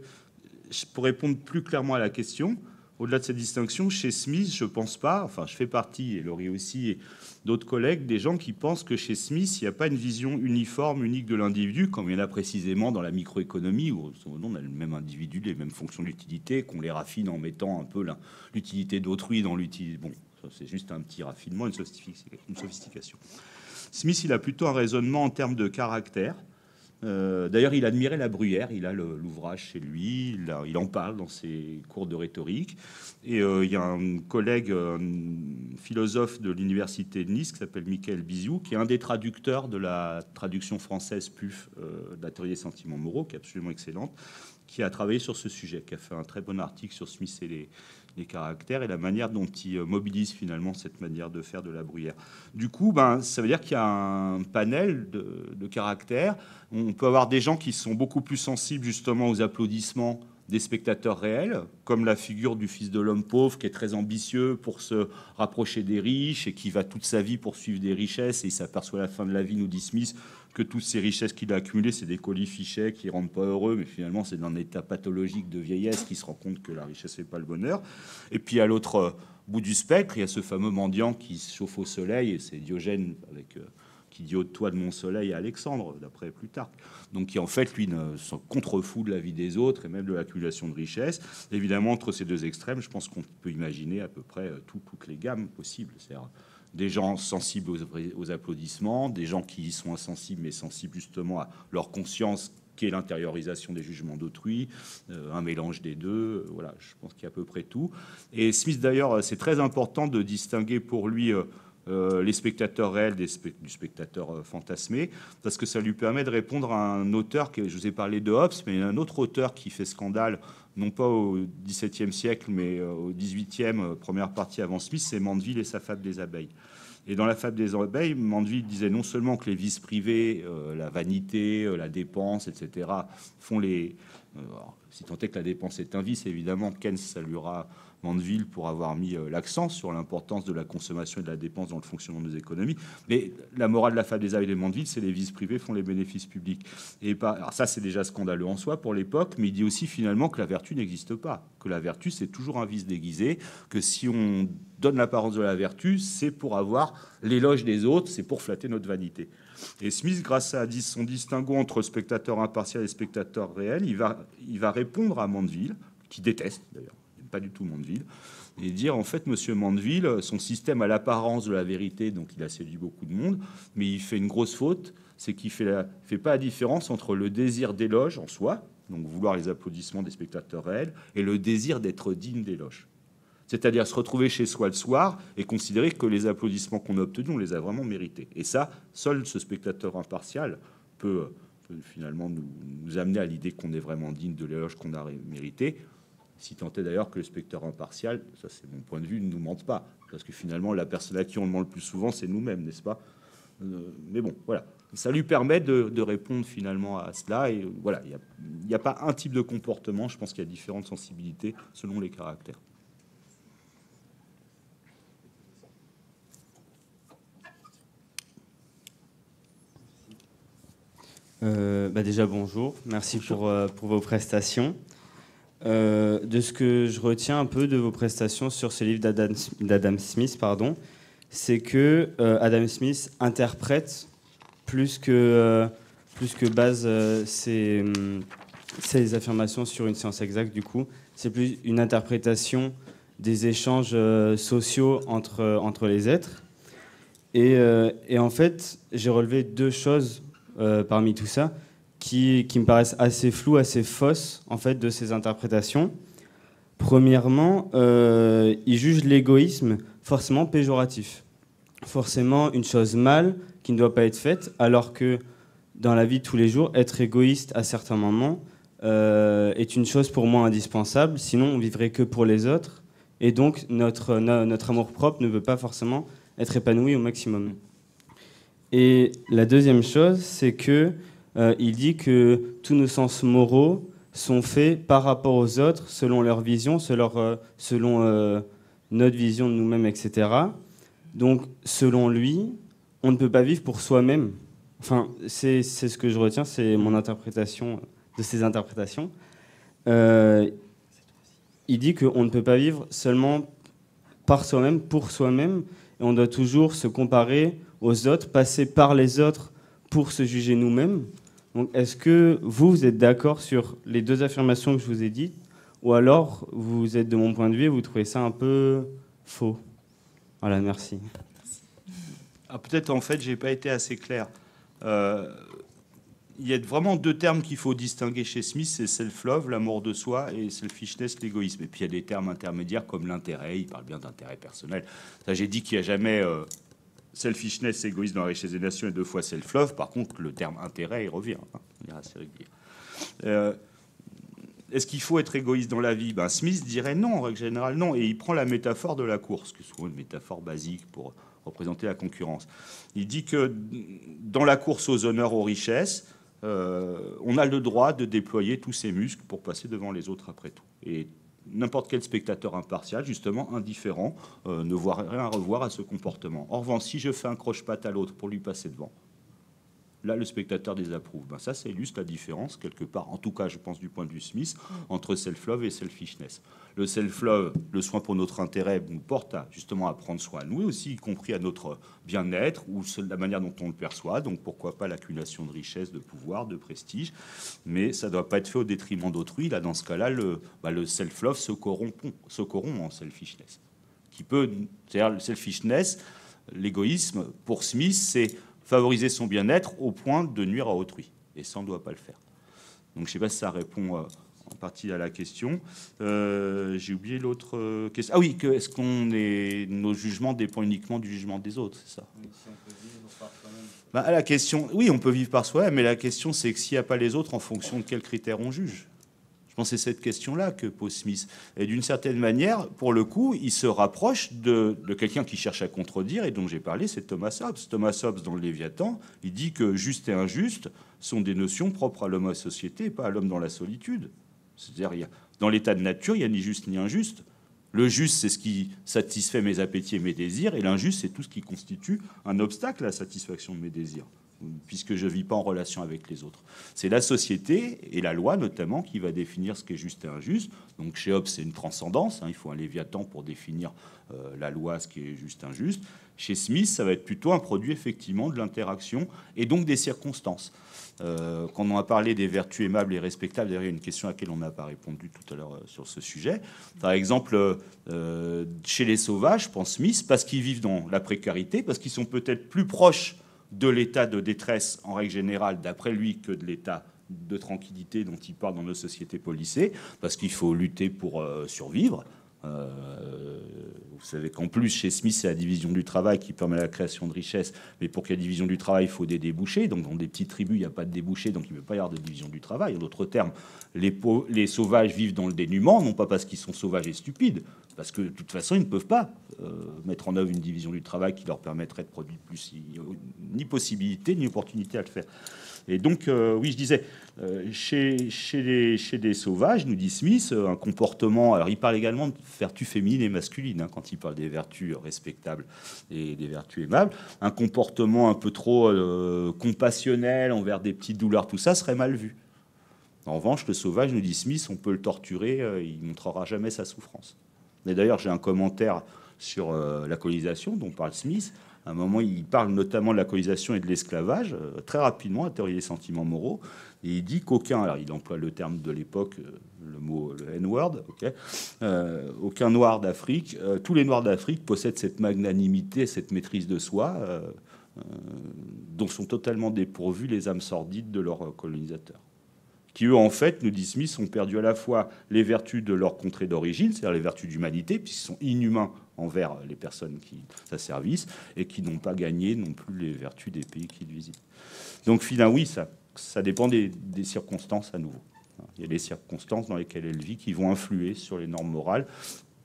pour répondre plus clairement à la question, au-delà de cette distinction, chez Smith, je pense pas, enfin, je fais partie, et Laurie aussi, et d'autres collègues, des gens qui pensent que chez Smith, il n'y a pas une vision uniforme, unique de l'individu, comme il y en a précisément dans la microéconomie, où on a le même individu, les mêmes fonctions d'utilité, qu'on les raffine en mettant un peu l'utilité d'autrui dans l'utilité. Bon, c'est juste un petit raffinement, une sophistication. Smith, il a plutôt un raisonnement en termes de caractère. D'ailleurs, il admirait La Bruyère, il a l'ouvrage chez lui, il en parle dans ses cours de rhétorique. Et il y a un collègue philosophe de l'université de Nice qui s'appelle Michael Bizou, qui est un des traducteurs de la traduction française PUF de la théorie des sentiments moraux, qui est absolument excellente, qui a travaillé sur ce sujet, qui a fait un très bon article sur Smith et les caractères et la manière dont il mobilise finalement cette manière de faire de La Bruyère. Du coup, ça veut dire qu'il y a un panel de caractères. On peut avoir des gens qui sont beaucoup plus sensibles justement aux applaudissements des spectateurs réels, comme la figure du fils de l'homme pauvre qui est très ambitieux pour se rapprocher des riches et qui va toute sa vie poursuivre des richesses et il s'aperçoit à la fin de la vie, nous dit Smith, que toutes ces richesses qu'il a accumulées, c'est des colifichets qui ne rendent pas heureux, mais finalement c'est d'un état pathologique de vieillesse qui se rend compte que la richesse fait pas le bonheur. Et puis à l'autre bout du spectre, il y a ce fameux mendiant qui se chauffe au soleil, et c'est Diogène avec... qui dit « Ôte-toi de mon soleil » à Alexandre, d'après Plutarque. Donc qui, en fait, lui, se contrefout de la vie des autres et même de l'accumulation de richesses. Évidemment, entre ces deux extrêmes, je pense qu'on peut imaginer à peu près toutes les gammes possibles. C'est-à-dire des gens sensibles aux applaudissements, des gens qui sont insensibles, mais sensibles justement à leur conscience, qui est l'intériorisation des jugements d'autrui, un mélange des deux. Voilà, je pense qu'il y a à peu près tout. Et Smith, d'ailleurs, c'est très important de distinguer pour lui... les spectateurs réels du spectateur fantasmé, parce que ça lui permet de répondre à un auteur, que je vous ai parlé de Hobbes, mais il y a un autre auteur qui fait scandale, non pas au XVIIe siècle, mais au XVIIIe, première partie avant Smith, c'est Mandeville et sa fable des abeilles. Et dans la fable des abeilles, Mandeville disait non seulement que les vices privés, la vanité, la dépense, etc., font les Si tant est que la dépense est un vice, évidemment, Keynes saluera Mandeville pour avoir mis l'accent sur l'importance de la consommation et de la dépense dans le fonctionnement de nos économies. Mais la morale de la fable des abeilles de Mandeville, c'est les vices privés font les bénéfices publics. Et pas, alors ça, c'est déjà scandaleux en soi pour l'époque, mais il dit aussi finalement que la vertu n'existe pas, que la vertu, c'est toujours un vice déguisé, que si on donne l'apparence de la vertu, c'est pour avoir l'éloge des autres, c'est pour flatter notre vanité. Et Smith, grâce à son distinguo entre spectateur impartial et spectateur réel, il va répondre à Mandeville, qui déteste d'ailleurs, pas du tout Mandeville, et dire en fait, monsieur Mandeville, son système a l'apparence de la vérité, donc il a séduit beaucoup de monde, mais il fait une grosse faute, c'est qu'il fait pas la différence entre le désir d'éloge en soi, donc vouloir les applaudissements des spectateurs réels, et le désir d'être digne d'éloge. C'est-à-dire se retrouver chez soi le soir et considérer que les applaudissements qu'on a obtenus, on les a vraiment mérités. Et ça, seul ce spectateur impartial peut finalement nous amener à l'idée qu'on est vraiment digne de l'éloge qu'on a mérité, si tant est d'ailleurs que le spectateur impartial, ça c'est mon point de vue, ne nous mente pas. Parce que finalement, la personne à qui on le ment le plus souvent, c'est nous-mêmes, n'est-ce pas? Mais bon, voilà. Ça lui permet de répondre finalement à cela. Et voilà, il n'y a pas un type de comportement. Je pense qu'il y a différentes sensibilités selon les caractères. Déjà, bonjour. Merci bonjour. Pour vos prestations. De ce que je retiens un peu de vos prestations sur ce livre d'Adam Smith, c'est que Adam Smith interprète plus que base ses affirmations sur une science exacte. Du coup, c'est plus une interprétation des échanges sociaux entre les êtres. Et en fait, j'ai relevé deux choses parmi tout ça, qui me paraissent assez floues, assez fausses, en fait, de ces interprétations. Premièrement, il juge l'égoïsme forcément péjoratif, forcément une chose mal qui ne doit pas être faite, alors que dans la vie de tous les jours, être égoïste à certains moments est une chose pour moi indispensable, sinon on vivrait que pour les autres, et donc notre amour-propre ne peut pas forcément être épanoui au maximum. Et la deuxième chose, c'est que il dit que tous nos sens moraux sont faits par rapport aux autres, selon leur vision, selon notre vision de nous-mêmes, etc. Donc, selon lui, on ne peut pas vivre pour soi-même. Enfin, c'est ce que je retiens, c'est mon interprétation de ces interprétations. Il dit qu'on ne peut pas vivre seulement par soi-même, pour soi-même, et on doit toujours se comparer aux autres, passer par les autres pour se juger nous-mêmes. Donc, est-ce que vous êtes d'accord sur les deux affirmations que je vous ai dites, ou alors vous êtes de mon point de vue et vous trouvez ça un peu faux? Voilà, merci. Ah, peut-être en fait, j'ai pas été assez clair. Il y a vraiment deux termes qu'il faut distinguer chez Smith, c'est self-love, l'amour de soi, et selfishness, l'égoïsme. Et puis il y a des termes intermédiaires comme l'intérêt, il parle bien d'intérêt personnel. Ça, j'ai dit qu'il n'y a jamais selfishness, égoïsme dans La richesse des nations et deux fois self-love. Par contre, le terme intérêt, il revient. Hein, il est assez régulier. Est-ce qu'il faut être égoïste dans la vie? Ben, Smith dirait non, en règle générale, non. Et il prend la métaphore de la course, qui est souvent une métaphore basique pour représenter la concurrence. Il dit que dans la course aux honneurs, aux richesses, on a le droit de déployer tous ses muscles pour passer devant les autres après tout. Et n'importe quel spectateur impartial, justement, indifférent, ne voit rien à revoir à ce comportement. En revanche, si je fais un croche-patte à l'autre pour lui passer devant, là, le spectateur désapprouve. Ben, ça, c'est juste la différence, quelque part, en tout cas, je pense, du point de vue Smith, entre self-love et selfishness. Le self-love, le soin pour notre intérêt, nous porte à, justement à prendre soin à nous, aussi, y compris à notre bien-être, ou la manière dont on le perçoit, donc pourquoi pas l'accumulation de richesses, de pouvoir, de prestige, mais ça ne doit pas être fait au détriment d'autrui. Là, dans ce cas-là, le self-love se corrompt en selfishness. C'est-à-dire, le selfishness, l'égoïsme, pour Smith, c'est favoriser son bien-être au point de nuire à autrui. Et ça, on ne doit pas le faire. Donc, je ne sais pas si ça répond en partie à la question. J'ai oublié l'autre question. Ah oui, est-ce qu'on est... nos jugements dépendent uniquement du jugement des autres, c'est ça? Oui, si on peut vivre par soi-même. Ben, la question... Oui, on peut vivre par soi-même, mais la question, c'est que s'il n'y a pas les autres, en fonction de quels critères on juge? Je pense que c'est cette question-là que pose Smith. Et d'une certaine manière, pour le coup, il se rapproche de quelqu'un qui cherche à contredire, et dont j'ai parlé, c'est Thomas Hobbes. Thomas Hobbes, dans Le Léviathan, il dit que juste et injuste sont des notions propres à l'homme à la société, et pas à l'homme dans la solitude. C'est-à-dire, dans l'état de nature, il n'y a ni juste ni injuste. Le juste, c'est ce qui satisfait mes appétits et mes désirs, et l'injuste, c'est tout ce qui constitue un obstacle à la satisfaction de mes désirs, puisque je ne vis pas en relation avec les autres. C'est la société, et la loi notamment, qui va définir ce qui est juste et injuste. Donc chez Hobbes, c'est une transcendance, hein, il faut un Léviathan pour définir la loi, ce qui est juste et injuste. Chez Smith, ça va être plutôt un produit, effectivement, de l'interaction, et donc des circonstances. Quand on a parlé des vertus aimables et respectables, d'ailleurs, il y a une question à laquelle on n'a pas répondu tout à l'heure sur ce sujet. Par exemple, chez les sauvages, pense Smith, parce qu'ils vivent dans la précarité, parce qu'ils sont peut-être plus proches de l'état de détresse, en règle générale, d'après lui, que de l'état de tranquillité dont il parle dans nos sociétés policées, parce qu'il faut lutter pour survivre. Vous savez qu'en plus, chez Smith, c'est la division du travail qui permet la création de richesses, mais pour qu'il y ait division du travail, il faut des débouchés. Donc dans des petites tribus, il n'y a pas de débouchés, donc il ne peut pas y avoir de division du travail. En d'autres termes, les sauvages vivent dans le dénuement, non pas parce qu'ils sont sauvages et stupides, parce que de toute façon, ils ne peuvent pas mettre en œuvre une division du travail qui leur permettrait de produire plus, ni possibilité, ni opportunité à le faire. Et donc, oui, je disais, chez les sauvages, nous dit Smith, un comportement... Alors, il parle également de vertus féminines et masculines, hein, quand il parle des vertus respectables et des vertus aimables. Un comportement un peu trop compassionnel envers des petites douleurs, tout ça, serait mal vu. En revanche, le sauvage, nous dit Smith, on peut le torturer, il ne montrera jamais sa souffrance. Et d'ailleurs, j'ai un commentaire sur la colonisation dont parle Smith. À un moment, il parle notamment de la colonisation et de l'esclavage, très rapidement, à Théorie des sentiments moraux, et il dit qu'aucun, alors il emploie le terme de l'époque, le mot le N-word, okay, aucun noir d'Afrique, tous les noirs d'Afrique possèdent cette magnanimité, cette maîtrise de soi, dont sont totalement dépourvues les âmes sordides de leurs colonisateurs, qui eux, en fait, nous dit Smith, ont perdu à la fois les vertus de leur contrée d'origine, c'est-à-dire les vertus d'humanité, puisqu'ils sont inhumains envers les personnes qui s'asservissent, et qui n'ont pas gagné non plus les vertus des pays qu'ils visitent. Donc, finalement, oui, ça dépend des circonstances à nouveau. Il y a des circonstances dans lesquelles elle vit qui vont influer sur les normes morales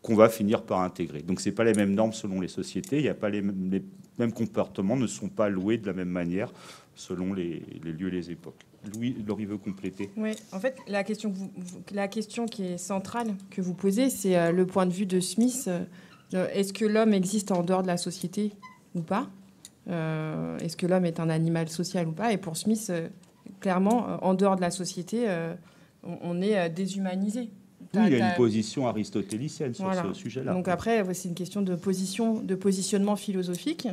qu'on va finir par intégrer. Donc, ce n'est pas les mêmes normes selon les sociétés, il n'y a pas les mêmes comportements ne sont pas loués de la même manière selon les lieux et les époques. Laurie veut compléter. Oui, en fait, la question qui est centrale que vous posez, c'est le point de vue de Smith. Est-ce que l'homme existe en dehors de la société ou pas? Est-ce que l'homme est un animal social ou pas? Et pour Smith, clairement, en dehors de la société, on est déshumanisé. Oui, il y a une position aristotélicienne sur ce sujet-là. Donc après, c'est une question de position, de positionnement philosophique.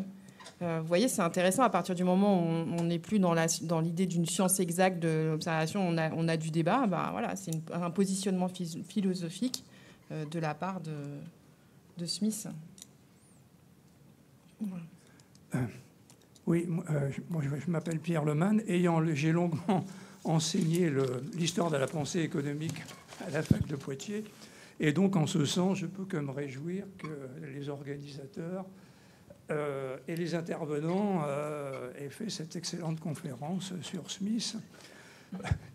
Vous voyez, c'est intéressant. À partir du moment où on n'est plus dans l'idée d'une science exacte de l'observation, on a du débat. Bah, voilà, c'est un positionnement philosophique de la part de Smith. Voilà. Oui, je m'appelle Pierre Lemann. J'ai longuement enseigné l'histoire de la pensée économique à la fac de Poitiers. Et donc, en ce sens, je peux que me réjouir que les organisateurs... et les intervenants aient fait cette excellente conférence sur Smith.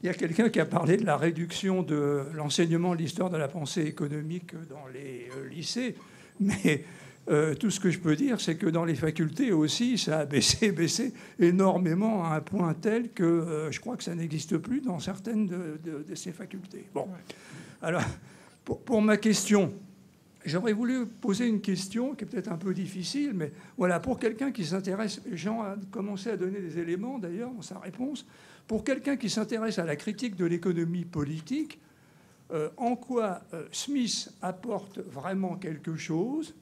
Il y a quelqu'un qui a parlé de la réduction de l'enseignement de l'histoire de la pensée économique dans les lycées, mais tout ce que je peux dire, c'est que dans les facultés aussi, ça a baissé énormément à un point tel que je crois que ça n'existe plus dans certaines de ces facultés. Bon, alors, pour ma question... J'aurais voulu poser une question qui est peut-être un peu difficile, mais voilà, pour quelqu'un qui s'intéresse, Jean a commencé à donner des éléments d'ailleurs dans sa réponse, pour quelqu'un qui s'intéresse à la critique de l'économie politique, en quoi Smith apporte vraiment quelque chose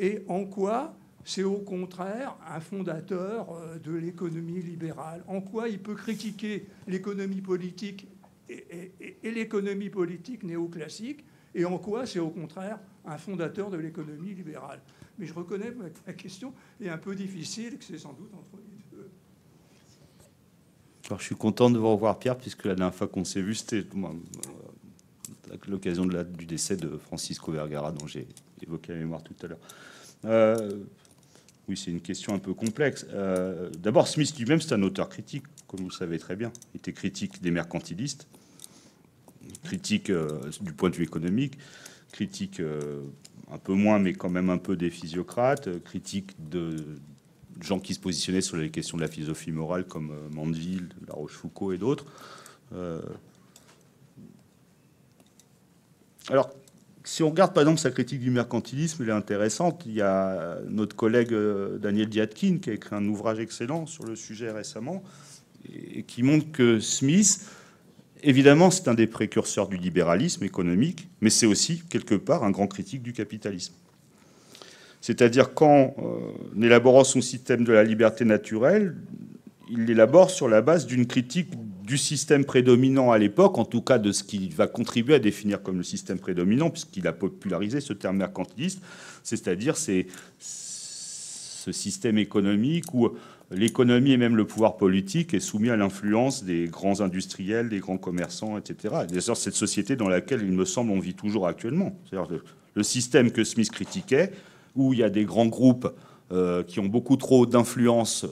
et en quoi c'est au contraire un fondateur de l'économie libérale, en quoi il peut critiquer l'économie politique et l'économie politique néoclassique, et en quoi c'est au contraire un fondateur de l'économie libérale. Mais je reconnais que la question est un peu difficile, que c'est sans doute entre les deux. Alors, je suis content de vous revoir, Pierre, puisque la dernière fois qu'on s'est vu, c'était à l'occasion du décès de Francisco Vergara, dont j'ai évoqué la mémoire tout à l'heure. Oui, c'est une question un peu complexe. D'abord, Smith lui-même, c'est un auteur critique, comme vous le savez très bien. Il était critique des mercantilistes, critique du point de vue économique, critique un peu moins, mais quand même un peu des physiocrates, critique de gens qui se positionnaient sur les questions de la philosophie morale, comme Mandeville, La Rochefoucauld et d'autres. Alors, si on regarde par exemple sa critique du mercantilisme, elle est intéressante. Il y a notre collègue Daniel Diatkin qui a écrit un ouvrage excellent sur le sujet récemment et qui montre que Smith, évidemment, c'est un des précurseurs du libéralisme économique, mais c'est aussi quelque part un grand critique du capitalisme. C'est-à-dire qu'en élaborant son système de la liberté naturelle, il l'élabore sur la base d'une critique du système prédominant à l'époque, en tout cas de ce qui va contribuer à définir comme le système prédominant, puisqu'il a popularisé ce terme mercantiliste, c'est-à-dire ce système économique où l'économie et même le pouvoir politique est soumis à l'influence des grands industriels, des grands commerçants, etc. Et d'ailleurs, cette société dans laquelle, il me semble, on vit toujours actuellement. C'est-à-dire le système que Smith critiquait, où il y a des grands groupes qui ont beaucoup trop d'influence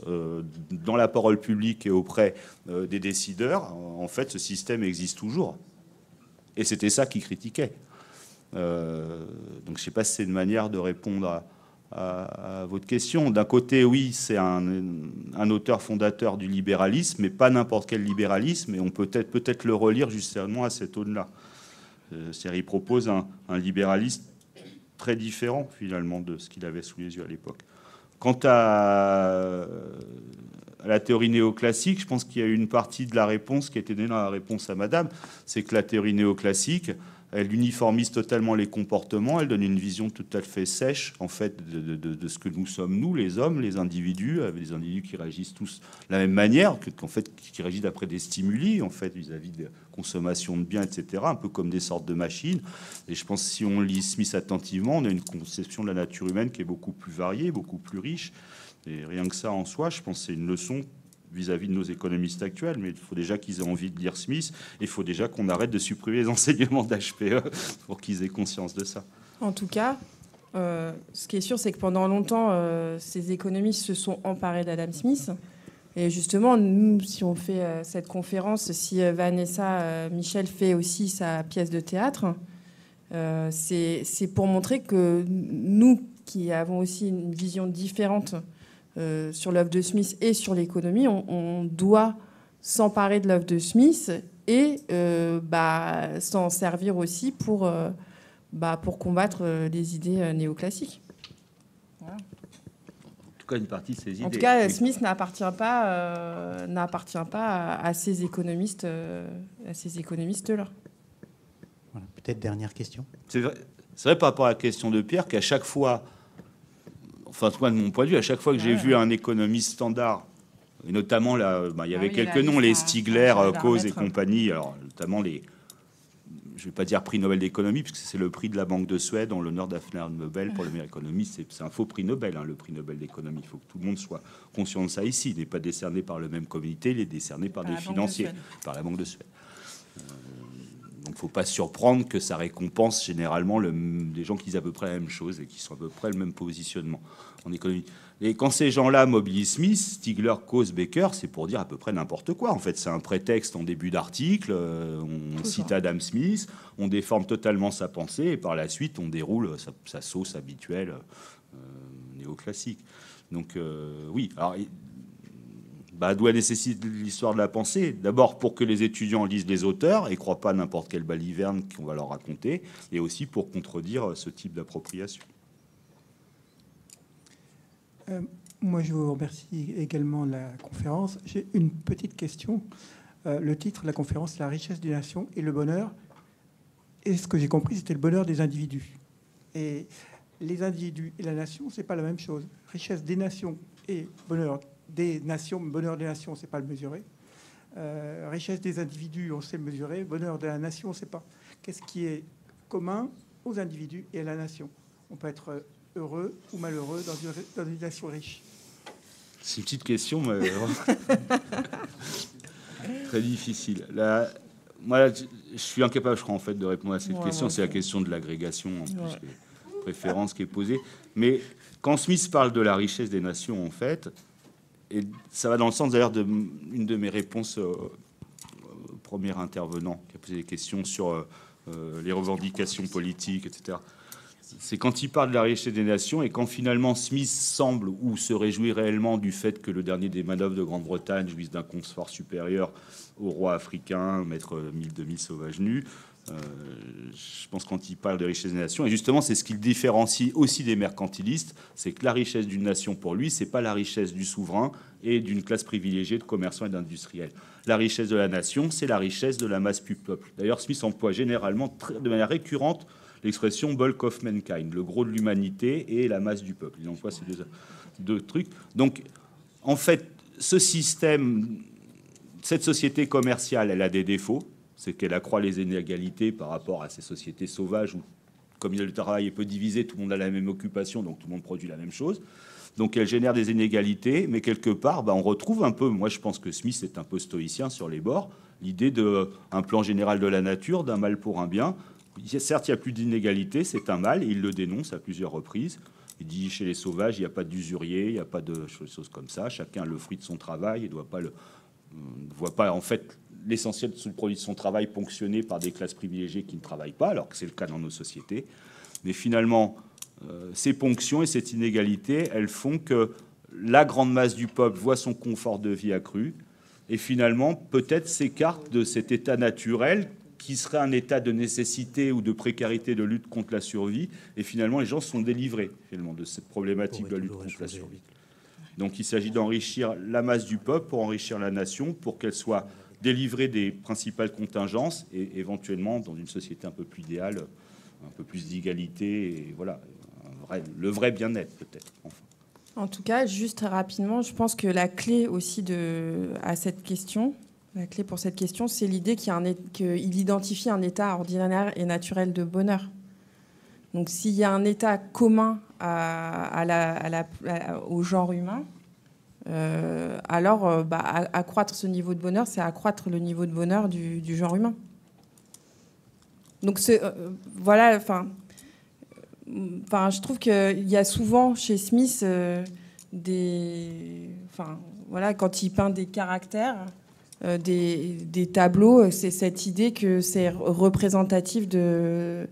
dans la parole publique et auprès des décideurs, en fait, ce système existe toujours. Et c'était ça qu'il critiquait. Donc je ne sais pas si c'est une manière de répondre à votre question. D'un côté, oui, c'est un auteur fondateur du libéralisme, mais pas n'importe quel libéralisme, et on peut peut-être le relire justement à cette aune-là. C'est-à-dire, il propose un libéralisme très différent, finalement, de ce qu'il avait sous les yeux à l'époque. Quant à la théorie néoclassique, je pense qu'il y a eu une partie de la réponse qui a été donnée dans la réponse à Madame, c'est que la théorie néoclassique, elle uniformise totalement les comportements, elle donne une vision tout à fait sèche, en fait, de ce que nous sommes, nous, les hommes, les individus, avec des individus qui réagissent tous de la même manière, qu'en fait, qui réagissent d'après des stimuli, en fait, vis-à-vis de consommation de biens, etc., un peu comme des sortes de machines. Et je pense que si on lit Smith attentivement, on a une conception de la nature humaine qui est beaucoup plus variée, beaucoup plus riche. Et rien que ça, en soi, je pense que c'est une leçon vis-à-vis de nos économistes actuels, mais il faut déjà qu'ils aient envie de lire Smith, et il faut déjà qu'on arrête de supprimer les enseignements d'HPE pour qu'ils aient conscience de ça. En tout cas, ce qui est sûr, c'est que pendant longtemps, ces économistes se sont emparés d'Adam Smith. Et justement, nous, si on fait cette conférence, si Vanessa Michel fait aussi sa pièce de théâtre, c'est pour montrer que nous, qui avons aussi une vision différente sur l'œuvre de Smith et sur l'économie, on doit s'emparer de l'œuvre de Smith et s'en servir aussi pour combattre les idées néoclassiques. Voilà. En tout cas, une partie de ces idées. En tout cas, Smith n'appartient pas à ces économistes, à ces économistes-là. Voilà, peut-être dernière question. C'est vrai par rapport à la question de Pierre qu'à chaque fois... Enfin, moi, de mon point de vue, à chaque fois que j'ai vu un économiste standard, et notamment, il y avait quelques noms, les Stigler, Coase et compagnie, alors notamment je ne vais pas dire prix Nobel d'économie, puisque c'est le prix de la Banque de Suède en l'honneur d'Afner Nobel pour le meilleur économiste. C'est un faux prix Nobel, le prix Nobel d'économie. Il faut que tout le monde soit conscient de ça ici. Il n'est pas décerné par le même comité, il est décerné par des financiers, par la Banque de Suède. Donc, il ne faut pas surprendre que ça récompense généralement des gens qui disent à peu près la même chose et qui sont à peu près le même positionnement en économie. Et quand ces gens-là mobilisent Smith, Stigler, Coase, Baker, c'est pour dire à peu près n'importe quoi. En fait, c'est un prétexte en début d'article. On cite Adam Smith, on déforme totalement sa pensée et par la suite, on déroule sa sauce habituelle néoclassique. Donc, oui. Alors, doit nécessiter l'histoire de la pensée. D'abord pour que les étudiants lisent les auteurs et croient pas n'importe quelle baliverne qu'on va leur raconter, et aussi pour contredire ce type d'appropriation. Moi, je vous remercie également de la conférence. J'ai une petite question. Le titre de la conférence, La richesse des nations et le bonheur. Et ce que j'ai compris, c'était le bonheur des individus. Et les individus et la nation, c'est pas la même chose. Richesse des nations et bonheur des nations, bonheur des nations, c'est pas le mesurer. Richesse des individus, on sait le mesurer. Bonheur de la nation, on sait pas. Qu'est-ce qui est commun aux individus et à la nation? On peut être heureux ou malheureux dans une nation riche. C'est une petite question, mais très difficile. Moi, je suis incapable, je crois, en fait, de répondre à cette question. C'est la question de l'agrégation, en plus, de préférence qui est posée. Mais quand Smith parle de la richesse des nations, en fait... Et ça va dans le sens d'ailleurs d'une de mes réponses au premier intervenant qui a posé des questions sur les revendications politiques, etc. C'est quand il parle de la richesse des nations et quand finalement Smith semble ou se réjouit réellement du fait que le dernier des manœuvres de Grande-Bretagne jouisse d'un confort supérieur au roi africain, maître 1000-2000 sauvages nus, je pense quand il parle de richesse des nations, et justement c'est ce qu'il différencie aussi des mercantilistes, c'est que la richesse d'une nation pour lui, c'est pas la richesse du souverain et d'une classe privilégiée de commerçants et d'industriels. La richesse de la nation, c'est la richesse de la masse du peuple. D'ailleurs, Smith emploie généralement de manière récurrente l'expression bulk of mankind, le gros de l'humanité et la masse du peuple. Il emploie ces deux trucs. Donc, en fait, ce système, cette société commerciale, elle a des défauts. C'est qu'elle accroît les inégalités par rapport à ces sociétés sauvages où, comme le travail est peu divisé, tout le monde a la même occupation, donc tout le monde produit la même chose. Donc elle génère des inégalités, mais quelque part, on retrouve un peu, moi je pense que Smith est un peu stoïcien sur les bords, l'idée d'un plan général de la nature, d'un mal pour un bien. Certes, il n'y a plus d'inégalités, c'est un mal, et il le dénonce à plusieurs reprises. Il dit, chez les sauvages, il n'y a pas d'usurier, il n'y a pas de choses comme ça, chacun a le fruit de son travail, il ne doit pas le... On ne voit pas en fait l'essentiel du produit de son travail ponctionné par des classes privilégiées qui ne travaillent pas, alors que c'est le cas dans nos sociétés. Mais finalement, ces ponctions et cette inégalité, elles font que la grande masse du peuple voit son confort de vie accru et finalement peut-être s'écarte de cet état naturel qui serait un état de nécessité ou de précarité de lutte contre la survie. Et finalement, les gens sont délivrés finalement, de cette problématique de la lutte contre la survie. Donc il s'agit d'enrichir la masse du peuple pour enrichir la nation, pour qu'elle soit délivrée des principales contingences et éventuellement, dans une société un peu plus idéale, un peu plus d'égalité, et voilà, le vrai bien-être peut-être. Enfin. En tout cas, juste très rapidement, je pense que la clé aussi à cette question, la clé pour cette question, c'est l'idée qu'il identifie un état ordinaire et naturel de bonheur. Donc s'il y a un état commun au genre humain, alors accroître ce niveau de bonheur, c'est accroître le niveau de bonheur du genre humain. Donc voilà, je trouve qu'il y a souvent chez Smith quand il peint des caractères, des tableaux, c'est cette idée que c'est représentatif de...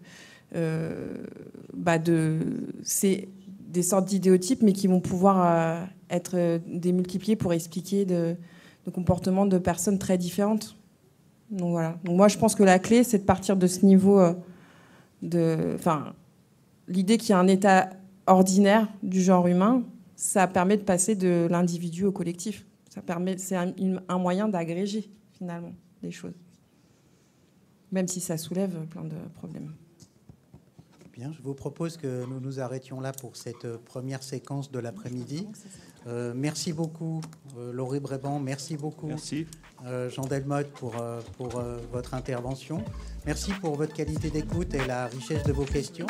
c'est des sortes d'idéotypes, mais qui vont pouvoir être démultipliés pour expliquer le comportement de personnes très différentes. Donc voilà. Donc moi, je pense que la clé, c'est de partir de ce niveau l'idée qu'il y a un état ordinaire du genre humain, ça permet de passer de l'individu au collectif. Ça permet, c'est un moyen d'agréger finalement les choses, même si ça soulève plein de problèmes. Bien, je vous propose que nous nous arrêtions là pour cette première séquence de l'après-midi. Merci beaucoup, Laurie Bréban. Merci beaucoup, Jean Dellemotte, pour votre intervention. Merci pour votre qualité d'écoute et la richesse de vos questions.